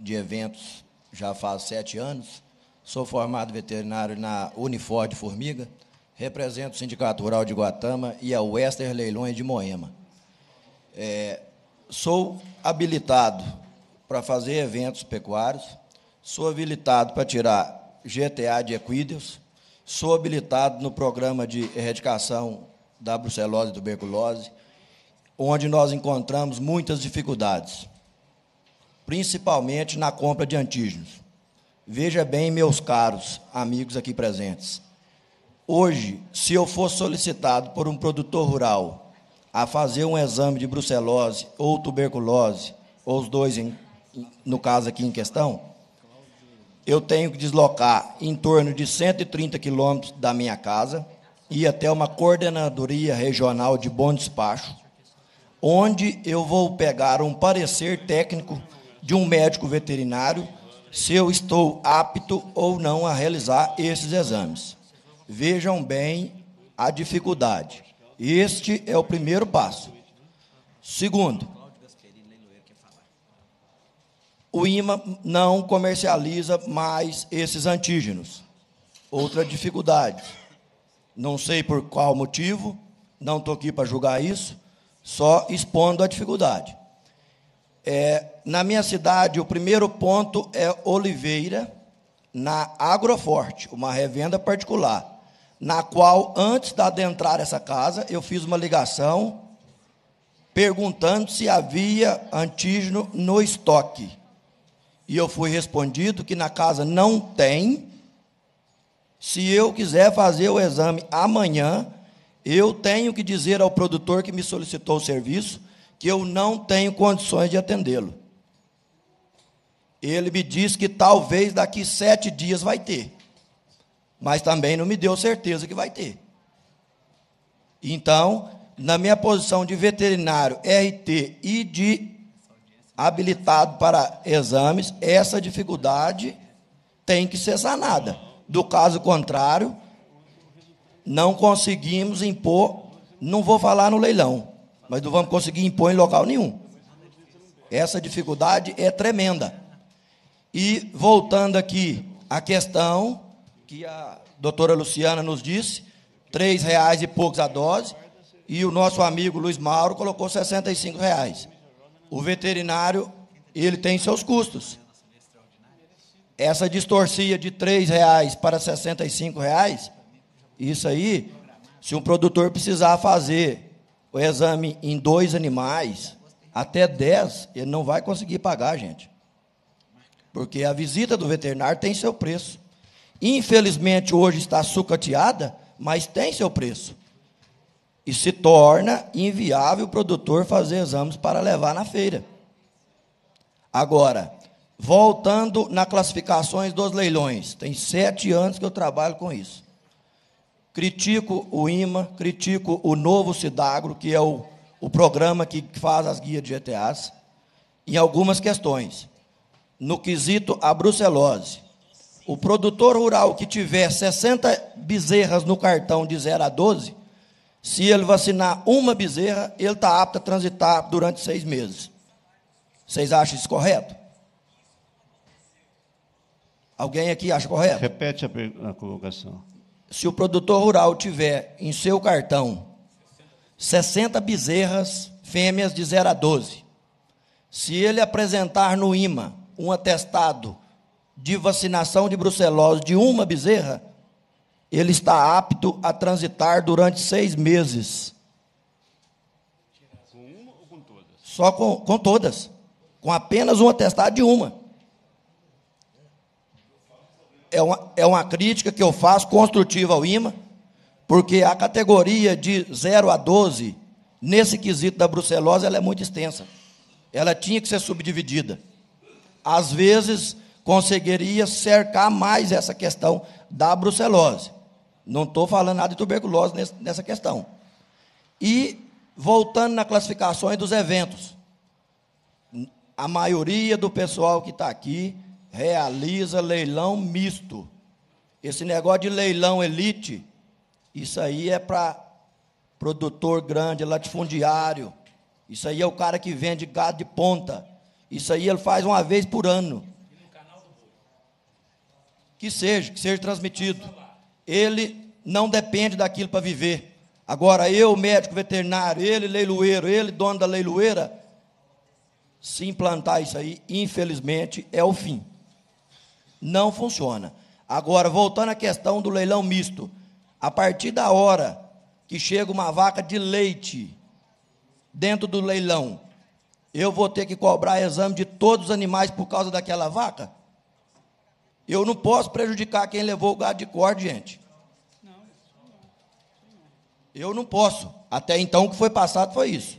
de eventos já faz sete anos, sou formado veterinário na Unifor de Formiga, represento o Sindicato Rural de Guatama e a Western Leilões de Moema. É, sou habilitado para fazer eventos pecuários, sou habilitado para tirar G T A de equídeos, sou habilitado no programa de erradicação da brucelose e tuberculose, onde nós encontramos muitas dificuldades, principalmente na compra de antígenos. Veja bem, meus caros amigos aqui presentes, hoje, se eu for solicitado por um produtor rural a fazer um exame de brucelose ou tuberculose, ou os dois, em, no caso aqui em questão, eu tenho que deslocar em torno de cento e trinta quilômetros da minha casa e até uma coordenadoria regional de bom despacho, onde eu vou pegar um parecer técnico de um médico veterinário se eu estou apto ou não a realizar esses exames. Vejam bem a dificuldade. Este é o primeiro passo. Segundo, o I M A não comercializa mais esses antígenos. Outra dificuldade. Não sei por qual motivo, não estou aqui para julgar isso, só expondo a dificuldade. É, na minha cidade, o primeiro ponto é Oliveira, na Agroforte, uma revenda particular, na qual, antes de adentrar essa casa, eu fiz uma ligação perguntando se havia antígeno no estoque. E eu fui respondido que na casa não tem. Se eu quiser fazer o exame amanhã, eu tenho que dizer ao produtor que me solicitou o serviço que eu não tenho condições de atendê-lo. Ele me diz que talvez daqui sete dias vai ter, mas também não me deu certeza que vai ter. Então, na minha posição de veterinário R T e de habilitado para exames, essa dificuldade tem que ser sanada. Do caso contrário, não conseguimos impor, não vou falar no leilão, mas não vamos conseguir impor em local nenhum. Essa dificuldade é tremenda. E, voltando aqui à questão que a doutora Luciana nos disse, três reais e poucos a dose, e o nosso amigo Luiz Mauro colocou sessenta e cinco reais. O veterinário, ele tem seus custos. Essa distorcia de três reais para sessenta e cinco reais, isso aí, se um produtor precisar fazer o exame em dois animais, até dez, ele não vai conseguir pagar, gente. Porque a visita do veterinário tem seu preço. Infelizmente, hoje está sucateada, mas tem seu preço. E se torna inviável o produtor fazer exames para levar na feira. Agora, voltando nas classificações dos leilões, tem sete anos que eu trabalho com isso. Critico o I M A, critico o novo Cidagro, que é o, o programa que faz as guias de G T As, em algumas questões. No quesito a brucelose, o produtor rural que tiver sessenta bezerras no cartão de zero a doze, se ele vacinar uma bezerra, ele está apto a transitar durante seis meses. Vocês acham isso correto? Alguém aqui acha correto? Repete a, a colocação. Se o produtor rural tiver em seu cartão sessenta bezerras fêmeas de zero a doze, se ele apresentar no I M A um atestado de vacinação de brucelose de uma bezerra, ele está apto a transitar durante seis meses. Com uma ou com todas? Só com, com todas. Com apenas um atestado de uma. É uma, é uma crítica que eu faço construtiva ao I M A, porque a categoria de zero a doze, nesse quesito da brucelose, ela é muito extensa. Ela tinha que ser subdividida. Às vezes, conseguiria cercar mais essa questão da brucelose. Não estou falando nada de tuberculose nessa questão. E, voltando na classificação dos eventos, a maioria do pessoal que está aqui realiza leilão misto. Esse negócio de leilão elite, isso aí é para produtor grande, latifundiário. Isso aí é o cara que vende gado de ponta. Isso aí ele faz uma vez por ano. Que seja, que seja transmitido. Ele não depende daquilo para viver. Agora, eu, médico veterinário, ele, leiloeiro, ele, dono da leiloeira, se implantar isso aí, infelizmente, é o fim. Não funciona. Agora, voltando à questão do leilão misto, a partir da hora que chega uma vaca de leite dentro do leilão, eu vou ter que cobrar exame de todos os animais por causa daquela vaca? Eu não posso prejudicar quem levou o gado de corte, gente. Eu não posso. Até então, o que foi passado foi isso.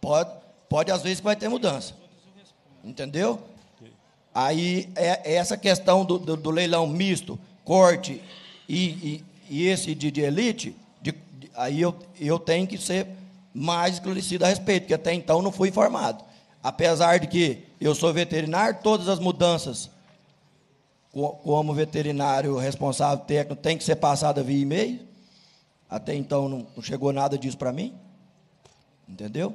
Pode, pode às vezes, vai ter mudança. Entendeu? Aí, é, é essa questão do, do, do leilão misto, corte e, e, e esse de, de elite, de, de, aí eu, eu tenho que ser mais esclarecido a respeito, porque até então não fui informado. Apesar de que eu sou veterinário, todas as mudanças, como veterinário responsável técnico, tem que ser passada via e-mail. Até então não chegou nada disso para mim. Entendeu?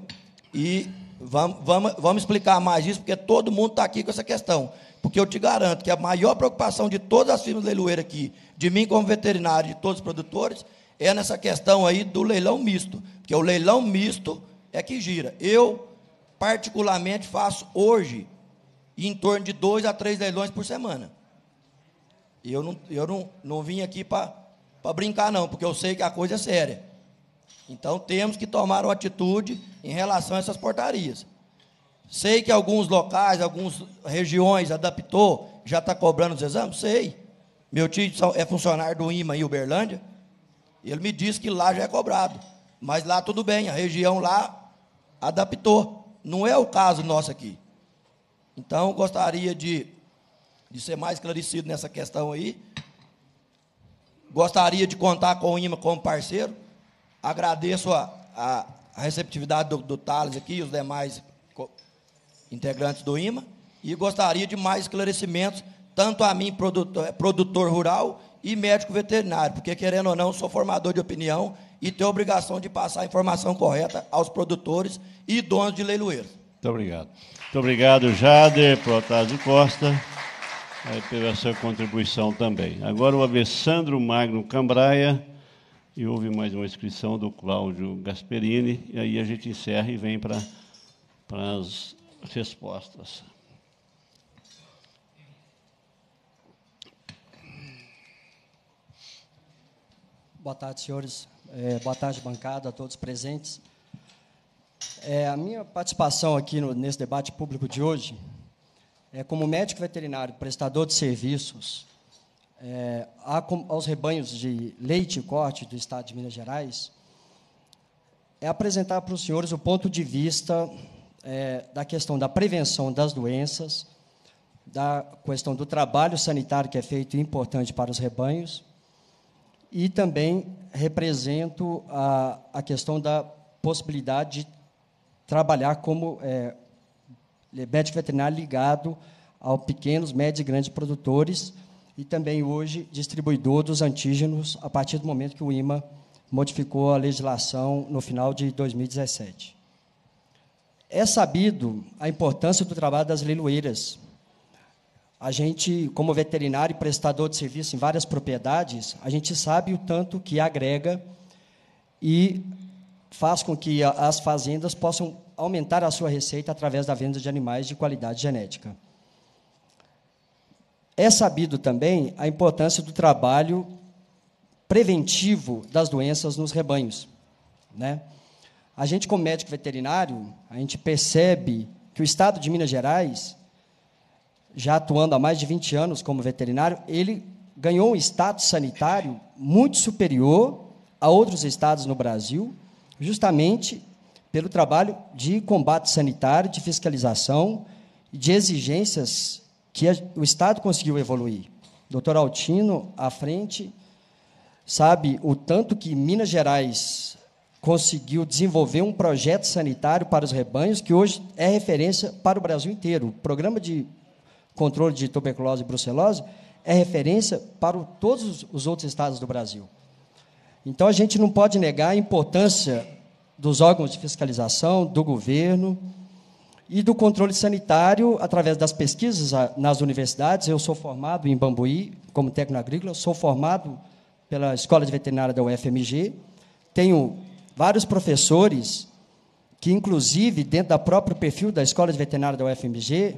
E vamos, vamos, vamos explicar mais isso, porque todo mundo está aqui com essa questão. Porque eu te garanto que a maior preocupação de todas as firmas leiloeiras aqui, de mim como veterinário, de todos os produtores, é nessa questão aí do leilão misto. Porque o leilão misto é que gira. Eu, particularmente, faço hoje em torno de dois a três leilões por semana. E eu não, eu não, não vim aqui para... para brincar, não, porque eu sei que a coisa é séria. Então, temos que tomar uma atitude em relação a essas portarias. Sei que alguns locais, algumas regiões adaptou, já está cobrando os exames? Sei. Meu tio é funcionário do I M A em Uberlândia, ele me disse que lá já é cobrado, mas lá tudo bem, a região lá adaptou. Não é o caso nosso aqui. Então, gostaria de, de ser mais esclarecido nessa questão aí. Gostaria de contar com o I M A como parceiro. Agradeço a, a, a receptividade do, do Thales aqui e os demais integrantes do I M A. E gostaria de mais esclarecimentos, tanto a mim, produtor, produtor rural, e médico veterinário, porque, querendo ou não, sou formador de opinião e tenho a obrigação de passar a informação correta aos produtores e donos de leiloeiros. Muito obrigado. Muito obrigado, Jader, Protásio Costa. Aí pela sua contribuição também. Agora o Alessandro Magno Cambraia, e houve mais uma inscrição do Cláudio Gasperini, e aí a gente encerra e vem para as respostas. Boa tarde, senhores. É, boa tarde, bancada, a todos presentes. É, a minha participação aqui no, nesse debate público de hoje... Como médico veterinário, prestador de serviços é, aos rebanhos de leite e corte do Estado de Minas Gerais, é apresentar para os senhores o ponto de vista é, da questão da prevenção das doenças, da questão do trabalho sanitário que é feito e importante para os rebanhos, e também represento a, a questão da possibilidade de trabalhar como... É, médico veterinário ligado aos pequenos, médios e grandes produtores e também, hoje, distribuidor dos antígenos, a partir do momento que o I M A modificou a legislação no final de dois mil e dezessete. É sabido a importância do trabalho das leiloeiras. A gente, como veterinário e prestador de serviço em várias propriedades, a gente sabe o tanto que agrega e faz com que as fazendas possam aumentar a sua receita através da venda de animais de qualidade genética. É sabido também a importância do trabalho preventivo das doenças nos rebanhos, né? A gente, como médico veterinário, a gente percebe que o Estado de Minas Gerais, já atuando há mais de vinte anos como veterinário, ele ganhou um status sanitário muito superior a outros estados no Brasil, justamente pelo trabalho de combate sanitário, de fiscalização, de exigências que a, o Estado conseguiu evoluir. doutor Altino, à frente, sabe o tanto que Minas Gerais conseguiu desenvolver um projeto sanitário para os rebanhos, que hoje é referência para o Brasil inteiro. O Programa de Controle de Tuberculose e Brucelose é referência para o, todos os outros estados do Brasil. Então, a gente não pode negar a importância dos órgãos de fiscalização, do governo e do controle sanitário, através das pesquisas nas universidades. Eu sou formado em Bambuí, como técnico agrícola, sou formado pela Escola de Veterinária da U F M G, tenho vários professores que, inclusive, dentro do próprio perfil da Escola de Veterinária da U F M G,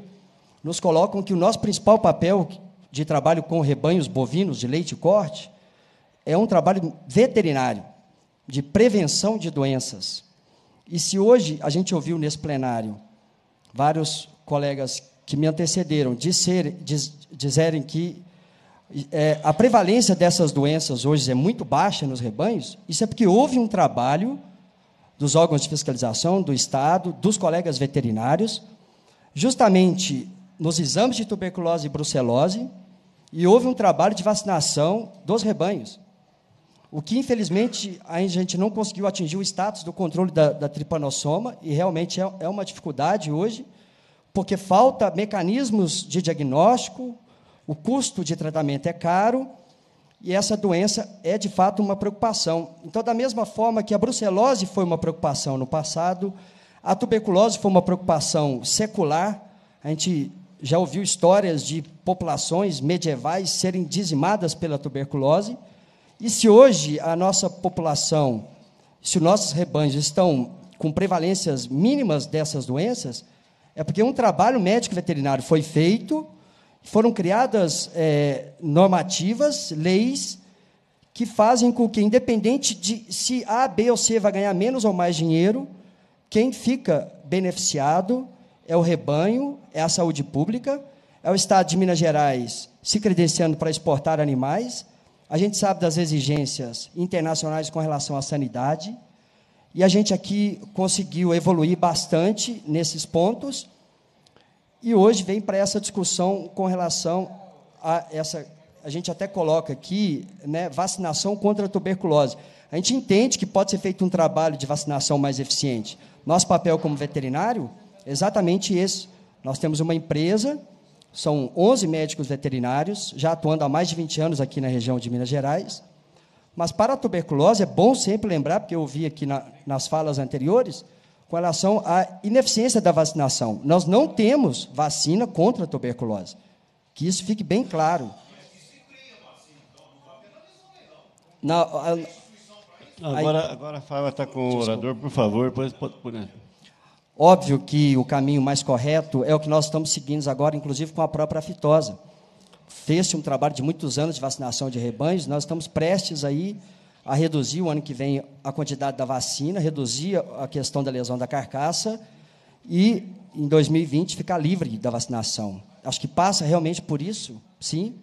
nos colocam que o nosso principal papel de trabalho com rebanhos bovinos de leite e corte é um trabalho veterinário, de prevenção de doenças. E se hoje a gente ouviu nesse plenário vários colegas que me antecederam dizer, diz, dizerem que é, a prevalência dessas doenças hoje é muito baixa nos rebanhos, isso é porque houve um trabalho dos órgãos de fiscalização, do Estado, dos colegas veterinários, justamente nos exames de tuberculose e brucelose, e houve um trabalho de vacinação dos rebanhos, o que, infelizmente, a gente não conseguiu atingir o status do controle da, da tripanossoma, e realmente é, é uma dificuldade hoje, porque falta mecanismos de diagnóstico, o custo de tratamento é caro, e essa doença é, de fato, uma preocupação. Então, da mesma forma que a brucelose foi uma preocupação no passado, a tuberculose foi uma preocupação secular, a gente já ouviu histórias de populações medievais serem dizimadas pela tuberculose, e se hoje a nossa população, se os nossos rebanhos estão com prevalências mínimas dessas doenças, é porque um trabalho médico-veterinário foi feito, foram criadas é, normativas, leis, que fazem com que, independente de se A, B ou C vai ganhar menos ou mais dinheiro, quem fica beneficiado é o rebanho, é a saúde pública, é o Estado de Minas Gerais se credenciando para exportar animais. A gente sabe das exigências internacionais com relação à sanidade, e a gente aqui conseguiu evoluir bastante nesses pontos, e hoje vem para essa discussão com relação a essa... A gente até coloca aqui, né, vacinação contra a tuberculose. A gente entende que pode ser feito um trabalho de vacinação mais eficiente. Nosso papel como veterinário é exatamente esse. Nós temos uma empresa... São onze médicos veterinários, já atuando há mais de vinte anos aqui na região de Minas Gerais. Mas, para a tuberculose, é bom sempre lembrar, porque eu ouvi aqui na, nas falas anteriores, com relação à ineficiência da vacinação. Nós não temos vacina contra a tuberculose. Que isso fique bem claro. Na, a, a, agora, agora a Fábio está com o orador, por favor, depois pode... Óbvio que o caminho mais correto é o que nós estamos seguindo agora, inclusive com a própria aftosa. Fez-se um trabalho de muitos anos de vacinação de rebanhos, nós estamos prestes aí a reduzir, o ano que vem, a quantidade da vacina, reduzir a questão da lesão da carcaça e, em dois mil e vinte, ficar livre da vacinação. Acho que passa realmente por isso, sim,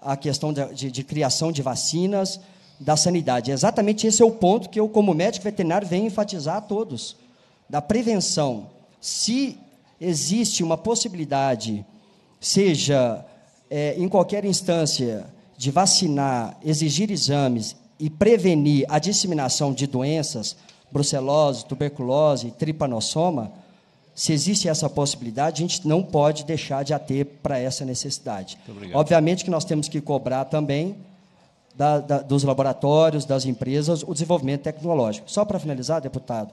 a questão de, de, de criação de vacinas, da sanidade. Exatamente esse é o ponto que eu, como médico veterinário, venho enfatizar a todos. Da prevenção, se existe uma possibilidade, seja é, em qualquer instância, de vacinar, exigir exames e prevenir a disseminação de doenças, brucelose, tuberculose, tripanossoma, se existe essa possibilidade, a gente não pode deixar de ater para essa necessidade. Obviamente que nós temos que cobrar também da, da, dos laboratórios, das empresas, o desenvolvimento tecnológico. Só para finalizar, deputado,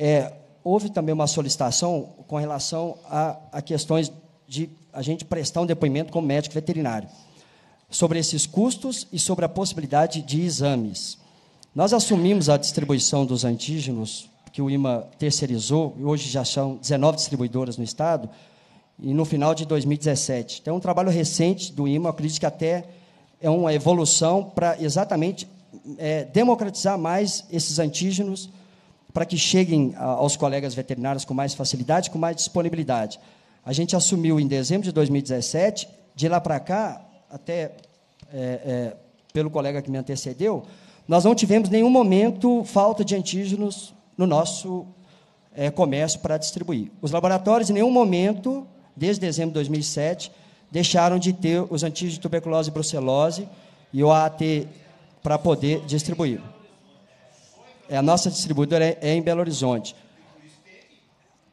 É, houve também uma solicitação com relação a, a questões de a gente prestar um depoimento como médico veterinário sobre esses custos e sobre a possibilidade de exames. Nós assumimos a distribuição dos antígenos, que o I M A terceirizou, e hoje já são dezenove distribuidoras no Estado, e no final de dois mil e dezessete. Então, é um trabalho recente do I M A, acredito que até é uma evolução para exatamente é, democratizar mais esses antígenos, para que cheguem aos colegas veterinários com mais facilidade, com mais disponibilidade. A gente assumiu em dezembro de dois mil e dezessete, de lá para cá, até é, é, pelo colega que me antecedeu, nós não tivemos nenhum momento falta de antígenos no nosso é, comércio para distribuir. Os laboratórios, em nenhum momento, desde dezembro de dois mil e sete, deixaram de ter os antígenos de tuberculose e brucelose e o A A T para poder distribuir. A nossa distribuidora é em Belo Horizonte.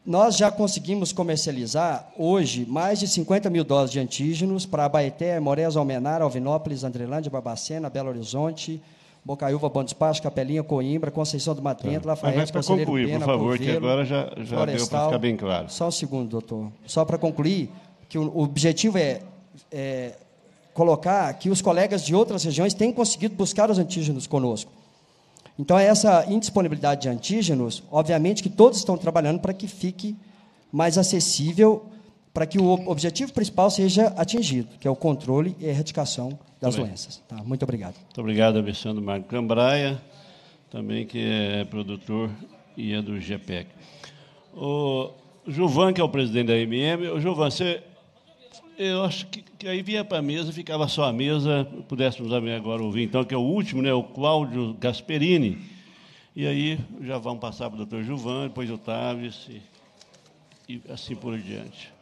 Nós já conseguimos comercializar, hoje, mais de cinquenta mil doses de antígenos para Abaeté, Morés, Almenara, Alvinópolis, Andrelândia, Barbacena, Belo Horizonte, Bocaiúva, Bom Despacho, Capelinha, Coimbra, Conceição do Mato Dentro, Lafayette, Conselheiro Pena, Mas para concluir, por favor, Convelo, que agora já, já deu para ficar bem claro. Só um segundo, doutor. Só para concluir, que o objetivo é, é colocar que os colegas de outras regiões têm conseguido buscar os antígenos conosco. Então, essa indisponibilidade de antígenos, obviamente que todos estão trabalhando para que fique mais acessível, para que o objetivo principal seja atingido, que é o controle e a erradicação das Também. doenças. Tá, muito obrigado. Muito obrigado, Alessandro Marco Cambraia, também que é produtor e a do G P E C. O Juvan, que é o presidente da I M A, o Juvan, você, eu acho que, que aí vinha para a mesa, ficava só a mesa, pudéssemos agora ouvir, então, que é o último, né, o Cláudio Gasperini. E aí já vamos passar para o doutor Juvan, depois o Tavi e, e assim por diante.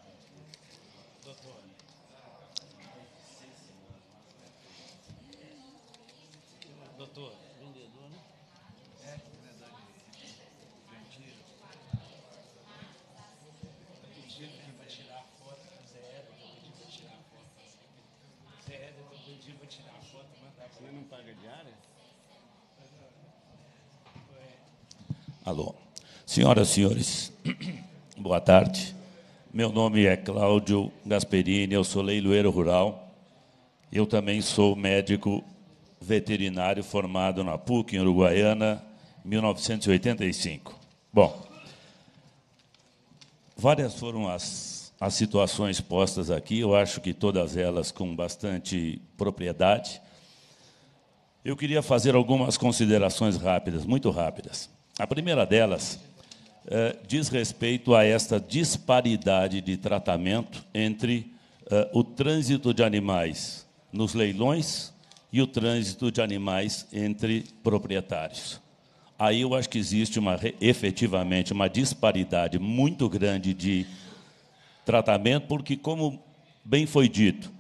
Alô. Senhoras e senhores, boa tarde. Meu nome é Cláudio Gasperini, eu sou leiloeiro rural. Eu também sou médico veterinário formado na PUC, em Uruguaiana, mil novecentos e oitenta e cinco. Bom, várias foram as, as situações postas aqui, eu acho que todas elas com bastante propriedade. Eu queria fazer algumas considerações rápidas, muito rápidas. A primeira delas eh, diz respeito a esta disparidade de tratamento entre eh, o trânsito de animais nos leilões e o trânsito de animais entre proprietários. Aí eu acho que existe uma, efetivamente uma disparidade muito grande de tratamento, porque, como bem foi dito,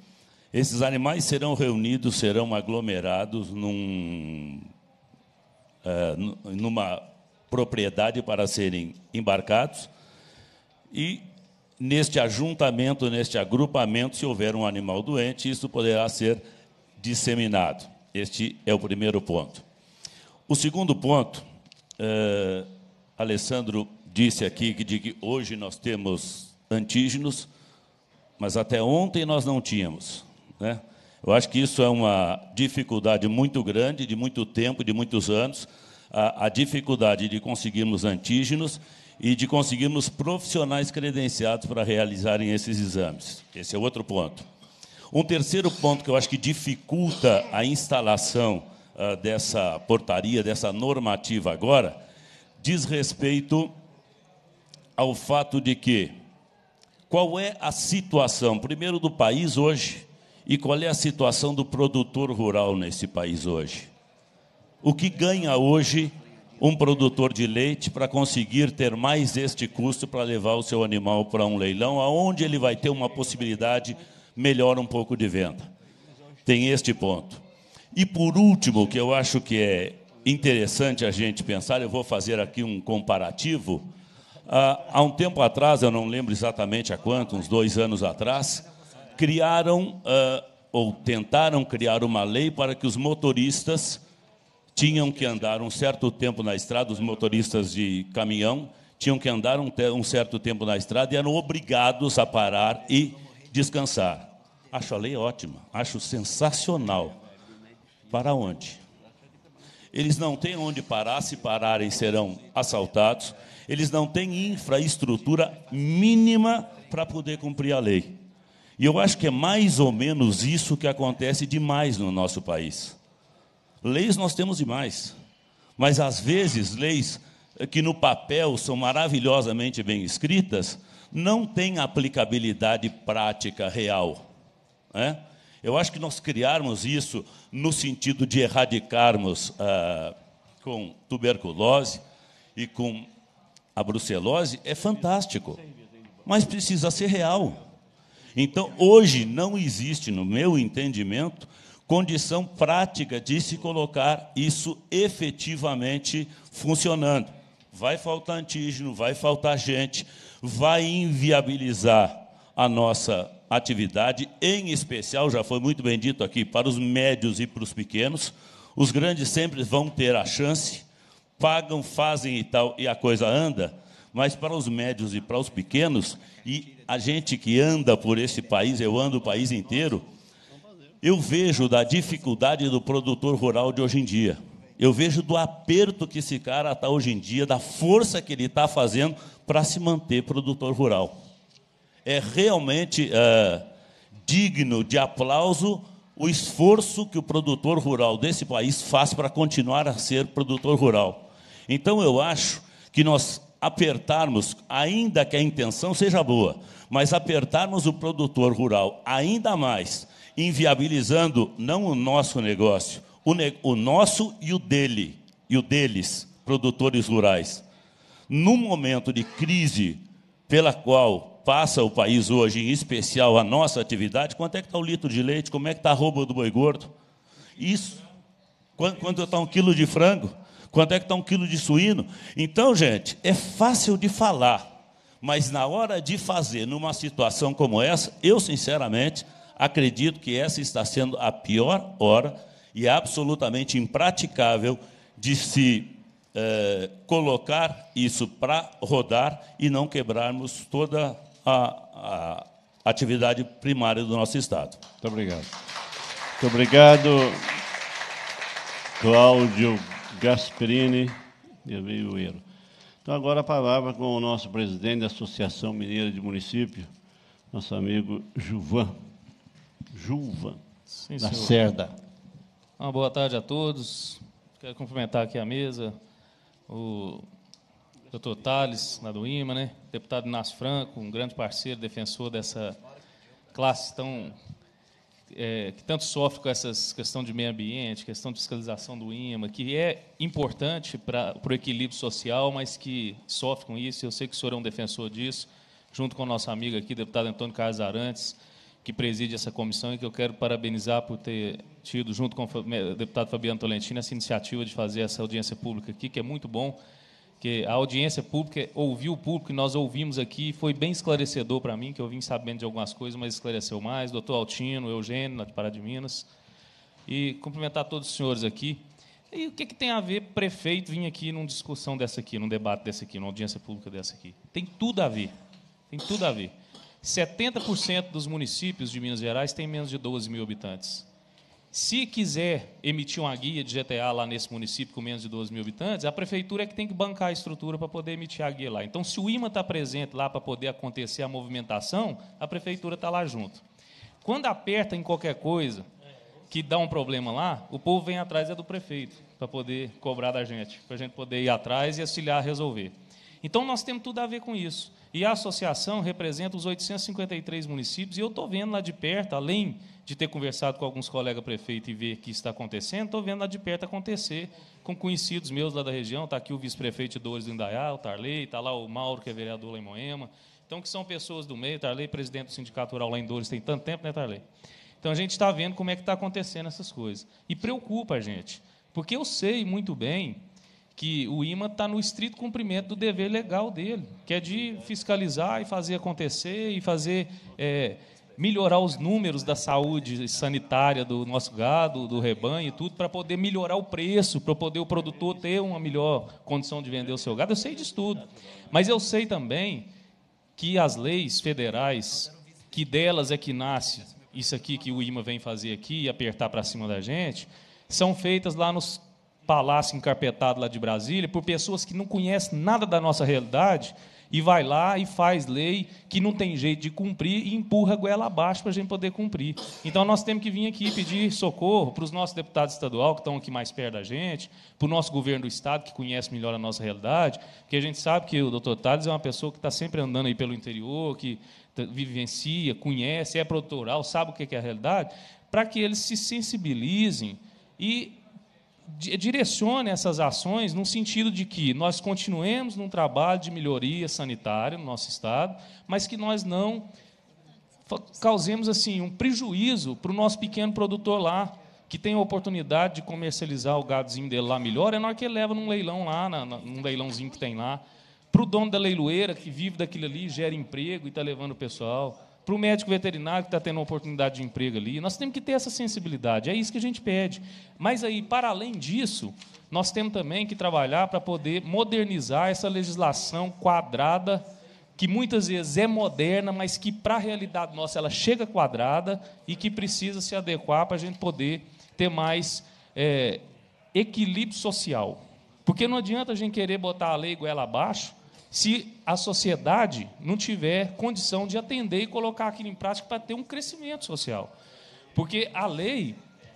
esses animais serão reunidos, serão aglomerados num, eh, numa... propriedade para serem embarcados, e, neste ajuntamento, neste agrupamento, se houver um animal doente, isso poderá ser disseminado. Este é o primeiro ponto. O segundo ponto, eh, Alessandro disse aqui que, de que hoje nós temos antígenos, mas até ontem nós não tínhamos, né? Eu acho que isso é uma dificuldade muito grande, de muito tempo, de muitos anos, a dificuldade de conseguirmos antígenos e de conseguirmos profissionais credenciados para realizarem esses exames. Esse é outro ponto. Um terceiro ponto que eu acho que dificulta a instalação uh, dessa portaria, dessa normativa agora, diz respeito ao fato de que qual é a situação, primeiro, do país hoje e qual é a situação do produtor rural nesse país hoje. O que ganha hoje um produtor de leite para conseguir ter mais este custo para levar o seu animal para um leilão, aonde ele vai ter uma possibilidade melhor um pouco de venda? Tem este ponto. E, por último, que eu acho que é interessante a gente pensar, eu vou fazer aqui um comparativo. Há um tempo atrás, eu não lembro exatamente há quanto, uns dois anos atrás, criaram ou tentaram criar uma lei para que os motoristas tinham que andar um certo tempo na estrada, os motoristas de caminhão tinham que andar um, te, um certo tempo na estrada e eram obrigados a parar e descansar. Acho a lei ótima, acho sensacional. Para onde? Eles não têm onde parar, se pararem serão assaltados, eles não têm infraestrutura mínima para poder cumprir a lei. E eu acho que é mais ou menos isso que acontece demais no nosso país. Leis nós temos demais, mas, às vezes, leis que no papel são maravilhosamente bem escritas não têm aplicabilidade prática real, né? Eu acho que nós criarmos isso no sentido de erradicarmos ah, com tuberculose e com a brucelose é fantástico, mas precisa ser real. Então, hoje não existe, no meu entendimento, condição prática de se colocar isso efetivamente funcionando. Vai faltar antígeno, vai faltar gente, vai inviabilizar a nossa atividade, em especial, já foi muito bem dito aqui, para os médios e para os pequenos. Os grandes sempre vão ter a chance, pagam, fazem e tal, e a coisa anda, mas para os médios e para os pequenos, e a gente que anda por esse país, eu ando o país inteiro, eu vejo da dificuldade do produtor rural de hoje em dia. Eu vejo do aperto que esse cara está hoje em dia, da força que ele está fazendo para se manter produtor rural. É realmente uh, digno de aplauso o esforço que o produtor rural desse país faz para continuar a ser produtor rural. Então, eu acho que nós apertarmos, ainda que a intenção seja boa, mas apertarmos o produtor rural ainda mais, inviabilizando não o nosso negócio, o, ne o nosso e o dele, e o deles, produtores rurais. Num momento de crise pela qual passa o país hoje, em especial a nossa atividade, quanto é que está o litro de leite, como é que está a rouba do boi gordo? Isso. Quanto está um quilo de frango? Quanto é que está um quilo de suíno? Então, gente, é fácil de falar, mas na hora de fazer, numa situação como essa, eu, sinceramente, acredito que essa está sendo a pior hora e é absolutamente impraticável de se é, colocar isso para rodar e não quebrarmos toda a, a atividade primária do nosso Estado. Muito obrigado. Muito obrigado, Cláudio Gasperini. Eu vi o erro. Então, agora a palavra com o nosso presidente da Associação Mineira de Município, nosso amigo Juvan. Juvan Sim, Lacerda. Senhor. Uma boa tarde a todos. Quero cumprimentar aqui a mesa, o doutor Thales, lá do I M A, né? Deputado Inácio Franco, um grande parceiro, defensor dessa classe tão, é, que tanto sofre com essas questões de meio ambiente, questão de fiscalização do I M A, que é importante para o equilíbrio social, mas que sofre com isso. Eu sei que o senhor é um defensor disso, junto com o nosso amigo aqui, deputado Antônio Carlos Arantes, que preside essa comissão e que eu quero parabenizar por ter tido, junto com o deputado Fabiano Tolentino, essa iniciativa de fazer essa audiência pública aqui, que é muito bom, que a audiência pública ouviu o público, e nós ouvimos aqui, foi bem esclarecedor para mim, que eu vim sabendo de algumas coisas, mas esclareceu mais, doutor Altino, Eugênio, de Pará de Minas, e cumprimentar todos os senhores aqui. E o que, que tem a ver prefeito vir aqui numa discussão dessa aqui, num debate dessa aqui, numa audiência pública dessa aqui? Tem tudo a ver, tem tudo a ver. setenta por cento dos municípios de Minas Gerais tem menos de doze mil habitantes. Se quiser emitir uma guia de G T A lá nesse município com menos de doze mil habitantes, a prefeitura é que tem que bancar a estrutura para poder emitir a guia lá. Então, se o I M A está presente lá para poder acontecer a movimentação, a prefeitura está lá junto. Quando aperta em qualquer coisa que dá um problema lá, o povo vem atrás é do prefeito para poder cobrar da gente, para a gente poder ir atrás e auxiliar a resolver. Então, nós temos tudo a ver com isso. E a associação representa os oitocentos e cinquenta e três municípios, e eu estou vendo lá de perto, além de ter conversado com alguns colegas prefeitos e ver o que está acontecendo, estou vendo lá de perto acontecer com conhecidos meus lá da região. Está aqui o vice-prefeito de Dores de Indaiá, o Tarley, está lá o Mauro, que é vereador lá em Moema. Então, que são pessoas do meio. Tarley, presidente do Sindicato Rural lá em Dores, tem tanto tempo, né, Tarley? Então, a gente está vendo como é que está acontecendo essas coisas. E preocupa a gente, porque eu sei muito bem que o I M A está no estrito cumprimento do dever legal dele, que é de fiscalizar e fazer acontecer e fazer é, melhorar os números da saúde sanitária do nosso gado, do rebanho e tudo, para poder melhorar o preço, para poder o produtor ter uma melhor condição de vender o seu gado. Eu sei disso tudo. Mas eu sei também que as leis federais, que delas é que nasce isso aqui que o I M A vem fazer aqui e apertar para cima da gente, são feitas lá nos palácio encarpetado lá de Brasília, por pessoas que não conhecem nada da nossa realidade e vai lá e faz lei que não tem jeito de cumprir e empurra a goela abaixo para a gente poder cumprir. Então, nós temos que vir aqui pedir socorro para os nossos deputados estaduais que estão aqui mais perto da gente, para o nosso governo do Estado, que conhece melhor a nossa realidade, porque a gente sabe que o doutor Thales é uma pessoa que está sempre andando aí pelo interior, que vivencia, conhece, é produtor rural, sabe o que é a realidade, para que eles se sensibilizem e direcione essas ações no sentido de que nós continuemos num trabalho de melhoria sanitária no nosso Estado, mas que nós não causemos assim, um prejuízo para o nosso pequeno produtor lá, que tem a oportunidade de comercializar o gadozinho dele lá melhor, é na hora que ele leva num leilão lá, na, na, num leilãozinho que tem lá, para o dono da leiloeira, que vive daquilo ali, gera emprego e está levando o pessoal, para o médico veterinário que está tendo uma oportunidade de emprego ali. Nós temos que ter essa sensibilidade, é isso que a gente pede. Mas, aí, para além disso, nós temos também que trabalhar para poder modernizar essa legislação quadrada, que muitas vezes é moderna, mas que, para a realidade nossa, ela chega quadrada e que precisa se adequar para a gente poder ter mais é, equilíbrio social. Porque não adianta a gente querer botar a lei goela abaixo se a sociedade não tiver condição de atender e colocar aquilo em prática para ter um crescimento social. Porque a lei,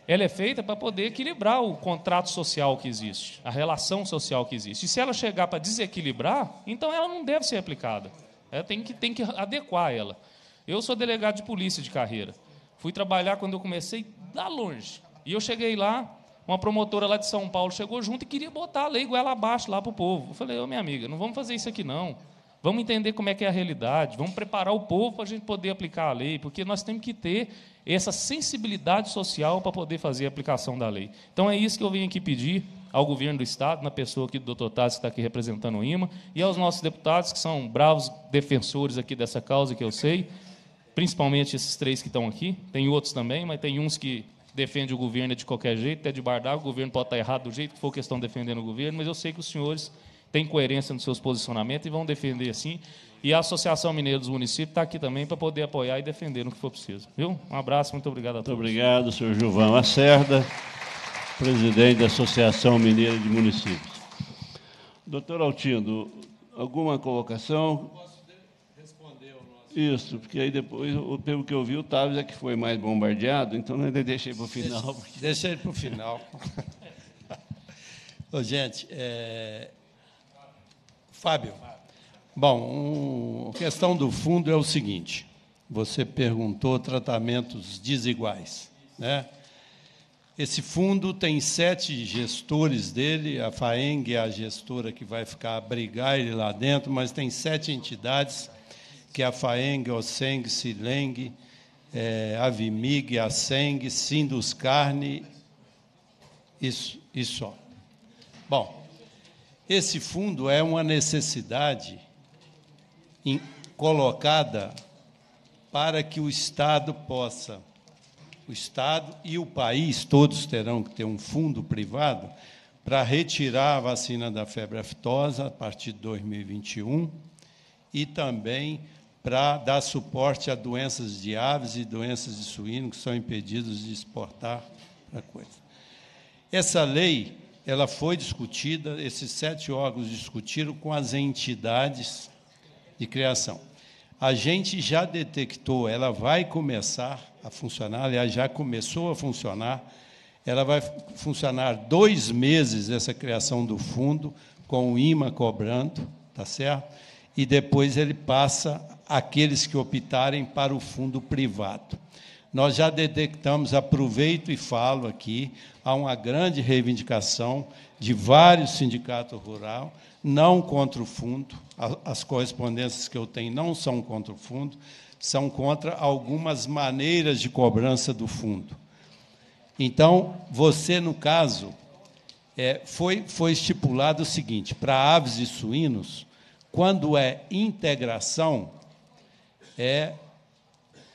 ela é feita para poder equilibrar o contrato social que existe, a relação social que existe. E se ela chegar para desequilibrar, então ela não deve ser aplicada. Ela tem que, tem que adequar ela. Eu sou delegado de polícia de carreira. Fui trabalhar quando eu comecei lá longe. E eu cheguei lá, uma promotora lá de São Paulo chegou junto e queria botar a lei goela abaixo lá para o povo. Eu falei, ô, minha amiga, não vamos fazer isso aqui, não. Vamos entender como é que é a realidade, vamos preparar o povo para a gente poder aplicar a lei, porque nós temos que ter essa sensibilidade social para poder fazer a aplicação da lei. Então, é isso que eu vim aqui pedir ao governo do Estado, na pessoa aqui do doutor Thales, que está aqui representando o I M A, e aos nossos deputados, que são bravos defensores aqui dessa causa, que eu sei, principalmente esses três que estão aqui. Tem outros também, mas tem uns que defendem o governo de qualquer jeito, até de bardar, o governo pode estar errado do jeito que for que estão defendendo o governo, mas eu sei que os senhores tem coerência nos seus posicionamentos e vão defender assim. E a Associação Mineira dos Municípios está aqui também para poder apoiar e defender no que for preciso. Viu? Um abraço, muito obrigado a muito todos. Muito obrigado, senhor Juvan Lacerda, presidente da Associação Mineira de Municípios. Doutor Altindo, alguma colocação? Eu posso responder ao nosso... Isso, porque aí depois, pelo que eu vi, o Tavares é que foi mais bombardeado, então eu deixei para o final. Porque... Deixei para o final. Ô, gente, é... Fábio, bom, um, a questão do fundo é o seguinte, você perguntou tratamentos desiguais, né? Esse fundo tem sete gestores dele, a FAENG é a gestora que vai ficar abrigar ele lá dentro, mas tem sete entidades, que é a FAENG, a OSENG, SILENG, é, a VIMIG, a SENG, Sinduscarne, isso, isso só. Bom, esse fundo é uma necessidade in, colocada para que o Estado possa, o Estado e o país, todos terão que ter um fundo privado para retirar a vacina da febre aftosa a partir de dois mil e vinte e um e também para dar suporte a doenças de aves e doenças de suíno que são impedidos de exportar para coisa. Essa lei... ela foi discutida, esses sete órgãos discutiram com as entidades de criação. A gente já detectou, ela vai começar a funcionar, aliás, já começou a funcionar, ela vai funcionar dois meses, essa criação do fundo, com o I M A cobrando, tá certo? E depois ele passa àqueles que optarem para o fundo privado. Nós já detectamos, aproveito e falo aqui, há uma grande reivindicação de vários sindicatos rurais, não contra o fundo, as correspondências que eu tenho não são contra o fundo, são contra algumas maneiras de cobrança do fundo. Então, você, no caso, é, foi, foi estipulado o seguinte, para aves e suínos, quando é integração, é...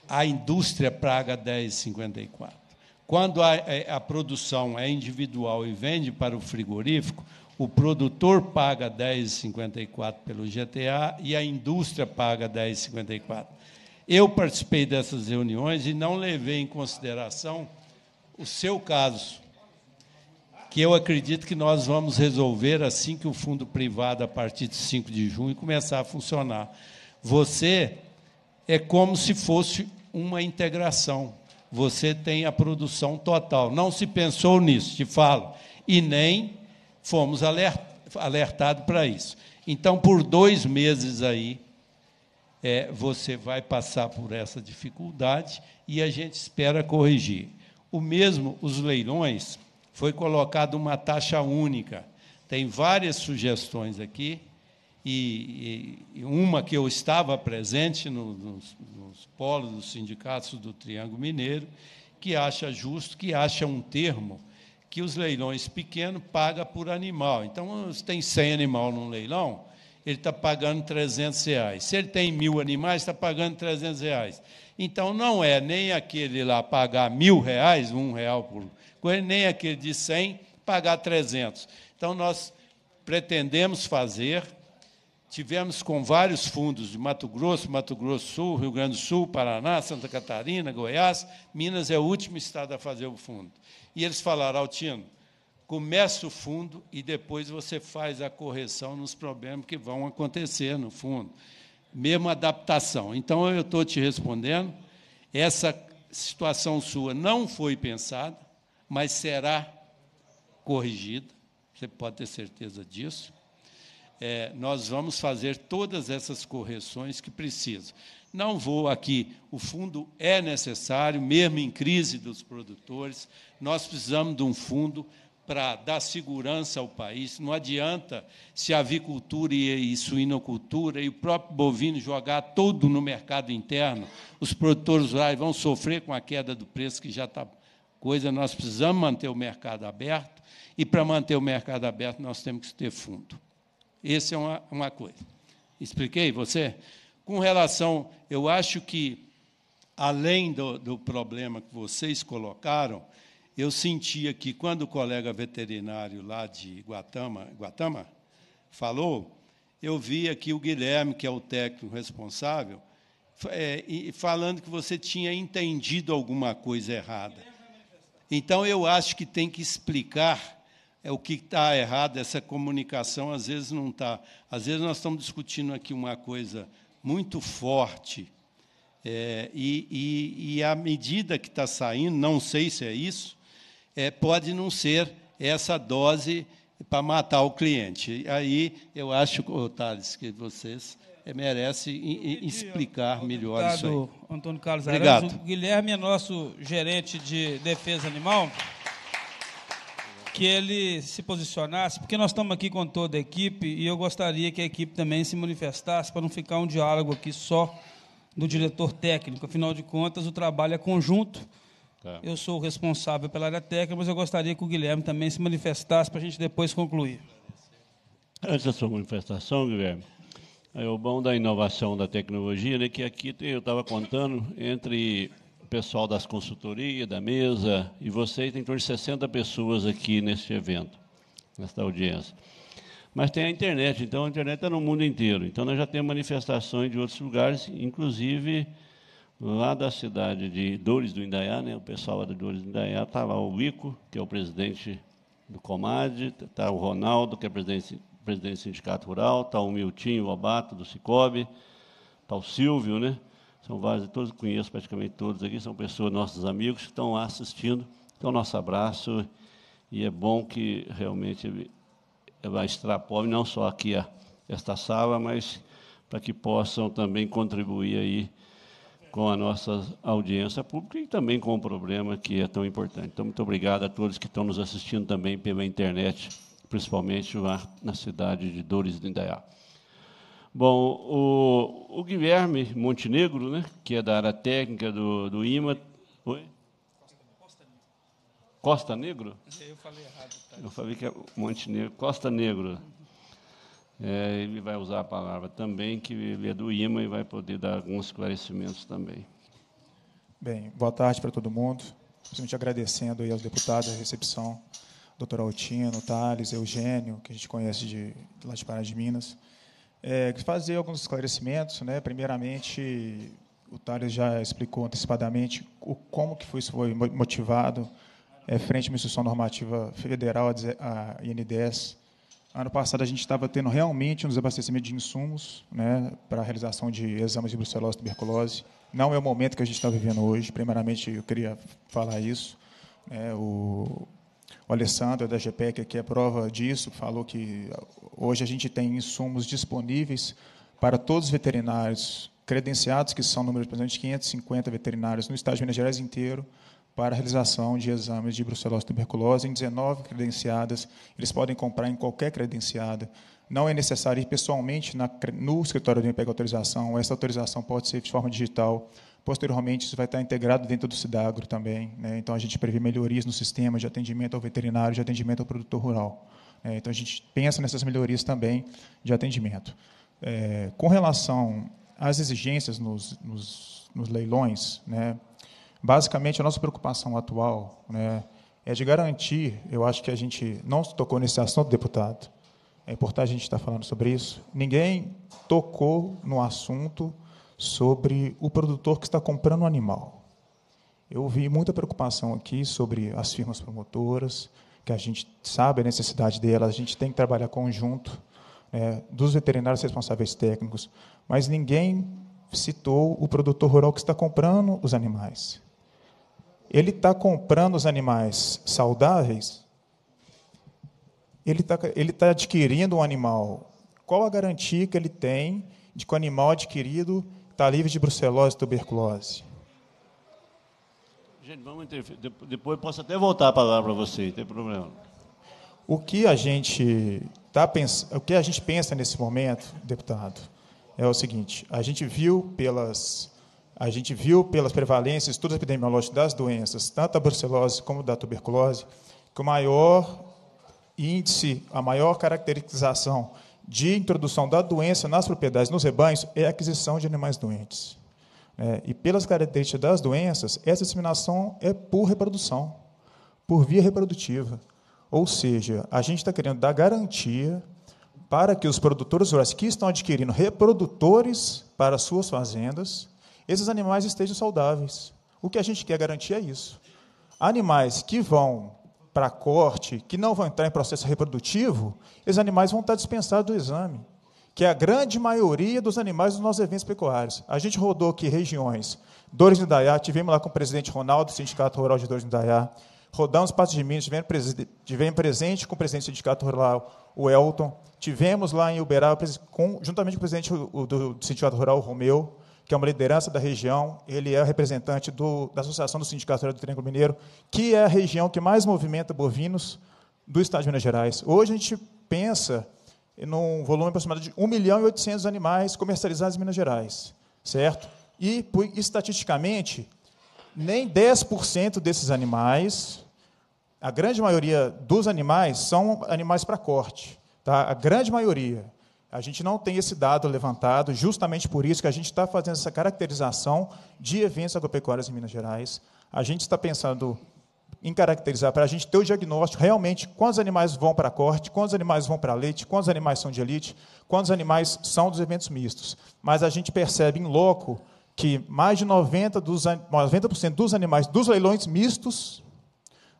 a indústria praga dez cinquenta e quatro. Quando a, a produção é individual e vende para o frigorífico, o produtor paga dez cinquenta e quatro pelo G T A e a indústria paga dez cinquenta e quatro. Eu participei dessas reuniões e não levei em consideração o seu caso, que eu acredito que nós vamos resolver assim que o fundo privado, a partir de cinco de junho, começar a funcionar. Você... é como se fosse uma integração. Você tem a produção total. Não se pensou nisso, te falo, e nem fomos alertados para isso. Então, por dois meses aí, é, você vai passar por essa dificuldade e a gente espera corrigir. O mesmo, os leilões, foi colocado uma taxa única. Tem várias sugestões aqui, E, e uma que eu estava presente no, nos, nos polos dos sindicatos do Triângulo Mineiro, que acha justo, que acha um termo que os leilões pequenos pagam por animal. Então, se tem cem animais num leilão, ele está pagando trezentos reais. Se ele tem mil animais, está pagando trezentos reais. Então, não é nem aquele lá pagar mil reais, um real por coisa, nem aquele de cem pagar trezentos. Então, nós pretendemos fazer... Tivemos com vários fundos de Mato Grosso, Mato Grosso do Sul, Rio Grande do Sul, Paraná, Santa Catarina, Goiás. Minas é o último estado a fazer o fundo. E eles falaram, Altino, começa o fundo e depois você faz a correção nos problemas que vão acontecer no fundo. Mesmo adaptação. Então, eu estou te respondendo, essa situação sua não foi pensada, mas será corrigida, você pode ter certeza disso. É, nós vamos fazer todas essas correções que precisam. Não vou aqui, o fundo é necessário, mesmo em crise dos produtores, nós precisamos de um fundo para dar segurança ao país. Não adianta se a avicultura e, e suinocultura e o próprio bovino jogar todo no mercado interno, os produtores rurais vão sofrer com a queda do preço que já está coisa, nós precisamos manter o mercado aberto, e, para manter o mercado aberto, nós temos que ter fundo. Essa é uma, uma coisa. Expliquei você? Com relação, eu acho que, além do, do problema que vocês colocaram, eu sentia que, quando o colega veterinário lá de Guatama, Guatama falou, eu via que o Guilherme, que é o técnico responsável, é, falando que você tinha entendido alguma coisa errada. Então, eu acho que tem que explicar. É o que está errado, essa comunicação às vezes não está. Às vezes nós estamos discutindo aqui uma coisa muito forte, é, e, e, e a medida que está saindo, não sei se é isso, é, pode não ser essa dose para matar o cliente. Aí eu acho, oh, Thales, que vocês merecem i, i, explicar melhor isso aí. Obrigado, Antônio Carlos Arantes. O Guilherme é nosso gerente de defesa animal. Que ele se posicionasse, porque nós estamos aqui com toda a equipe, e eu gostaria que a equipe também se manifestasse, para não ficar um diálogo aqui só do diretor técnico. Afinal de contas, o trabalho é conjunto. É. Eu sou o responsável pela área técnica, mas eu gostaria que o Guilherme também se manifestasse, para a gente depois concluir. Antes da sua manifestação, Guilherme, é o bom da inovação da tecnologia, né, que aqui eu estava contando, entre pessoal das consultorias, da mesa, e vocês, tem em torno de sessenta pessoas aqui neste evento, nesta audiência. Mas tem a internet, então a internet está no mundo inteiro. Então nós já temos manifestações de outros lugares, inclusive lá da cidade de Dores do Indaiá, né? O pessoal lá de Dores do Indaiá, está lá o Ico, que é o presidente do Comad, está o Ronaldo, que é presidente, presidente do Sindicato Rural, está o Miltinho, o Abato, do Sicob, está o Silvio, né? São vários, todos conheço praticamente todos aqui, são pessoas, nossos amigos, que estão lá assistindo. Então, nosso abraço, e é bom que realmente vai extrapolar, não só aqui a, esta sala, mas para que possam também contribuir aí com a nossa audiência pública e também com o problema que é tão importante. Então, muito obrigado a todos que estão nos assistindo também pela internet, principalmente lá na cidade de Dores de Indaiá. Bom, o, o Guilherme Montenegro, né, que é da área técnica do, do I M A... Oi? Costa, Costa Negro? Eu falei errado. Tá? Eu falei que é Montenegro, Costa Negro. É, ele vai usar a palavra também, que ele é do I M A e vai poder dar alguns esclarecimentos também. Bem, boa tarde para todo mundo. Principalmente agradecendo aí aos deputados a recepção, doutor Altino, Thales, Eugênio, que a gente conhece de, de lá de Pará de Minas. É, fazer alguns esclarecimentos, né? Primeiramente, o Thales já explicou antecipadamente o, como que foi, isso foi motivado é, frente a uma instrução normativa federal, a I N dez. Ano passado, a gente estava tendo realmente um desabastecimento de insumos, né, para a realização de exames de brucelose e tuberculose. Não é o momento que a gente está vivendo hoje. Primeiramente, eu queria falar isso. É, o... O Alessandro, da G P E C, que é prova disso, falou que hoje a gente tem insumos disponíveis para todos os veterinários credenciados, que são número de quinhentos e cinquenta veterinários no estado de Minas Gerais inteiro, para a realização de exames de brucelose e tuberculose em dezenove credenciadas. Eles podem comprar em qualquer credenciada. Não é necessário ir pessoalmente na, no escritório do I M P E C autorização. Essa autorização pode ser de forma digital. Posteriormente, isso vai estar integrado dentro do Sidagro também, né? Então, a gente prevê melhorias no sistema de atendimento ao veterinário, de atendimento ao produtor rural. É, então, a gente pensa nessas melhorias também de atendimento. É, com relação às exigências nos, nos, nos leilões, né, basicamente, a nossa preocupação atual, né, é de garantir, eu acho que a gente não tocou nesse assunto, deputado, é importante a gente estar falando sobre isso, ninguém tocou no assunto sobre o produtor que está comprando um animal. Eu vi muita preocupação aqui sobre as firmas promotoras, que a gente sabe a necessidade delas, a gente tem que trabalhar conjunto, é, dos veterinários responsáveis técnicos, mas ninguém citou o produtor rural que está comprando os animais. ele está comprando os animais saudáveis, ele está ele tá adquirindo um animal. Qual a garantia que ele tem de que o animal adquirido está livre de brucelose e tuberculose? Gente, vamos interferir. Depois posso até voltar a palavra para você, não tem problema. O que a gente tá pens... o que a gente pensa nesse momento, deputado, é o seguinte: a gente viu pelas a gente viu pelas prevalências, estudos epidemiológicos das doenças, tanto da brucelose como da tuberculose, que o maior índice, a maior caracterização de introdução da doença nas propriedades, nos rebanhos, é a aquisição de animais doentes. É, e pelas características das doenças, essa disseminação é por reprodução, por via reprodutiva. Ou seja, a gente está querendo dar garantia para que os produtores rurais que estão adquirindo reprodutores para suas fazendas, esses animais estejam saudáveis. O que a gente quer garantir é isso. Animais que vão para corte, que não vão entrar em processo reprodutivo, esses animais vão estar dispensados do exame, que é a grande maioria dos animais dos nossos eventos pecuários. A gente rodou aqui regiões, Dores de Indaiá, tivemos lá com o presidente Ronaldo, do Sindicato Rural de Dores de Indaiá, rodamos Pará de Minas, tivemos, tivemos presente com o presidente do Sindicato Rural, o Elton, tivemos lá em Uberaba, com, juntamente com o presidente do, do Sindicato Rural, o Romeu, que é uma liderança da região, ele é representante do, da Associação do Sindicato Rural do Triângulo Mineiro, que é a região que mais movimenta bovinos do estado de Minas Gerais. Hoje a gente pensa num volume aproximado de um milhão e oitocentos animais comercializados em Minas Gerais, certo? E, por, estatisticamente, nem dez por cento desses animais, a grande maioria dos animais, são animais para corte, tá? A grande maioria. A gente não tem esse dado levantado, justamente por isso que a gente está fazendo essa caracterização de eventos agropecuários em Minas Gerais. A gente está pensando em caracterizar, para a gente ter o diagnóstico realmente quantos animais vão para corte, quantos animais vão para leite, quantos animais são de elite, quantos animais são dos eventos mistos. Mas a gente percebe em loco que mais de noventa por cento dos animais dos leilões mistos,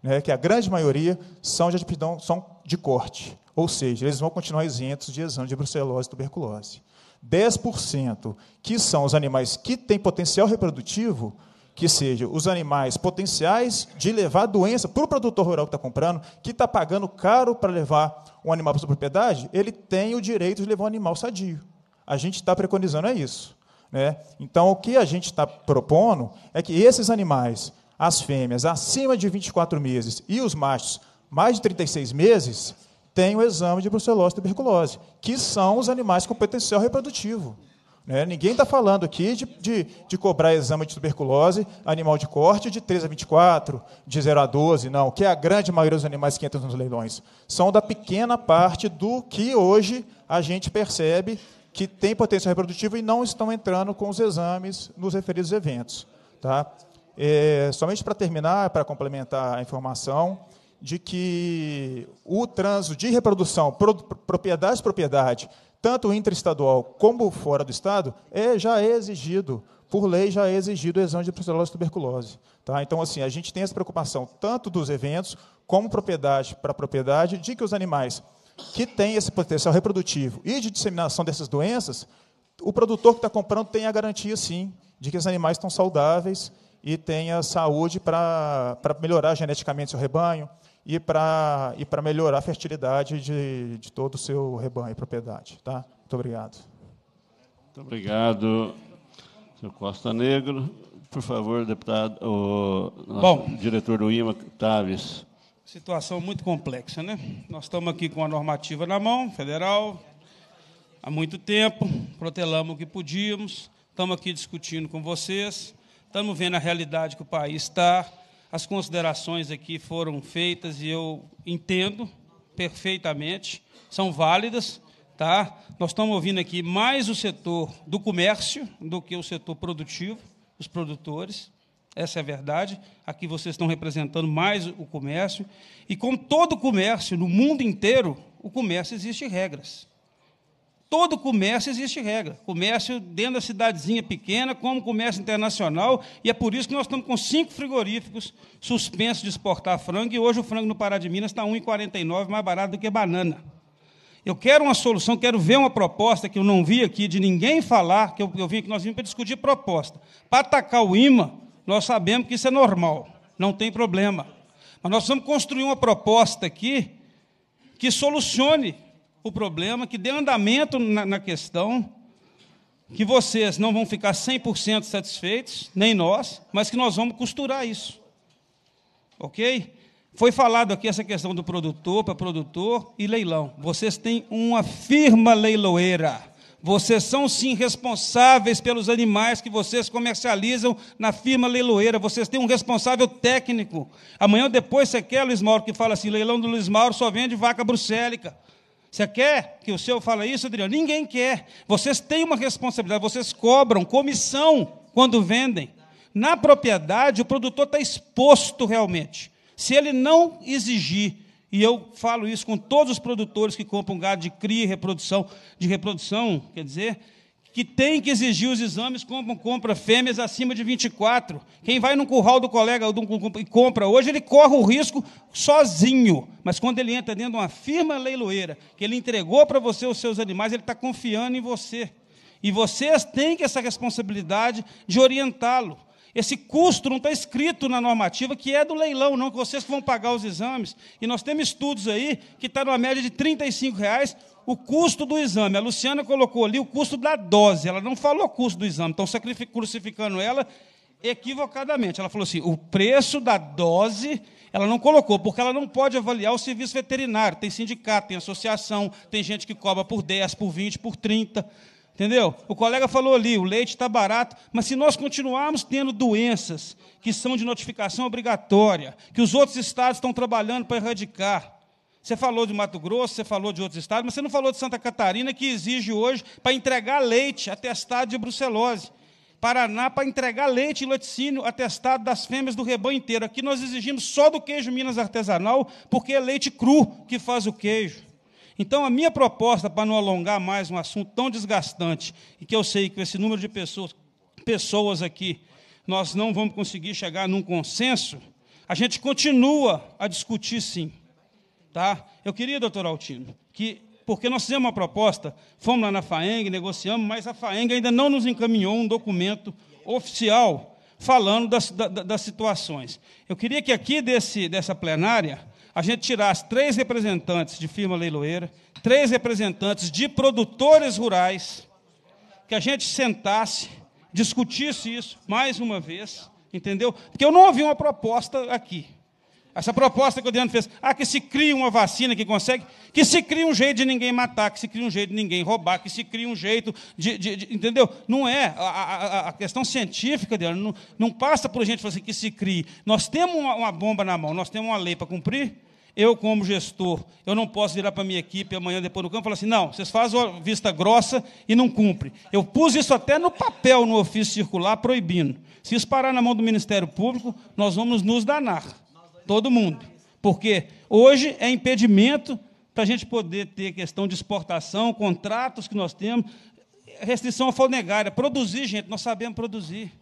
né, que a grande maioria são de aptidão, são de corte, ou seja, eles vão continuar isentos de exame de brucelose e tuberculose. dez por cento que são os animais que têm potencial reprodutivo, que sejam os animais potenciais de levar doença para o produtor rural que está comprando, que está pagando caro para levar um animal para sua propriedade, ele tem o direito de levar um animal sadio. A gente está preconizando é isso, né? Então, o que a gente está propondo é que esses animais, as fêmeas acima de vinte e quatro meses e os machos mais de trinta e seis meses, tenham o exame de brucelose e tuberculose, que são os animais com potencial reprodutivo. Né? Ninguém está falando aqui de, de, de cobrar exame de tuberculose, animal de corte, de três a vinte e quatro, de zero a doze, não, que é a grande maioria dos animais que entram nos leilões. São da pequena parte do que hoje a gente percebe que tem potencial reprodutivo e não estão entrando com os exames nos referidos eventos. Tá? É, somente para terminar, para complementar a informação, de que o trânsito de reprodução, pro, propriedade propriedade, tanto intraestadual como fora do Estado, é, já é exigido, por lei já é exigido o exame de brucelose e tuberculose. Tá? Então, assim, a gente tem essa preocupação tanto dos eventos, como propriedade para propriedade, de que os animais que têm esse potencial reprodutivo e de disseminação dessas doenças, o produtor que está comprando tem a garantia, sim, de que os animais estão saudáveis e tenha saúde para melhorar geneticamente seu rebanho e para e para melhorar a fertilidade de, de todo o seu rebanho e propriedade. Tá? Muito obrigado. Muito obrigado, senhor Costa Negro. Por favor, deputado, o Bom, diretor do I M A, Tavares. Situação muito complexa, né? Nós estamos aqui com a normativa na mão, federal, há muito tempo, protelamos o que podíamos, estamos aqui discutindo com vocês, estamos vendo a realidade que o país está. As considerações aqui foram feitas e eu entendo perfeitamente, são válidas, tá? Nós estamos ouvindo aqui mais o setor do comércio do que o setor produtivo, os produtores, essa é a verdade. Aqui vocês estão representando mais o comércio. E com todo o comércio, no mundo inteiro, o comércio existe regras. Todo comércio existe regra. Comércio dentro da cidadezinha pequena, como comércio internacional, e é por isso que nós estamos com cinco frigoríficos suspensos de exportar frango, e hoje o frango no Pará de Minas está um real e quarenta e nove centavos mais barato do que banana. Eu quero uma solução, quero ver uma proposta que eu não vi aqui, de ninguém falar, que eu, eu vim aqui, nós vimos para discutir proposta. Para atacar o I M A, nós sabemos que isso é normal. não tem problema. Mas nós vamos construir uma proposta aqui que solucione o problema, que dê andamento na, na questão, que vocês não vão ficar cem por cento satisfeitos, nem nós, mas que nós vamos costurar isso. Ok? Foi falado aqui essa questão do produtor para produtor e leilão. Vocês têm uma firma leiloeira. Vocês são, sim, responsáveis pelos animais que vocês comercializam na firma leiloeira. Vocês têm um responsável técnico. Amanhã ou depois você quer, Luiz Mauro, que fala assim, leilão do Luiz Mauro só vende vaca brucélica. Você quer que o seu fala isso, Adriano? Ninguém quer. Vocês têm uma responsabilidade. Vocês cobram comissão quando vendem. Na propriedade, o produtor está exposto realmente. Se ele não exigir, e eu falo isso com todos os produtores que compram gado de cria e reprodução, de reprodução, quer dizer, que tem que exigir os exames, compram, compra fêmeas acima de vinte e quatro. Quem vai no curral do colega e compra hoje, ele corre o risco sozinho. Mas quando ele entra dentro de uma firma leiloeira, que ele entregou para você os seus animais, ele está confiando em você. E vocês têm essa responsabilidade de orientá-lo. Esse custo não está escrito na normativa, que é do leilão, não, que vocês vão pagar os exames. E nós temos estudos aí que está numa média de trinta e cinco reais o custo do exame. A Luciana colocou ali o custo da dose, ela não falou o custo do exame, estão crucificando ela equivocadamente. Ela falou assim, o preço da dose ela não colocou, porque ela não pode avaliar o serviço veterinário. Tem sindicato, tem associação, tem gente que cobra por dez, por vinte, por trinta... Entendeu? O colega falou ali, o leite está barato, mas se nós continuarmos tendo doenças que são de notificação obrigatória, que os outros estados estão trabalhando para erradicar. Você falou de Mato Grosso, você falou de outros estados, mas você não falou de Santa Catarina, que exige hoje para entregar leite, atestado de brucelose. Paraná, para entregar leite e laticínio, atestado das fêmeas do rebanho inteiro. Aqui nós exigimos só do queijo Minas artesanal, porque é leite cru que faz o queijo. Então, a minha proposta, para não alongar mais um assunto tão desgastante, e que eu sei que com esse número de pessoas, pessoas aqui, nós não vamos conseguir chegar num consenso, a gente continua a discutir, sim. Tá? Eu queria, doutor Altino, que, porque nós fizemos uma proposta, fomos lá na FAENG, negociamos, mas a FAENG ainda não nos encaminhou um documento oficial falando das, da, das situações. Eu queria que aqui desse, dessa plenária... a gente tirasse três representantes de firma leiloeira, três representantes de produtores rurais, que a gente sentasse, discutisse isso mais uma vez, entendeu? Porque eu não ouvi uma proposta aqui. Essa proposta que o Adriano fez, ah, que se cria uma vacina que consegue, que se cria um jeito de ninguém matar, que se cria um jeito de ninguém roubar, que se cria um jeito de... de, de entendeu? Não é. A, a, a questão científica, Adriano, não, não passa por a gente fazer que se crie. Nós temos uma, uma bomba na mão, nós temos uma lei para cumprir. Eu, como gestor, eu não posso virar para a minha equipe amanhã, depois no campo, e falar assim, não, vocês fazem a vista grossa e não cumprem. Eu pus isso até no papel, no ofício circular, proibindo. Se isso parar na mão do Ministério Público, nós vamos nos danar. Todo mundo, porque hoje é impedimento para a gente poder ter questão de exportação, contratos que nós temos, restrição alfandegária, produzir, gente, nós sabemos produzir.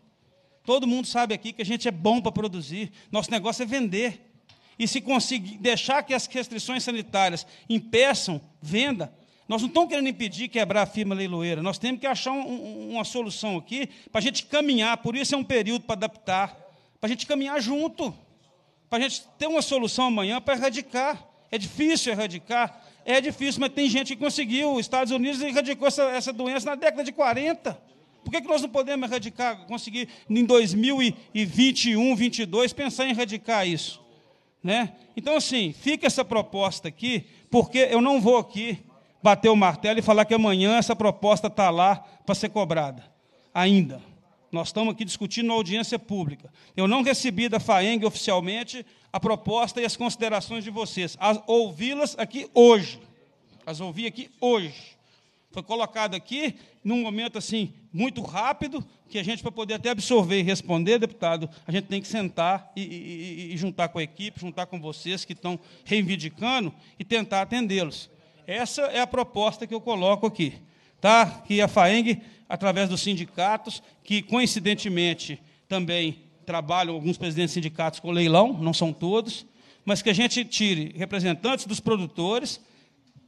Todo mundo sabe aqui que a gente é bom para produzir, nosso negócio é vender. E se conseguir deixar que as restrições sanitárias impeçam venda, nós não estamos querendo impedir quebrar a firma leiloeira, nós temos que achar um, uma solução aqui para a gente caminhar, por isso é um período para adaptar, para a gente caminhar junto. Para a gente ter uma solução amanhã para erradicar. É difícil erradicar? É difícil, mas tem gente que conseguiu. Os Estados Unidos erradicou essa, essa doença na década de quarenta. Por que, que nós não podemos erradicar, conseguir, em dois mil e vinte e um, dois mil e vinte e dois, pensar em erradicar isso? Né? Então, assim, fica essa proposta aqui, porque eu não vou aqui bater o martelo e falar que amanhã essa proposta está lá para ser cobrada, ainda. Nós estamos aqui discutindo na audiência pública. Eu não recebi da FAENG oficialmente a proposta e as considerações de vocês. As ouvi-las aqui hoje. As ouvi aqui hoje. Foi colocado aqui num momento assim muito rápido, que a gente, para poder até absorver e responder, deputado, a gente tem que sentar e, e, e juntar com a equipe, juntar com vocês que estão reivindicando e tentar atendê-los. Essa é a proposta que eu coloco aqui. Tá? Que a FAENG, através dos sindicatos, que, coincidentemente, também trabalham alguns presidentes de sindicatos com leilão, não são todos, mas que a gente tire representantes dos produtores,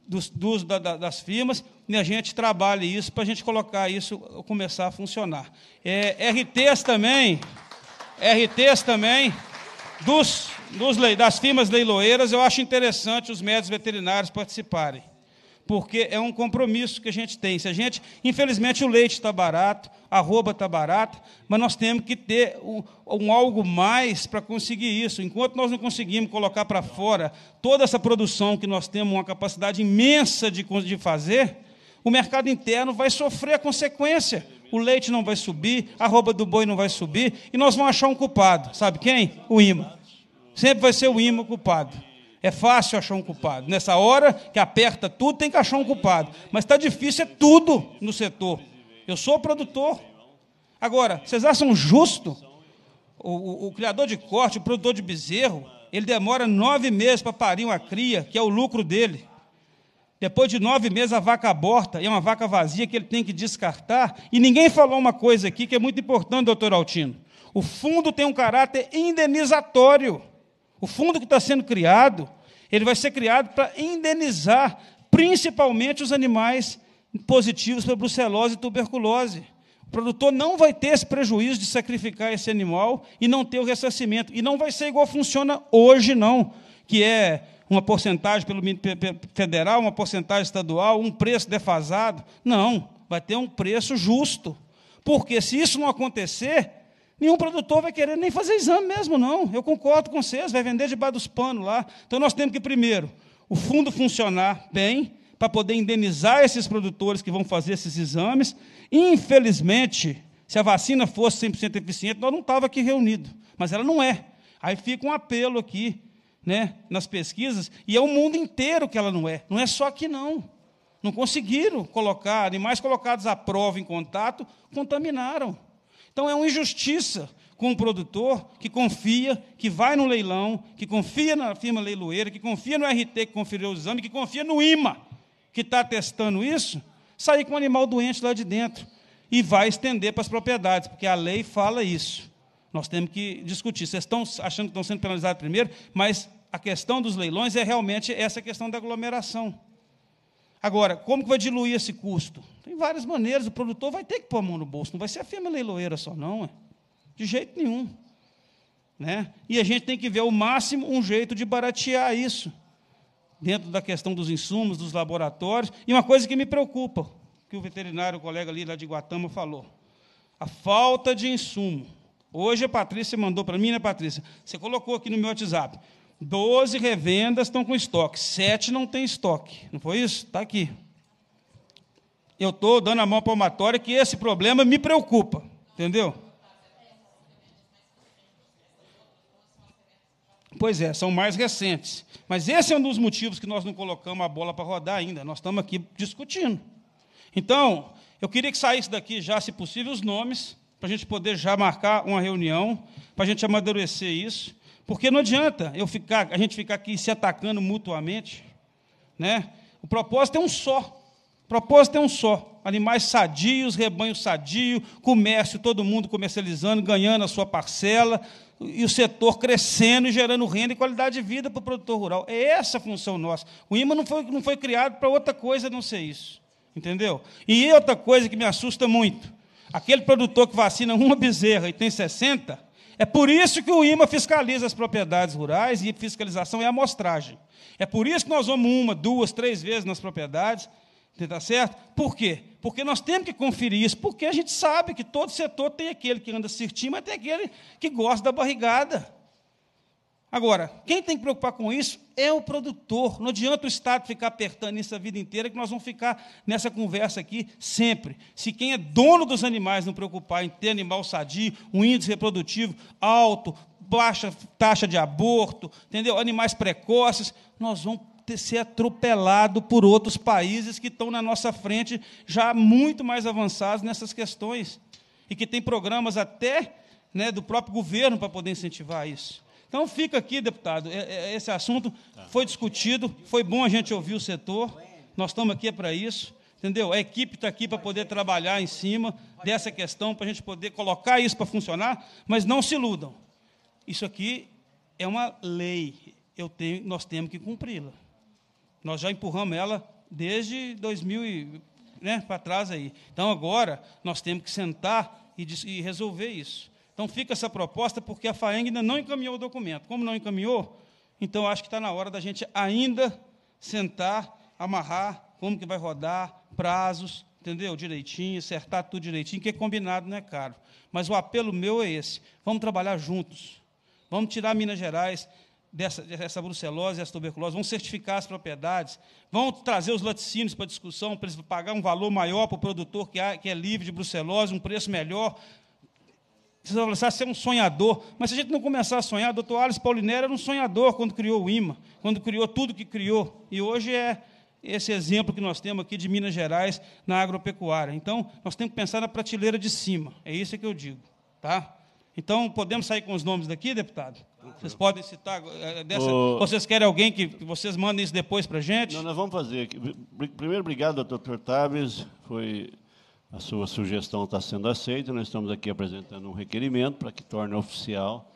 dos, dos, da, das firmas, e a gente trabalhe isso para a gente colocar isso, começar a funcionar. É, R Ts também, R Ts também, Dos, dos, das firmas leiloeiras, eu acho interessante os médicos veterinários participarem, porque é um compromisso que a gente tem. Se a gente, infelizmente, o leite está barato, a arroba está barata, mas nós temos que ter um, um algo mais para conseguir isso. Enquanto nós não conseguimos colocar para fora toda essa produção que nós temos uma capacidade imensa de, de fazer, o mercado interno vai sofrer a consequência. O leite não vai subir, a arroba do boi não vai subir, e nós vamos achar um culpado. Sabe quem? O I M A. Sempre vai ser o I M A culpado. É fácil achar um culpado. Nessa hora que aperta tudo, tem que achar um culpado. Mas está difícil, é tudo no setor. Eu sou produtor. Agora, vocês acham justo? O, o, o criador de corte, o produtor de bezerro, ele demora nove meses para parir uma cria, que é o lucro dele. Depois de nove meses, a vaca aborta, e é uma vaca vazia que ele tem que descartar. E ninguém falou uma coisa aqui que é muito importante, doutor Altino. O fundo tem um caráter indenizatório. O fundo que está sendo criado, ele vai ser criado para indenizar principalmente os animais positivos para brucelose e tuberculose. O produtor não vai ter esse prejuízo de sacrificar esse animal e não ter o ressarcimento. E não vai ser igual funciona hoje, não, que é uma porcentagem pelo federal, uma porcentagem estadual, um preço defasado. Não, vai ter um preço justo. Porque, se isso não acontecer, nenhum produtor vai querer nem fazer exame mesmo, não. Eu concordo com vocês, vai vender debaixo dos panos lá. Então, nós temos que, primeiro, o fundo funcionar bem para poder indenizar esses produtores que vão fazer esses exames. Infelizmente, se a vacina fosse cem por cento eficiente, nós não estávamos aqui reunidos, mas ela não é. Aí fica um apelo aqui, né, nas pesquisas, e é o mundo inteiro que ela não é. Não é só aqui, não. Não conseguiram colocar, animais colocados à prova em contato, contaminaram. Então, é uma injustiça com o produtor que confia, que vai no leilão, que confia na firma leiloeira, que confia no R T que conferiu o exame, que confia no I M A que está testando isso, sair com um animal doente lá de dentro e vai estender para as propriedades, porque a lei fala isso. Nós temos que discutir. Vocês estão achando que estão sendo penalizados primeiro, mas a questão dos leilões é realmente essa questão da aglomeração. Agora, como que vai diluir esse custo? Tem várias maneiras, o produtor vai ter que pôr a mão no bolso, não vai ser a firma leiloeira só, não, é? De jeito nenhum. Né? E a gente tem que ver, ao máximo, um jeito de baratear isso, dentro da questão dos insumos, dos laboratórios. E uma coisa que me preocupa, que o veterinário, o colega ali lá de Guatama falou, a falta de insumo. Hoje a Patrícia mandou para mim, né, Patrícia? Você colocou aqui no meu WhatsApp, doze revendas estão com estoque, sete não tem estoque. Não foi isso? Está aqui. Eu estou dando a mão palmatória que esse problema me preocupa. Entendeu? Pois é, são mais recentes. Mas esse é um dos motivos que nós não colocamos a bola para rodar ainda. Nós estamos aqui discutindo. Então, eu queria que saísse daqui já, se possível, os nomes, para a gente poder já marcar uma reunião, para a gente amadurecer isso. Porque não adianta eu ficar, a gente ficar aqui se atacando mutuamente, né? O propósito é um só. O propósito é um só. Animais sadios, rebanho sadio, comércio, todo mundo comercializando, ganhando a sua parcela, e o setor crescendo e gerando renda e qualidade de vida para o produtor rural. É essa a função nossa. O I M A não foi, não foi criado para outra coisa a não ser isso. Entendeu? E outra coisa que me assusta muito, aquele produtor que vacina uma bezerra e tem sessenta, é por isso que o I M A fiscaliza as propriedades rurais, e fiscalização é amostragem. É por isso que nós vamos uma, duas, três vezes nas propriedades, tá certo? Por quê? Porque nós temos que conferir isso, porque a gente sabe que todo setor tem aquele que anda certinho, mas tem aquele que gosta da barrigada. Agora, quem tem que preocupar com isso é o produtor. Não adianta o Estado ficar apertando isso a vida inteira, que nós vamos ficar nessa conversa aqui sempre. Se quem é dono dos animais não preocupar em ter animal sadio, um índice reprodutivo alto, baixa taxa de aborto, entendeu? Animais precoces, nós vamos ser atropelados por outros países que estão na nossa frente já muito mais avançados nessas questões e que têm programas até, né, do próprio governo para poder incentivar isso. Então, fica aqui, deputado, esse assunto foi discutido, foi bom a gente ouvir o setor, nós estamos aqui para isso, entendeu? A equipe está aqui para poder trabalhar em cima dessa questão, para a gente poder colocar isso para funcionar, mas não se iludam. Isso aqui é uma lei, eu tenho, nós temos que cumpri-la. Nós já empurramos ela desde dois mil, né, para trás aí. Então, agora, nós temos que sentar e resolver isso. Então, fica essa proposta, porque a FAENG ainda não encaminhou o documento. Como não encaminhou, então, acho que está na hora da gente ainda sentar, amarrar como que vai rodar, prazos, entendeu? Direitinho, acertar tudo direitinho, que é combinado, não é caro. Mas o apelo meu é esse. Vamos trabalhar juntos. Vamos tirar Minas Gerais dessa, dessa brucelose, dessa tuberculose, vamos certificar as propriedades, vamos trazer os laticínios para discussão, para eles pagar um valor maior para o produtor que é, que é livre de brucelose, um preço melhor. Vocês vão começar a ser um sonhador. Mas se a gente não começar a sonhar, o doutor Alice Paulinério era um sonhador quando criou o I M A, quando criou tudo que criou. E hoje é esse exemplo que nós temos aqui de Minas Gerais na agropecuária. Então, nós temos que pensar na prateleira de cima. É isso que eu digo. Tá? Então, podemos sair com os nomes daqui, deputado? Claro. Vocês podem citar... Dessa... O... Vocês querem alguém que vocês mandem isso depois para a gente? Não, nós vamos fazer. Primeiro, obrigado, doutor Tavares. Foi... A sua sugestão está sendo aceita, nós estamos aqui apresentando um requerimento para que torne oficial.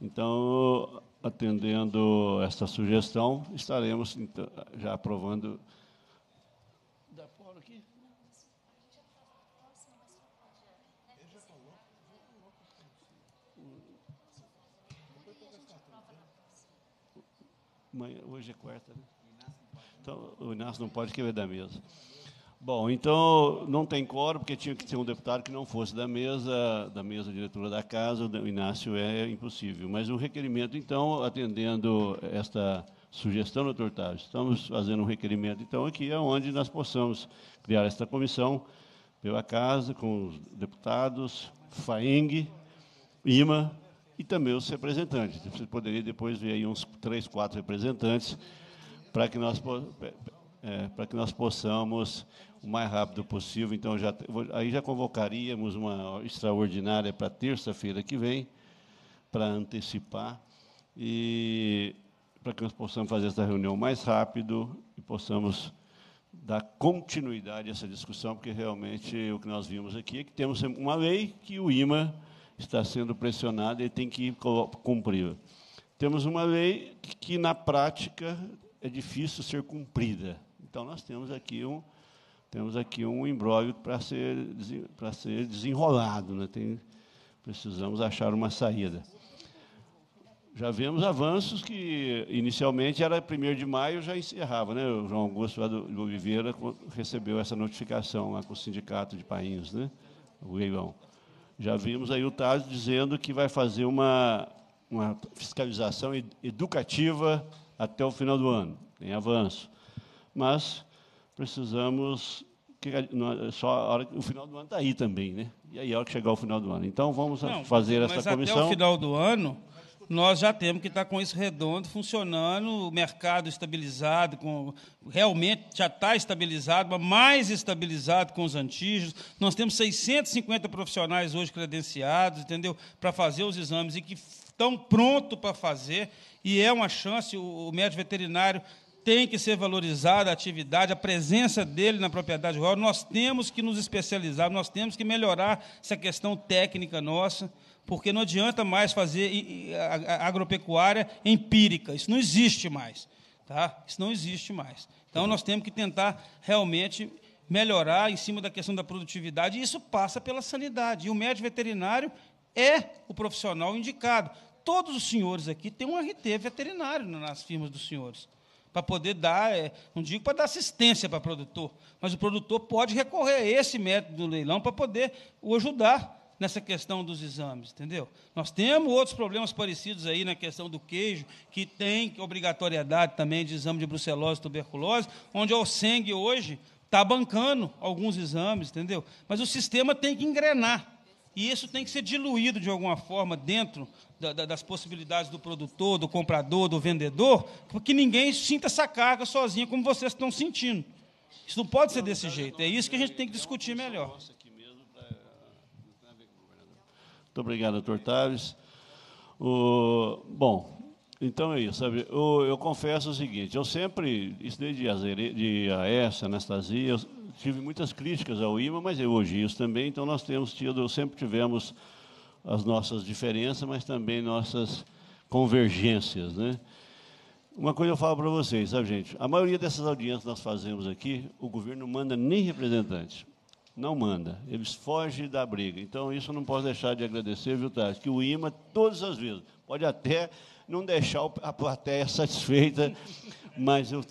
Então, atendendo esta sugestão, estaremos então, já aprovando... Dá fora aqui? Hoje é quarta, né? Então, o Inácio não pode querer da mesa. Bom, então não tem quórum, porque tinha que ter um deputado que não fosse da mesa, da mesa diretora da casa, o Inácio é impossível. Mas o requerimento, então, atendendo esta sugestão, doutor Tavares, estamos fazendo um requerimento, então, aqui é onde nós possamos criar esta comissão pela casa, com os deputados, FAENG, I M A e também os representantes. Você poderia depois ver aí uns três, quatro representantes para que nós é, para que nós possamos... o mais rápido possível, então, já, aí já convocaríamos uma extraordinária para terça-feira que vem, para antecipar, e para que nós possamos fazer essa reunião mais rápido e possamos dar continuidade a essa discussão, porque realmente o que nós vimos aqui é que temos uma lei que o I M A está sendo pressionado e tem que cumprir. Temos uma lei que, na prática, é difícil ser cumprida. Então, nós temos aqui um... Temos aqui um imbróglio para ser, para ser desenrolado. Né? Tem, precisamos achar uma saída. Já vemos avanços que, inicialmente, era primeiro de maio, já encerrava. Né? O João Augusto lá do, do Oliveira recebeu essa notificação lá com o Sindicato de Painhos, né? O leilão. Já vimos aí o Thales dizendo que vai fazer uma, uma fiscalização educativa até o final do ano. Tem avanço. Mas... precisamos, que, só a hora, o final do ano está aí também, né? E aí, a hora que chegar o final do ano. Então, vamos Não, fazer essa comissão. Mas até o final do ano, nós já temos que estar com isso redondo, funcionando, o mercado estabilizado, com, realmente já está estabilizado, mas mais estabilizado com os antígenos. Nós temos seiscentos e cinquenta profissionais hoje credenciados, entendeu? Para fazer os exames e que estão prontos para fazer, e é uma chance, o, o médico veterinário... tem que ser valorizada a atividade, a presença dele na propriedade rural. Nós temos que nos especializar, nós temos que melhorar essa questão técnica nossa, porque não adianta mais fazer agropecuária empírica. Isso não existe mais. Tá? Isso não existe mais. Então, nós temos que tentar realmente melhorar em cima da questão da produtividade, e isso passa pela sanidade. E o médico veterinário é o profissional indicado. Todos os senhores aqui têm um R T veterinário nas firmas dos senhores, para poder dar, não digo para dar assistência para o produtor, mas o produtor pode recorrer a esse método do leilão para poder o ajudar nessa questão dos exames, entendeu? Nós temos outros problemas parecidos aí na questão do queijo, que tem obrigatoriedade também de exame de brucelose e tuberculose, onde a OSENG hoje está bancando alguns exames, entendeu? Mas o sistema tem que engrenar. E isso tem que ser diluído, de alguma forma, dentro da, da, das possibilidades do produtor, do comprador, do vendedor, porque ninguém sinta essa carga sozinho, como vocês estão sentindo. Isso não pode ser desse jeito. É isso que a gente tem que discutir melhor. Muito obrigado, doutor Tavares. O, bom, então é isso. Sabe? O, eu confesso o seguinte, eu sempre, isso desde a, de a essa, Anastasia... Eu, tive muitas críticas ao I M A, mas elogios também, então nós temos tido, sempre tivemos as nossas diferenças, mas também nossas convergências. Né? Uma coisa eu falo para vocês, sabe, gente? A maioria dessas audiências que nós fazemos aqui, o governo não manda nem representante. não manda, eles fogem da briga. Então, isso eu não posso deixar de agradecer, viu, Thales, que o I M A, todas as vezes, pode até não deixar a plateia satisfeita, mas eu,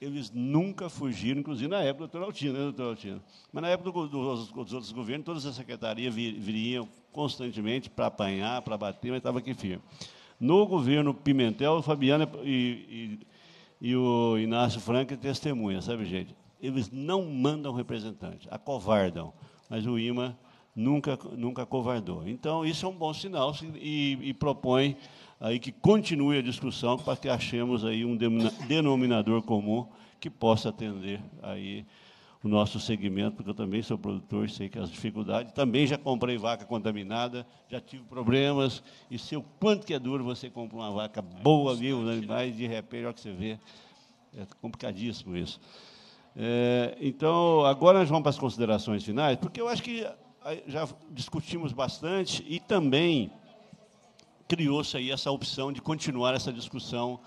eles nunca fugiram, inclusive na época do doutor Altino, né, doutor Altino? Mas na época do, do, dos, dos outros governos, todas as secretarias vir, viriam constantemente para apanhar, para bater, mas estava aqui firme. No governo Pimentel, o Fabiano e, e, e o Inácio Franco é testemunha, sabe, gente? Eles não mandam representantes, acovardam, mas o I M A nunca, nunca acovardou. Então, isso é um bom sinal e, e propõe aí que continue a discussão para que achemos aí um denominador comum que possa atender aí o nosso segmento, porque eu também sou produtor e sei que as dificuldades, também já comprei vaca contaminada, já tive problemas, e sei o quanto que é duro você comprar uma vaca boa, viu, os animais, de repente, olha o que você vê, é complicadíssimo isso. É, então, agora nós vamos para as considerações finais, porque eu acho que já discutimos bastante e também criou-se aí essa opção de continuar essa discussão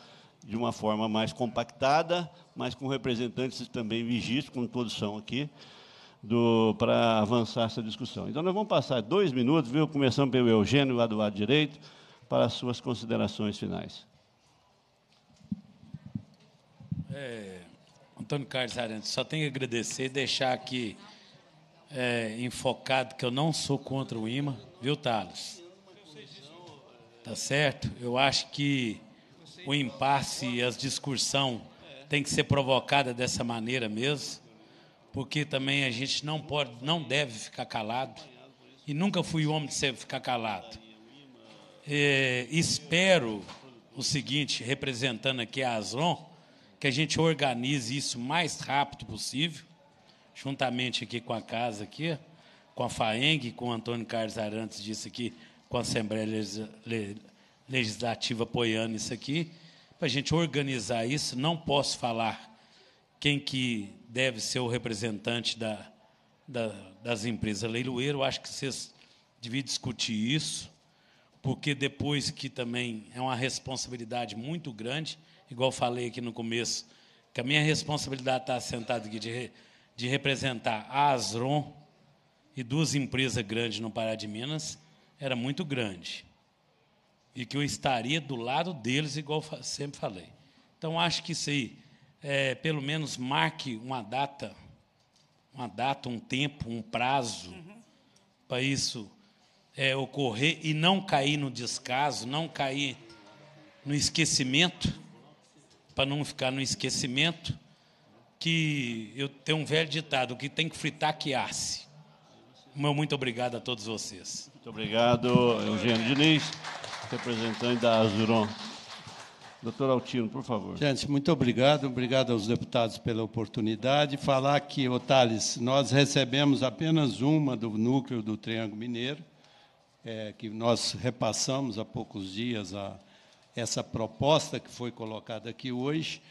de uma forma mais compactada, mas com representantes também vigísticos, como todos são aqui, do, para avançar essa discussão. Então, nós vamos passar dois minutos, viu, começando pelo Eugênio, lá do lado direito, para as suas considerações finais. É... Antônio Carlos Arantes, só tenho que agradecer e deixar aqui é, enfocado que eu não sou contra o I M A, viu, Thales? Tá certo? Eu acho que o impasse e as discussão tem que ser provocada dessa maneira mesmo, porque também a gente não pode, não deve ficar calado, e nunca fui homem de ficar calado. É, espero o seguinte, representando aqui a ASROM, que a gente organize isso o mais rápido possível, juntamente aqui com a casa, aqui, com a FAENG, com o Antônio Carlos Arantes disse aqui, com a Assembleia Legislativa apoiando isso aqui, para a gente organizar isso. Não posso falar quem que deve ser o representante da, da, das empresas leiloeiras. Eu acho que vocês deviam discutir isso, porque depois que também é uma responsabilidade muito grande, igual falei aqui no começo, que a minha responsabilidade está sentado aqui de, de representar a ASROM e duas empresas grandes no Pará de Minas, era muito grande. E que eu estaria do lado deles, igual sempre falei. Então, acho que isso aí, é, pelo menos, marque uma data, uma data, um tempo, um prazo, uhum, para isso é, ocorrer e não cair no descaso, não cair no esquecimento, para não ficar no esquecimento, que eu tenho um velho ditado, que tem que fritar que arce. Meu muito obrigado a todos vocês. Muito obrigado, Eugênio Diniz, representante da ASROM. Doutor Altino, por favor. Gente, muito obrigado, obrigado aos deputados pela oportunidade. Falar que, ô Thales, nós recebemos apenas uma do núcleo do Triângulo Mineiro, é, que nós repassamos há poucos dias a... essa proposta que foi colocada aqui hoje,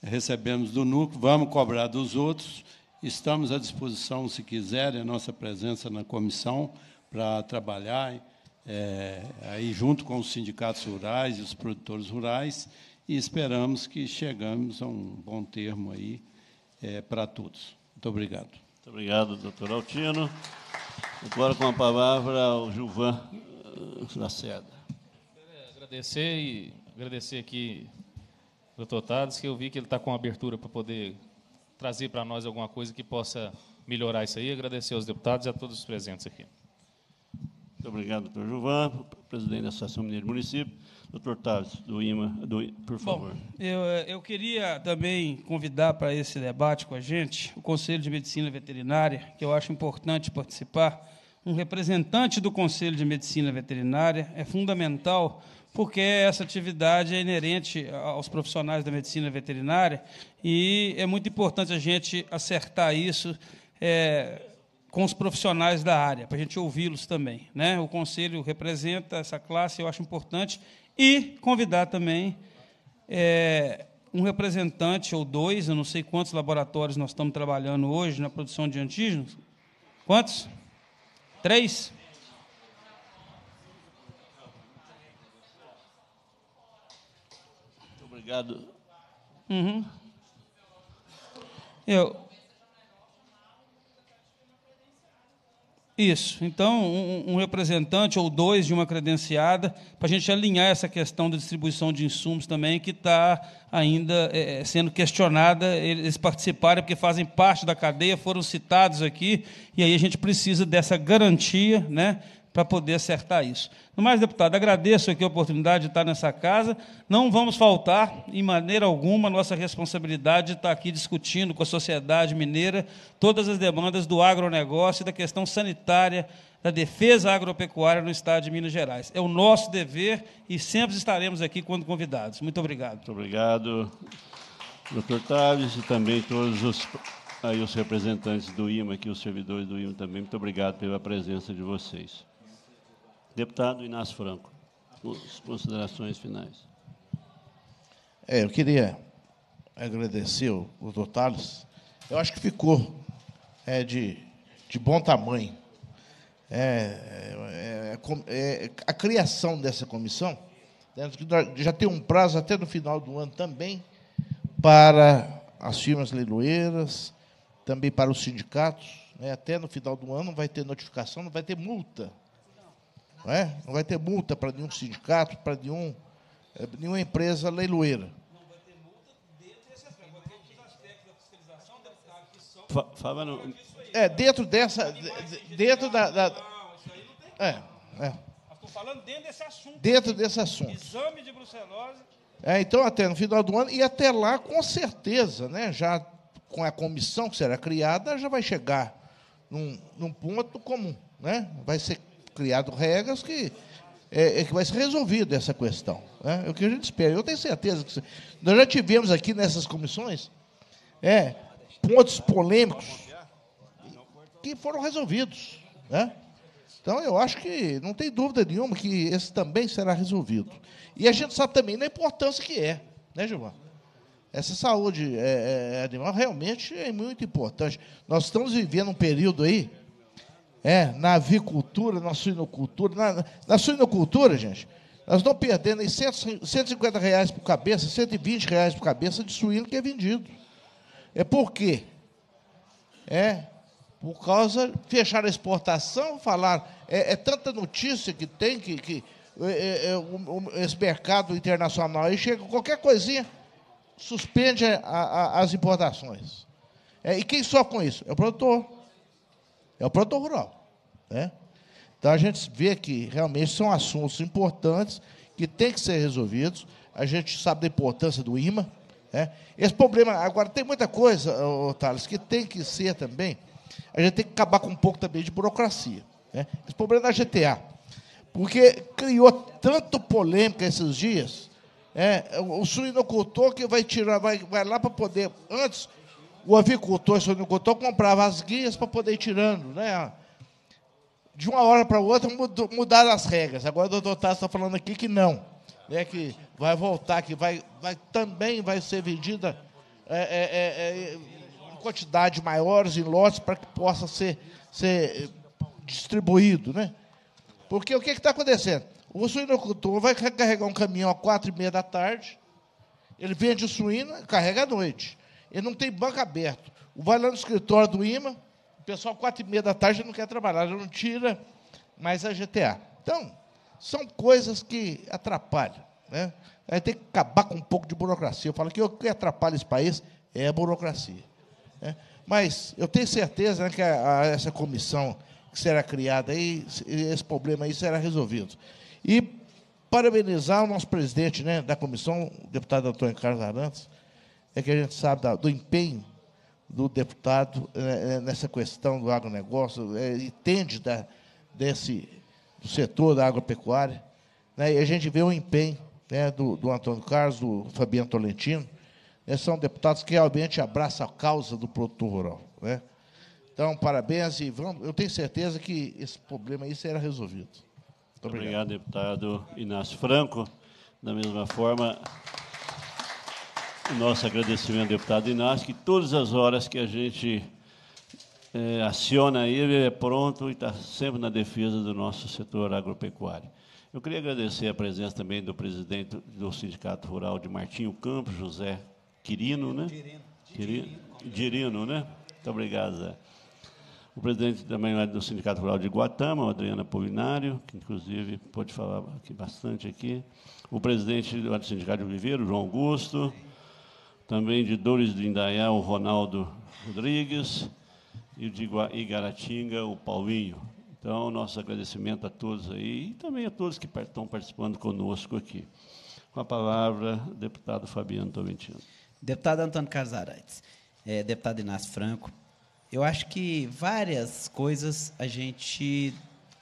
recebemos do núcleo, vamos cobrar dos outros, estamos à disposição, se quiserem, a nossa presença na comissão para trabalhar é, aí junto com os sindicatos rurais e os produtores rurais, e esperamos que chegamos a um bom termo aí é, para todos. Muito obrigado. Muito obrigado, doutor Altino. Agora, com a palavra, o Juvan Lacerda. Agradecer e agradecer aqui ao doutor Tades, que eu vi que ele está com abertura para poder trazer para nós alguma coisa que possa melhorar isso aí. Agradecer aos deputados e a todos os presentes aqui. Muito obrigado, doutor Juvan, presidente da Associação Mineira do Município. Doutor Tades, do I M A, do, por favor. Bom, eu, eu queria também convidar para esse debate com a gente o Conselho de Medicina Veterinária, que eu acho importante participar. Um representante do Conselho de Medicina Veterinária é fundamental, porque essa atividade é inerente aos profissionais da medicina veterinária e é muito importante a gente acertar isso é, com os profissionais da área, para a gente ouvi-los também, né? O Conselho representa essa classe, eu acho importante, e convidar também é, um representante ou dois, eu não sei quantos laboratórios nós estamos trabalhando hoje na produção de antígenos. Quantos? Três? Obrigado. Uhum. Eu. Isso. Então, um, um representante ou dois de uma credenciada, para a gente alinhar essa questão da distribuição de insumos também, que está ainda é, sendo questionada, eles participarem, porque fazem parte da cadeia, foram citados aqui, e aí a gente precisa dessa garantia, né, para poder acertar isso. No mais, deputado, agradeço aqui a oportunidade de estar nessa casa. Não vamos faltar, em maneira alguma, a nossa responsabilidade de estar aqui discutindo com a sociedade mineira todas as demandas do agronegócio e da questão sanitária, da defesa agropecuária no Estado de Minas Gerais. É o nosso dever e sempre estaremos aqui quando convidados. Muito obrigado. Muito obrigado, doutor Thales, e também todos os, aí, os representantes do I M A, aqui, os servidores do I M A também. Muito obrigado pela presença de vocês. Deputado Inácio Franco, as considerações finais. É, eu queria agradecer o doutor Thales. Eu acho que ficou é, de, de bom tamanho. É, é, é, a criação dessa comissão, já tem um prazo até no final do ano também para as firmas leiloeiras, também para os sindicatos. Né, até no final do ano não vai ter notificação, não vai ter multa. Não, é? Não vai ter multa para nenhum sindicato, para nenhum, nenhuma empresa leiloeira. Não vai ter multa dentro desse aspecto. Vai ter outros aspectos da fiscalização, deputado, que são... Fala no... É, dentro dessa... Dentro da... da... Não, isso aí não tem... É, é. Estou falando dentro desse assunto. Dentro desse assunto. Exame de brucelose. É, então, até no final do ano, e até lá, com certeza, né, já com a comissão que será criada, já vai chegar num, num ponto comum, né? Vai ser criado regras que, é, que vai ser resolvida essa questão. Né? É o que a gente espera. Eu tenho certeza que nós já tivemos aqui nessas comissões é, pontos polêmicos que foram resolvidos. Né? Então, eu acho que não tem dúvida nenhuma que esse também será resolvido. E a gente sabe também da importância que é, né, Juvan? Essa saúde é, é, animal realmente é muito importante. Nós estamos vivendo um período aí. É, na avicultura, na suinocultura. Na, na suinocultura, gente, nós estamos perdendo aí cento e cinquenta reais por cabeça, cento e vinte reais por cabeça de suíno que é vendido. É por quê? É por causa... Fecharam a exportação, falaram... É, é tanta notícia que tem que, que é, é, o, esse mercado internacional aí chega, qualquer coisinha, suspende a, a, as importações. É, e quem sofre com isso? É o produtor. É o produtor rural. Né? Então, a gente vê que realmente são assuntos importantes que têm que ser resolvidos. A gente sabe da importância do I M A. Né? Esse problema... Agora, tem muita coisa, Thales, que tem que ser também... A gente tem que acabar com um pouco também de burocracia. Né? Esse problema da G T A. Porque criou tanto polêmica esses dias. Né? O suinocultor que vai tirar, vai, vai lá para poder... Antes... O avicultor, o suinocultor, comprava as guias para poder ir tirando. Né? De uma hora para outra, mudaram as regras. Agora o doutor Thales está falando aqui que não, né? Que vai voltar, que vai, vai, também vai ser vendida é, é, é, em quantidades maiores, em lotes, para que possa ser, ser distribuído. Né? Porque o que está acontecendo? O suinocultor vai carregar um caminhão às quatro e meia da tarde, ele vende o suíno e carrega à noite. Ele não tem banco aberto. Vai lá no escritório do I M A, o pessoal, quatro e meia da tarde, não quer trabalhar, já não tira mais a G T A. Então, são coisas que atrapalham. Né? Aí tem que acabar com um pouco de burocracia. Eu falo que o que atrapalha esse país é a burocracia. Né? Mas eu tenho certeza, né, que a, a, essa comissão que será criada, aí, esse problema aí será resolvido. E parabenizar o nosso presidente, né, da comissão, o deputado Antônio Carlos Arantes, é que a gente sabe da, do empenho do deputado é, nessa questão do agronegócio, é, entende da, desse do setor da agropecuária. Né, e a gente vê o empenho, né, do, do Antônio Carlos, do Fabiano Tolentino, né, são deputados que realmente abraçam a causa do produtor rural. Né. Então, parabéns, e vamos, eu tenho certeza que esse problema aí será resolvido. Muito obrigado. Obrigado, deputado Inácio Franco. Da mesma forma... Nosso agradecimento ao deputado Inácio, que todas as horas que a gente é, aciona ele, ele é pronto e está sempre na defesa do nosso setor agropecuário. Eu queria agradecer a presença também do presidente do Sindicato Rural de Martinho Campos, José Quirino, né? Quirino, Quirino, Quirino, né? Muito obrigado, Zé. O presidente também lá do Sindicato Rural de Guatama, o Adriano Apolinário, que, inclusive, pôde falar aqui bastante aqui. O presidente do Sindicato de Oliveira, o João Augusto. Também de Dores de Indaiá, o Ronaldo Rodrigues. E de Igaratinga, o Paulinho. Então, nosso agradecimento a todos aí e também a todos que estão participando conosco aqui. Com a palavra, deputado Fabiano Tolentino. Deputado Antônio Carlos Arantes, é, deputado Inácio Franco, eu acho que várias coisas a gente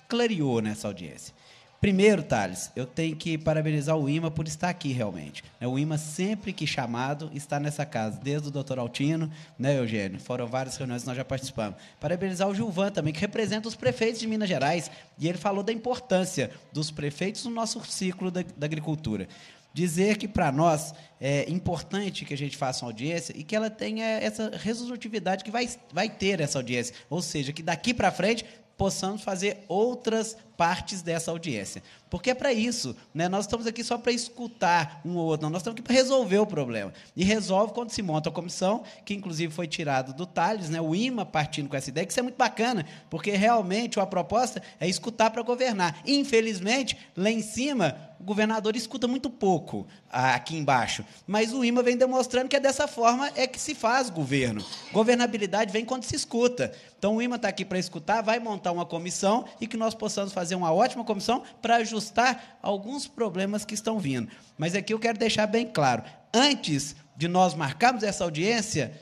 clareou nessa audiência. Primeiro, Thales, eu tenho que parabenizar o I M A por estar aqui, realmente. O I M A, sempre que chamado, está nessa casa, desde o doutor Altino, né, Eugênio? Foram várias reuniões que nós já participamos. Parabenizar o Juvan também, que representa os prefeitos de Minas Gerais, e ele falou da importância dos prefeitos no nosso ciclo da, da agricultura. Dizer que, para nós, é importante que a gente faça uma audiência e que ela tenha essa resolutividade que vai, vai ter essa audiência, ou seja, que daqui para frente possamos fazer outras partes dessa audiência. Porque é para isso, né? Nós estamos aqui só para escutar um ou outro, não, nós estamos aqui para resolver o problema. E resolve quando se monta a comissão, que inclusive foi tirado do Thales, né? O I M A partindo com essa ideia, que isso é muito bacana, porque realmente a proposta é escutar para governar. Infelizmente, lá em cima, o governador escuta muito pouco aqui embaixo, mas o I M A vem demonstrando que é dessa forma é que se faz governo. Governabilidade vem quando se escuta. Então, o I M A está aqui para escutar, vai montar uma comissão e que nós possamos fazer uma ótima comissão para ajustar alguns problemas que estão vindo. Mas aqui eu quero deixar bem claro, antes de nós marcarmos essa audiência,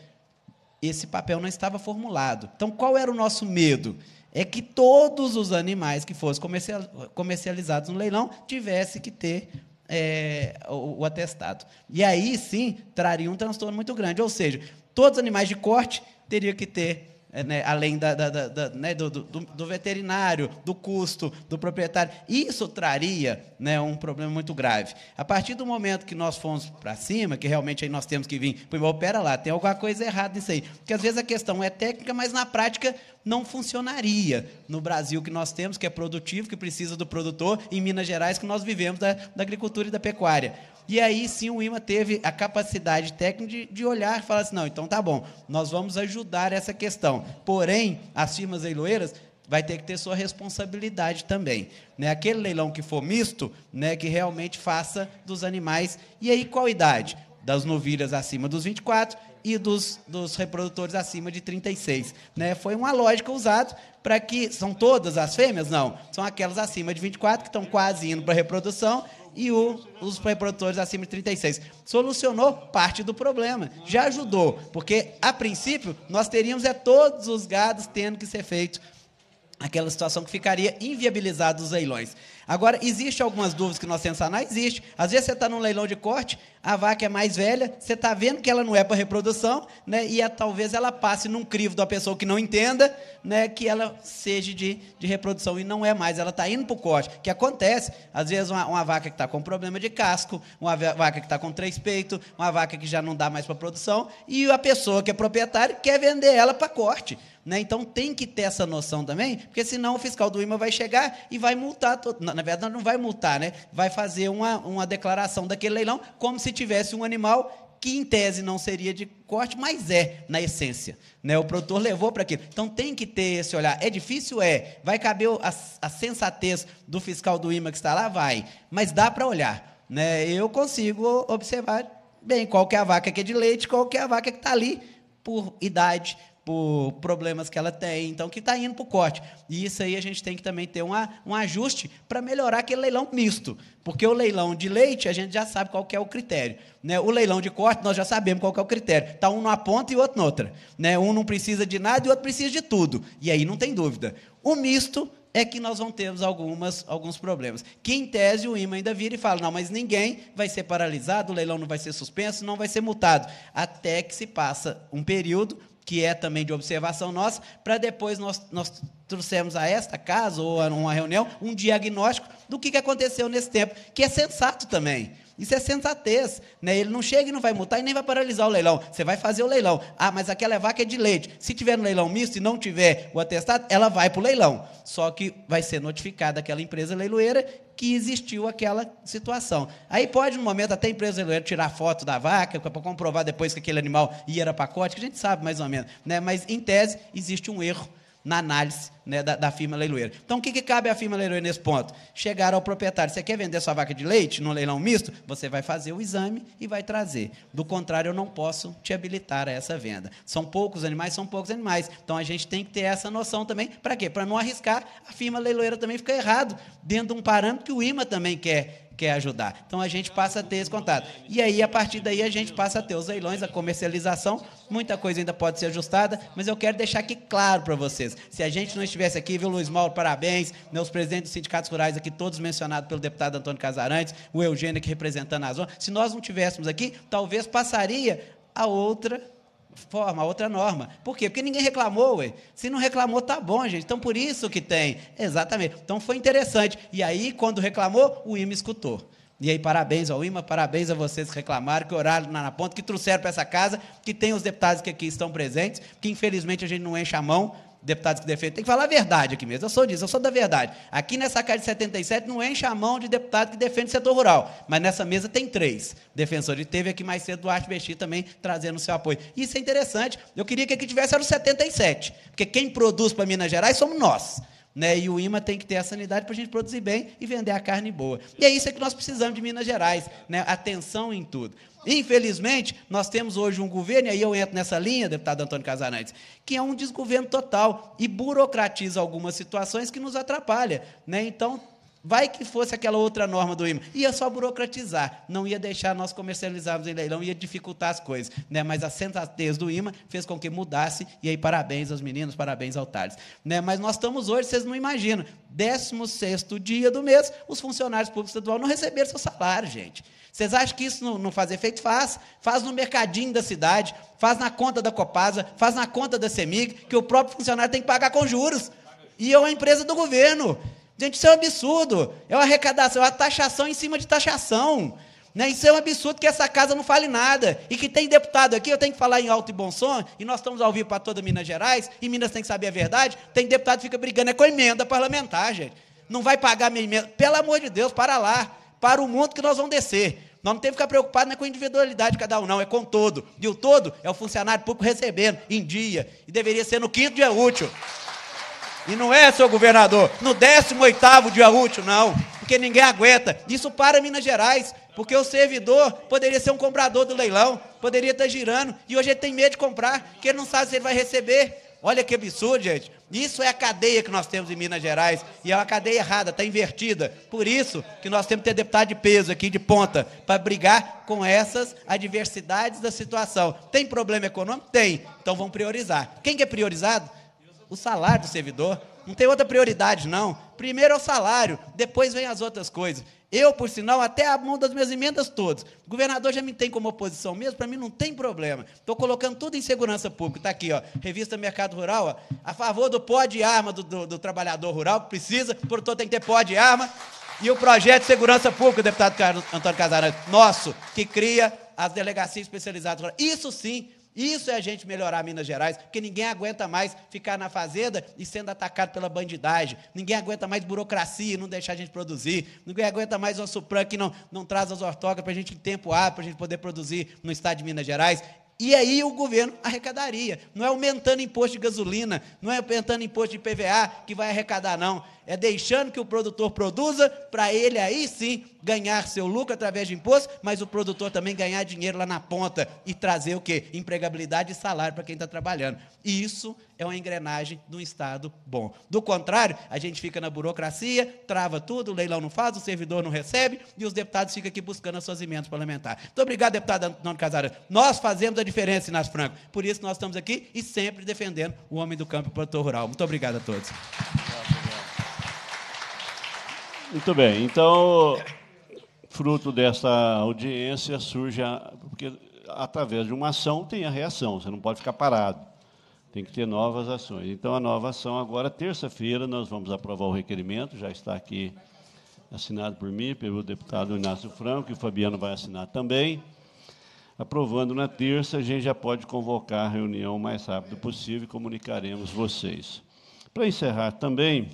esse papel não estava formulado. Então, qual era o nosso medo? É que todos os animais que fossem comercializados no leilão tivessem que ter é, o, o atestado. E aí, sim, traria um transtorno muito grande. Ou seja, todos os animais de corte teriam que ter, né, além da, da, da, da, né, do, do, do veterinário, do custo, do proprietário. Isso traria, né, um problema muito grave. A partir do momento que nós fomos para cima, que realmente aí nós temos que vir, pô, pera lá, tem alguma coisa errada nisso aí. Porque, às vezes, a questão é técnica, mas, na prática, não funcionaria no Brasil que nós temos, que é produtivo, que precisa do produtor, em Minas Gerais, que nós vivemos da, da agricultura e da pecuária. E aí, sim, o I M A teve a capacidade técnica de, de olhar e falar assim, não, então tá bom, nós vamos ajudar essa questão. Porém, as firmas leiloeiras vai ter que ter sua responsabilidade também. Né? Aquele leilão que for misto, né, que realmente faça dos animais. E aí, qual idade? Das novilhas acima dos vinte e quatro e dos, dos reprodutores acima de trinta e seis. Né? Foi uma lógica usada para que... São todas as fêmeas? Não. São aquelas acima de vinte e quatro, que estão quase indo para a reprodução, e o, os reprodutores acima de trinta e seis. Solucionou parte do problema, já ajudou, porque, a princípio, nós teríamos é, todos os gados tendo que ser feito aquela situação que ficaria inviabilizada os leilões. Agora, existe algumas dúvidas que nós temos que sanar? Existe. Às vezes, você está num leilão de corte, a vaca é mais velha, você está vendo que ela não é para reprodução, né? E a, talvez ela passe num crivo da pessoa que não entenda, né, que ela seja de, de reprodução, e não é mais, ela está indo para o corte. O que acontece? Às vezes, uma, uma vaca que está com problema de casco, uma vaca que está com três peitos, uma vaca que já não dá mais para produção, e a pessoa que é proprietária quer vender ela para corte. Né? Então, tem que ter essa noção também, porque senão o fiscal do I M A vai chegar e vai multar... To... Na verdade, não vai multar, né? Vai fazer uma, uma declaração daquele leilão como se tivesse um animal que, em tese, não seria de corte, mas é, na essência. Né? O produtor levou para aquilo. Então, tem que ter esse olhar. É difícil? É. Vai caber a, a sensatez do fiscal do I M A que está lá? Vai. Mas dá para olhar. Né? Eu consigo observar bem qual que é a vaca que é de leite, qual que é a vaca que está ali por idade, por problemas que ela tem, então, que está indo para o corte. E isso aí a gente tem que também ter uma, um ajuste para melhorar aquele leilão misto, porque o leilão de leite a gente já sabe qual que é o critério. Né? O leilão de corte nós já sabemos qual que é o critério. Está um numa ponta e o outro noutra. Né? Um não precisa de nada e o outro precisa de tudo. E aí não tem dúvida. O misto é que nós vamos ter algumas, alguns problemas. Que, em tese, o I M A ainda vira e fala, não, mas ninguém vai ser paralisado, o leilão não vai ser suspenso, não vai ser multado, até que se passa um período que é também de observação nossa, para depois nós, nós trouxermos a esta casa ou a uma reunião um diagnóstico do que aconteceu nesse tempo, que é sensato também. Isso é sensatez. Né? Ele não chega e não vai multar e nem vai paralisar o leilão. Você vai fazer o leilão. Ah, mas aquela vaca é de leite. Se tiver no leilão misto e não tiver o atestado, ela vai para o leilão. Só que vai ser notificada aquela empresa leiloeira que existiu aquela situação. Aí pode, no momento, até a empresa leiloeira tirar foto da vaca para comprovar depois que aquele animal ia para pacote, que a gente sabe mais ou menos. Né? Mas, em tese, existe um erro. na análise, né, da, da firma leiloeira. Então, o que, que cabe à firma leiloeira nesse ponto? Chegar ao proprietário. Você quer vender sua vaca de leite no leilão misto? Você vai fazer o exame e vai trazer. Do contrário, eu não posso te habilitar a essa venda. São poucos animais, são poucos animais. Então, a gente tem que ter essa noção também. Para quê? Para não arriscar. A firma leiloeira também fica errado dentro de um parâmetro que o I M A também quer quer ajudar. Então, a gente passa a ter esse contato. E aí, a partir daí, a gente passa a ter os leilões, a comercialização, muita coisa ainda pode ser ajustada, mas eu quero deixar aqui claro para vocês. Se a gente não estivesse aqui, viu, Luiz Mauro, parabéns, né, os presidentes dos sindicatos rurais aqui, todos mencionados pelo deputado Antônio Carlos Arantes, o Eugênio aqui representando a zona. Se nós não tivéssemos aqui, talvez passaria a outra forma, outra norma. Por quê? Porque ninguém reclamou, ué. Se não reclamou, tá bom, gente. Então, por isso que tem. Exatamente. Então, foi interessante. E aí, quando reclamou, o I M A escutou. E aí, parabéns ao I M A, parabéns a vocês que reclamaram, que oraram na ponta, que trouxeram para essa casa, que tem os deputados que aqui estão presentes, que, infelizmente, a gente não enche a mão, deputados que defendem. Tem que falar a verdade aqui mesmo. Eu sou disso, eu sou da verdade. Aqui nessa casa de setenta e sete não enche a mão de deputado que defende o setor rural, mas nessa mesa tem três defensores. E teve aqui mais cedo Duarte Bechir também trazendo o seu apoio. Isso é interessante. Eu queria que aqui tivesse era o setenta e sete, porque quem produz para Minas Gerais somos nós. Né? E o I M A tem que ter a sanidade para a gente produzir bem e vender a carne boa. E é isso que nós precisamos de Minas Gerais, né? Atenção em tudo. Infelizmente, nós temos hoje um governo, e aí eu entro nessa linha, deputado Antônio Carlos Arantes, que é um desgoverno total e burocratiza algumas situações que nos atrapalha, né? Então, vai que fosse aquela outra norma do I M A. Ia só burocratizar, não ia deixar nós comercializarmos em leilão, ia dificultar as coisas. Né? Mas a sensatez do I M A fez com que mudasse, e aí parabéns aos meninos, parabéns ao Thales. Né? Mas nós estamos hoje, vocês não imaginam, décimo sexto dia do mês, os funcionários públicos estaduais não receberam seu salário, gente. Vocês acham que isso não faz efeito? Faz. Faz no mercadinho da cidade, faz na conta da Copasa, faz na conta da CEMIG, que o próprio funcionário tem que pagar com juros. E é uma empresa do governo. Gente, isso é um absurdo. É uma arrecadação, é uma taxação em cima de taxação. Né? Isso é um absurdo que essa casa não fale nada. E que tem deputado aqui, eu tenho que falar em alto e bom som, e nós estamos ao vivo para toda Minas Gerais, e Minas tem que saber a verdade, tem deputado que fica brigando é com emenda parlamentar, gente. Não vai pagar minha emenda. Pelo amor de Deus, para lá. Para o mundo que nós vamos descer. Nós não temos que ficar preocupados, não é com a individualidade de cada um, não, é com todo. E o todo é o funcionário público recebendo em dia. E deveria ser no quinto dia útil. E não é, senhor governador, no décimo oitavo dia útil, não, porque ninguém aguenta. Isso para Minas Gerais, porque o servidor poderia ser um comprador do leilão, poderia estar girando, e hoje ele tem medo de comprar, porque ele não sabe se ele vai receber. Olha que absurdo, gente. Isso é a cadeia que nós temos em Minas Gerais, e é uma cadeia errada, está invertida. Por isso que nós temos que ter deputado de peso aqui, de ponta, para brigar com essas adversidades da situação. Tem problema econômico? Tem. Então vamos priorizar. Quem que é priorizado? O salário do servidor, não tem outra prioridade, não. Primeiro é o salário, depois vem as outras coisas. Eu, por sinal, até abro mão das minhas emendas todas. O governador já me tem como oposição mesmo, para mim não tem problema. Estou colocando tudo em segurança pública. Está aqui, ó, Revista Mercado Rural, ó, a favor do pó de arma do, do, do trabalhador rural, precisa, o produtor tem que ter pó de arma. E o projeto de segurança pública, deputado Antônio Casarantes, nosso, que cria as delegacias especializadas. Isso sim. Isso é a gente melhorar Minas Gerais, porque ninguém aguenta mais ficar na fazenda e sendo atacado pela bandidagem. Ninguém aguenta mais burocracia e não deixar a gente produzir. Ninguém aguenta mais uma Supran que não, não traz as ortógrafas para a gente em tempo hábil, para a gente poder produzir no estado de Minas Gerais. E aí o governo arrecadaria. Não é aumentando imposto de gasolina, não é aumentando imposto de P V A que vai arrecadar, não. É deixando que o produtor produza, para ele aí sim ganhar seu lucro através de imposto, mas o produtor também ganhar dinheiro lá na ponta e trazer o quê? Empregabilidade e salário para quem está trabalhando. E isso é uma engrenagem de um Estado bom. Do contrário, a gente fica na burocracia, trava tudo, o leilão não faz, o servidor não recebe e os deputados ficam aqui buscando as suas emendas parlamentares. Muito obrigado, deputado Antônio Casares. Nós fazemos a diferença, Inácio Franco. Por isso nós estamos aqui e sempre defendendo o homem do campo e o produtor rural. Muito obrigado a todos. Muito bem, então, fruto dessa audiência surge, a, porque através de uma ação tem a reação, você não pode ficar parado, tem que ter novas ações. Então, a nova ação agora, terça-feira, nós vamos aprovar o requerimento, já está aqui assinado por mim, pelo deputado Inácio Franco, e o Fabiano vai assinar também. Aprovando na terça, a gente já pode convocar a reunião o mais rápido possível e comunicaremos vocês. Para encerrar também,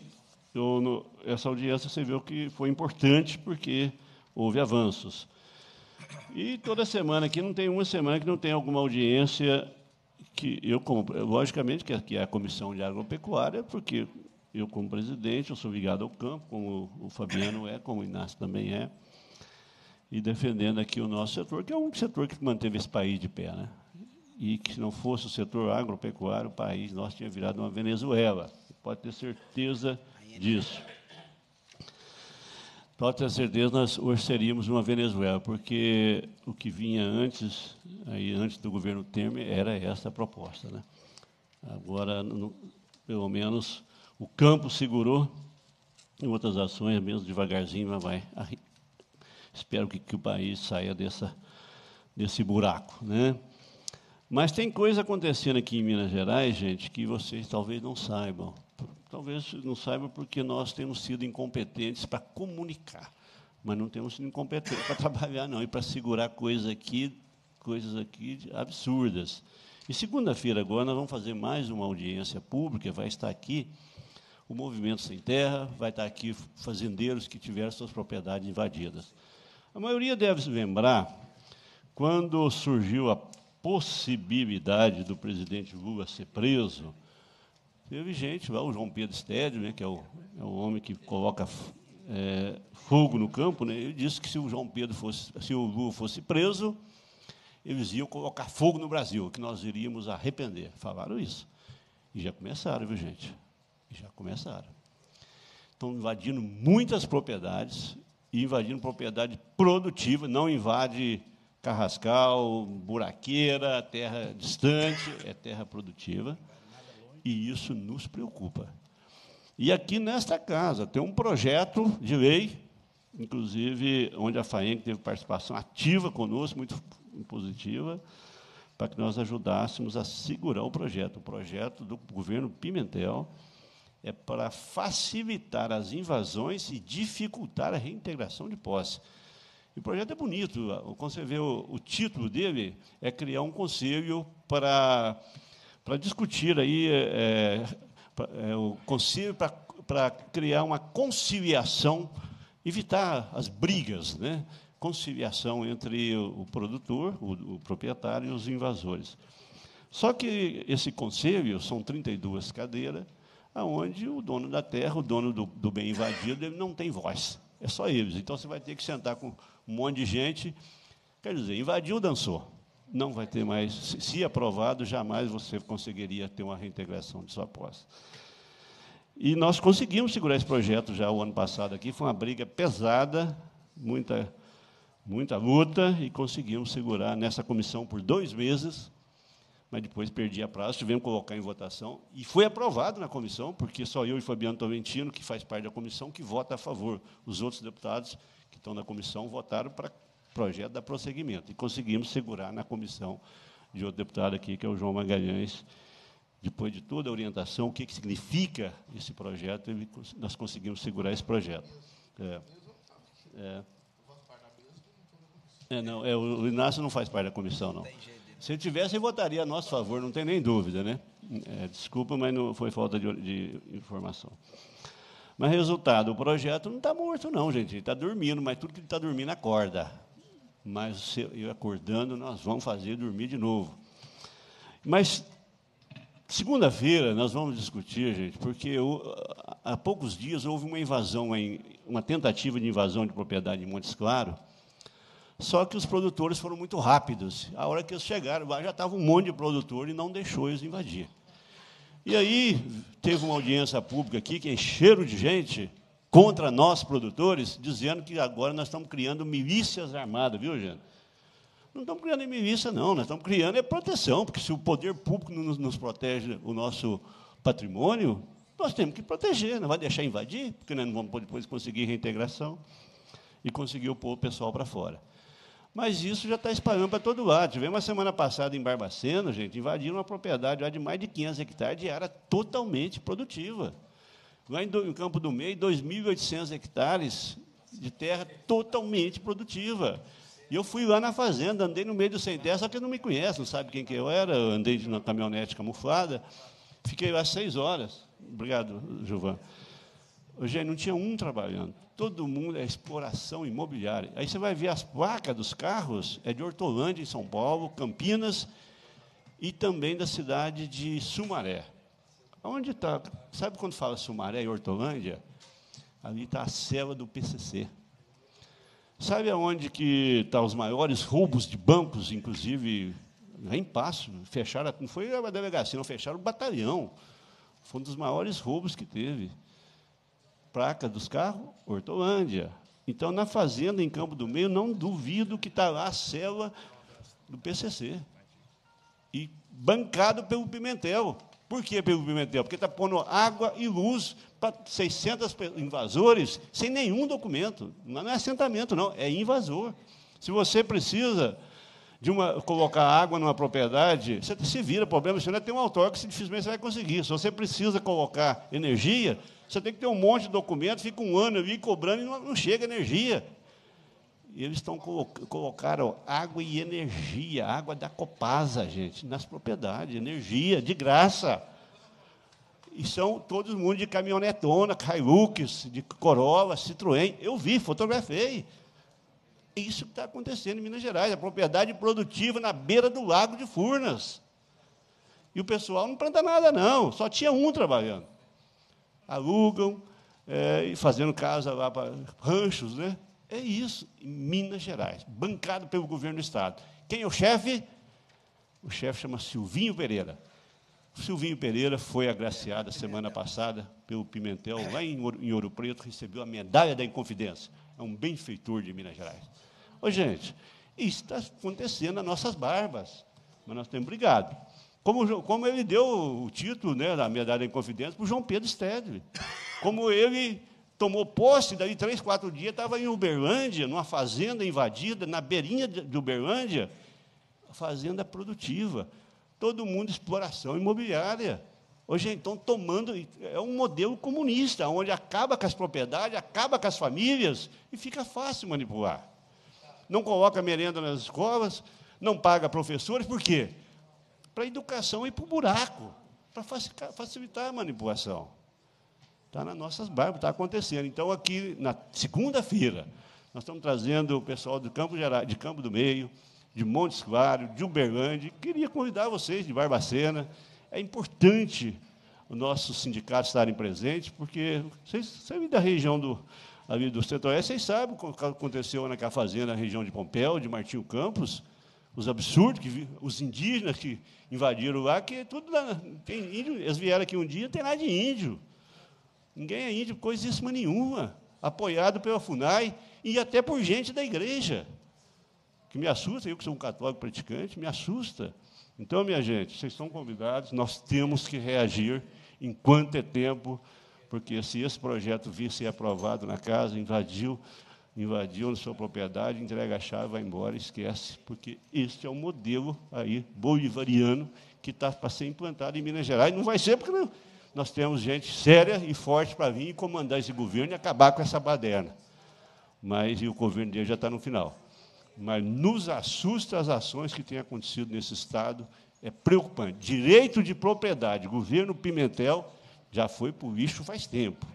eu, no, essa audiência você viu que foi importante porque houve avanços. E toda semana aqui, não tem uma semana que não tem alguma audiência que eu, como, logicamente, que, que é a Comissão de Agropecuária, porque eu, como presidente, eu sou ligado ao campo, como o Fabiano é, como o Inácio também é, e defendendo aqui o nosso setor, que é o único setor que manteve esse país de pé, né? E que, se não fosse o setor agropecuário, o país nosso tinha virado uma Venezuela. Você pode ter certeza disso. Pode ter certeza que nós hoje seríamos uma Venezuela, porque o que vinha antes, aí, antes do governo Temer, era essa a proposta, né? Agora, no, pelo menos, o campo segurou, em outras ações, mesmo devagarzinho, mas vai. Aí, espero que, que o país saia dessa, desse buraco, né? Mas tem coisa acontecendo aqui em Minas Gerais, gente, que vocês talvez não saibam. Talvez não saibam porque nós temos sido incompetentes para comunicar, mas não temos sido incompetentes para trabalhar, não, e para segurar coisas aqui, coisas aqui absurdas. E segunda-feira agora nós vamos fazer mais uma audiência pública, vai estar aqui o Movimento Sem Terra, vai estar aqui fazendeiros que tiveram suas propriedades invadidas. A maioria deve se lembrar, quando surgiu a possibilidade do presidente Lula ser preso, teve gente lá, o João Pedro Stédio, né, que é o, é o homem que coloca é, fogo no campo, né, ele disse que se o João Pedro fosse, se o Lula fosse preso, eles iam colocar fogo no Brasil, que nós iríamos arrepender. Falaram isso. E já começaram, viu, gente? E já começaram. Estão invadindo muitas propriedades, e invadindo propriedade produtiva, não invade carrascal, buraqueira, terra distante, é terra produtiva, e isso nos preocupa. E aqui nesta casa tem um projeto de lei, inclusive onde a FAENG teve participação ativa conosco, muito positiva, para que nós ajudássemos a segurar o projeto. O projeto do governo Pimentel é para facilitar as invasões e dificultar a reintegração de posse. E o projeto é bonito, você vê o, o título dele é criar um conselho para, para discutir aí, é, pra, é, o conselho para, para criar uma conciliação, evitar as brigas, né? Conciliação entre o, o produtor, o, o proprietário e os invasores. Só que esse conselho são trinta e duas cadeiras, onde o dono da terra, o dono do, do bem invadido, ele não tem voz. É só eles. Então, você vai ter que sentar com um monte de gente. Quer dizer, invadiu, dançou. Não vai ter mais... Se aprovado, jamais você conseguiria ter uma reintegração de sua posse. E nós conseguimos segurar esse projeto já o ano passado aqui. Foi uma briga pesada, muita, muita luta, e conseguimos segurar nessa comissão por dois meses, mas depois perdi a prazo, tivemos que colocar em votação. E foi aprovado na comissão, porque só eu e Fabiano Tolentino, que faz parte da comissão, que vota a favor. Os outros deputados que estão na comissão votaram para o projeto dar prosseguimento. E conseguimos segurar na comissão de outro deputado aqui, que é o João Magalhães. Depois de toda a orientação, o que, que significa esse projeto, ele, nós conseguimos segurar esse projeto. É, é, é, não, é, o Inácio não faz parte da comissão, não. Se eu tivesse, eu votaria a nosso favor, não tem nem dúvida, né? É, desculpa, mas não foi falta de, de informação. Mas, resultado, o projeto não está morto, não, gente. Ele está dormindo, mas tudo que ele está dormindo acorda. Mas, se eu acordando, nós vamos fazer dormir de novo. Mas, segunda-feira, nós vamos discutir, gente, porque eu, há poucos dias houve uma invasão, em, uma tentativa de invasão de propriedade em Montes Claros. Só que os produtores foram muito rápidos. A hora que eles chegaram, já estava um monte de produtor e não deixou eles invadir. E aí, teve uma audiência pública aqui, que encheram de gente contra nós, produtores, dizendo que agora nós estamos criando milícias armadas, viu, gente? Não estamos criando milícia, não. Nós estamos criando é proteção, porque se o poder público não nos protege o nosso patrimônio, nós temos que proteger, não vai deixar invadir, porque nós não vamos depois conseguir reintegração e conseguir pôr o pessoal para fora. Mas isso já está espalhando para todo lado. Tivemos uma semana passada em Barbacena, gente, invadiram uma propriedade lá de mais de quinhentos hectares de área totalmente produtiva. Lá em do, no Campo do Meio, dois mil e oitocentos hectares de terra totalmente produtiva. E eu fui lá na fazenda, andei no meio do sem terra, só que não me conhece, não sabe quem que eu era, eu andei numa caminhonete camuflada, fiquei lá seis horas. Obrigado, Juvan. Eugênio, não tinha um trabalhando. Todo mundo é exploração imobiliária. Aí você vai ver as placas dos carros, é de Hortolândia, em São Paulo, Campinas, e também da cidade de Sumaré. Onde está? Sabe quando fala Sumaré e Hortolândia? Ali está a cela do P C C. Sabe aonde que estão tá os maiores roubos de bancos, inclusive, em Passo? Fecharam, não foi a delegacia, não, fecharam o batalhão. Foi um dos maiores roubos que teve. Placa dos carros, Hortolândia. Então, na fazenda, em Campo do Meio, não duvido que está lá a cela do P C C. E bancado pelo Pimentel. Por que pelo Pimentel? Porque está pondo água e luz para seiscentos invasores sem nenhum documento. Não é assentamento, não, é invasor. Se você precisa de uma, colocar água numa propriedade, você se vira, problema, você não tem um autógrafo, você dificilmente vai conseguir. Se você precisa colocar energia, você tem que ter um monte de documento, fica um ano ali cobrando e não, não chega energia. E eles estão colo colocaram água e energia, água da Copasa, gente, nas propriedades, energia, de graça. E são todo mundo de caminhonetona, Hilux, de Corolla, Citroën. Eu vi, fotografei. É isso que está acontecendo em Minas Gerais, a propriedade produtiva na beira do Lago de Furnas. E o pessoal não planta nada, não, só tinha um trabalhando. Alugam, é, e fazendo casa lá para ranchos, né? É isso, em Minas Gerais, bancado pelo governo do Estado. Quem é o chefe? O chefe chama Silvinho Pereira. O Silvinho Pereira foi agraciado semana passada pelo Pimentel, lá em Ouro, em Ouro Preto, recebeu a medalha da Inconfidência. É um benfeitor de Minas Gerais. Ô, gente, isso está acontecendo nas nossas barbas, mas nós temos brigado. Como, como ele deu o título, né, da medalha da Inconfidência para o João Pedro Stedley. Como ele... tomou posse, daí três, quatro dias, estava em Uberlândia, numa fazenda invadida, na beirinha de Uberlândia, fazenda produtiva. Todo mundo exploração imobiliária. Hoje, então, tomando... é um modelo comunista, onde acaba com as propriedades, acaba com as famílias, e fica fácil manipular. Não coloca merenda nas escolas, não paga professores, por quê? Para a educação ir para o buraco, para facilitar a manipulação. Está nas nossas barbas, está acontecendo. Então, aqui, na segunda-feira, nós estamos trazendo o pessoal do Campo Gerais, de Campo do Meio, de Montes Claros, de Uberlândia. Queria convidar vocês de Barbacena. É importante os nossos sindicatos estarem presentes, porque vocês sabem da região do, ali do Centro-Oeste, vocês sabem o que aconteceu naquela fazenda, na região de Pompéu, de Martinho Campos, os absurdos, que, os indígenas que invadiram lá, que tudo lá, tem índio, eles vieram aqui um dia, tem nada de índio. Ninguém é índio, coisíssima nenhuma, apoiado pela FUNAI e até por gente da igreja, que me assusta, eu que sou um católico praticante, me assusta. Então, minha gente, vocês estão convidados, nós temos que reagir enquanto é tempo, porque se esse projeto vir ser aprovado na casa, invadiu, invadiu na sua propriedade, entrega a chave, vai embora, esquece, porque este é o modelo aí bolivariano que está para ser implantado em Minas Gerais, não vai ser porque não... nós temos gente séria e forte para vir e comandar esse governo e acabar com essa baderna. Mas, e o governo dele já está no final. Mas nos assusta as ações que têm acontecido nesse Estado, é preocupante. Direito de propriedade, governo Pimentel já foi para o lixo faz tempo.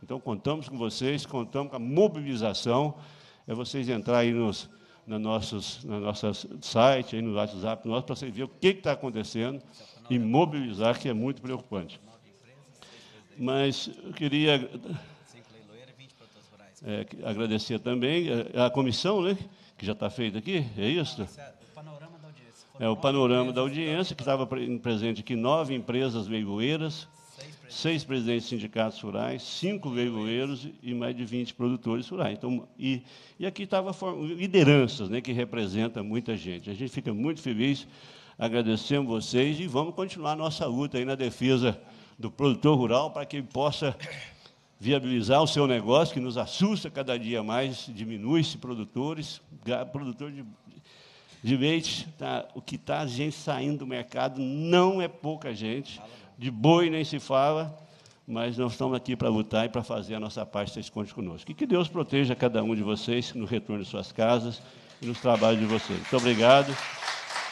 Então, contamos com vocês, contamos com a mobilização, é vocês entrarem aí nos, na nossos, na nossa site, aí no WhatsApp, para vocês verem o que está acontecendo e mobilizar, que é muito preocupante. Mas eu queria é, agradecer também a, a comissão, né, que já está feita aqui, é isso? Não, é o panorama da audiência. É o panorama da audiência, que estava presente aqui nove empresas veigoeiras, seis, seis presidentes de sindicatos rurais, cinco veigoeiros e mais de vinte produtores rurais. Então, e, e aqui estava lideranças, né, que representam muita gente. A gente fica muito feliz, agradecemos vocês e vamos continuar a nossa luta aí na defesa do produtor rural, para que ele possa viabilizar o seu negócio, que nos assusta cada dia mais, diminui-se produtores, produtor de, de leite, tá, o que está a gente saindo do mercado não é pouca gente, de boi nem se fala, mas nós estamos aqui para lutar e para fazer a nossa parte, vocês contem conosco. E que Deus proteja cada um de vocês no retorno de suas casas e nos trabalhos de vocês. Muito obrigado.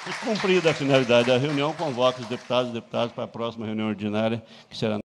E cumprida a finalidade da reunião, convoco os deputados e deputadas para a próxima reunião ordinária, que será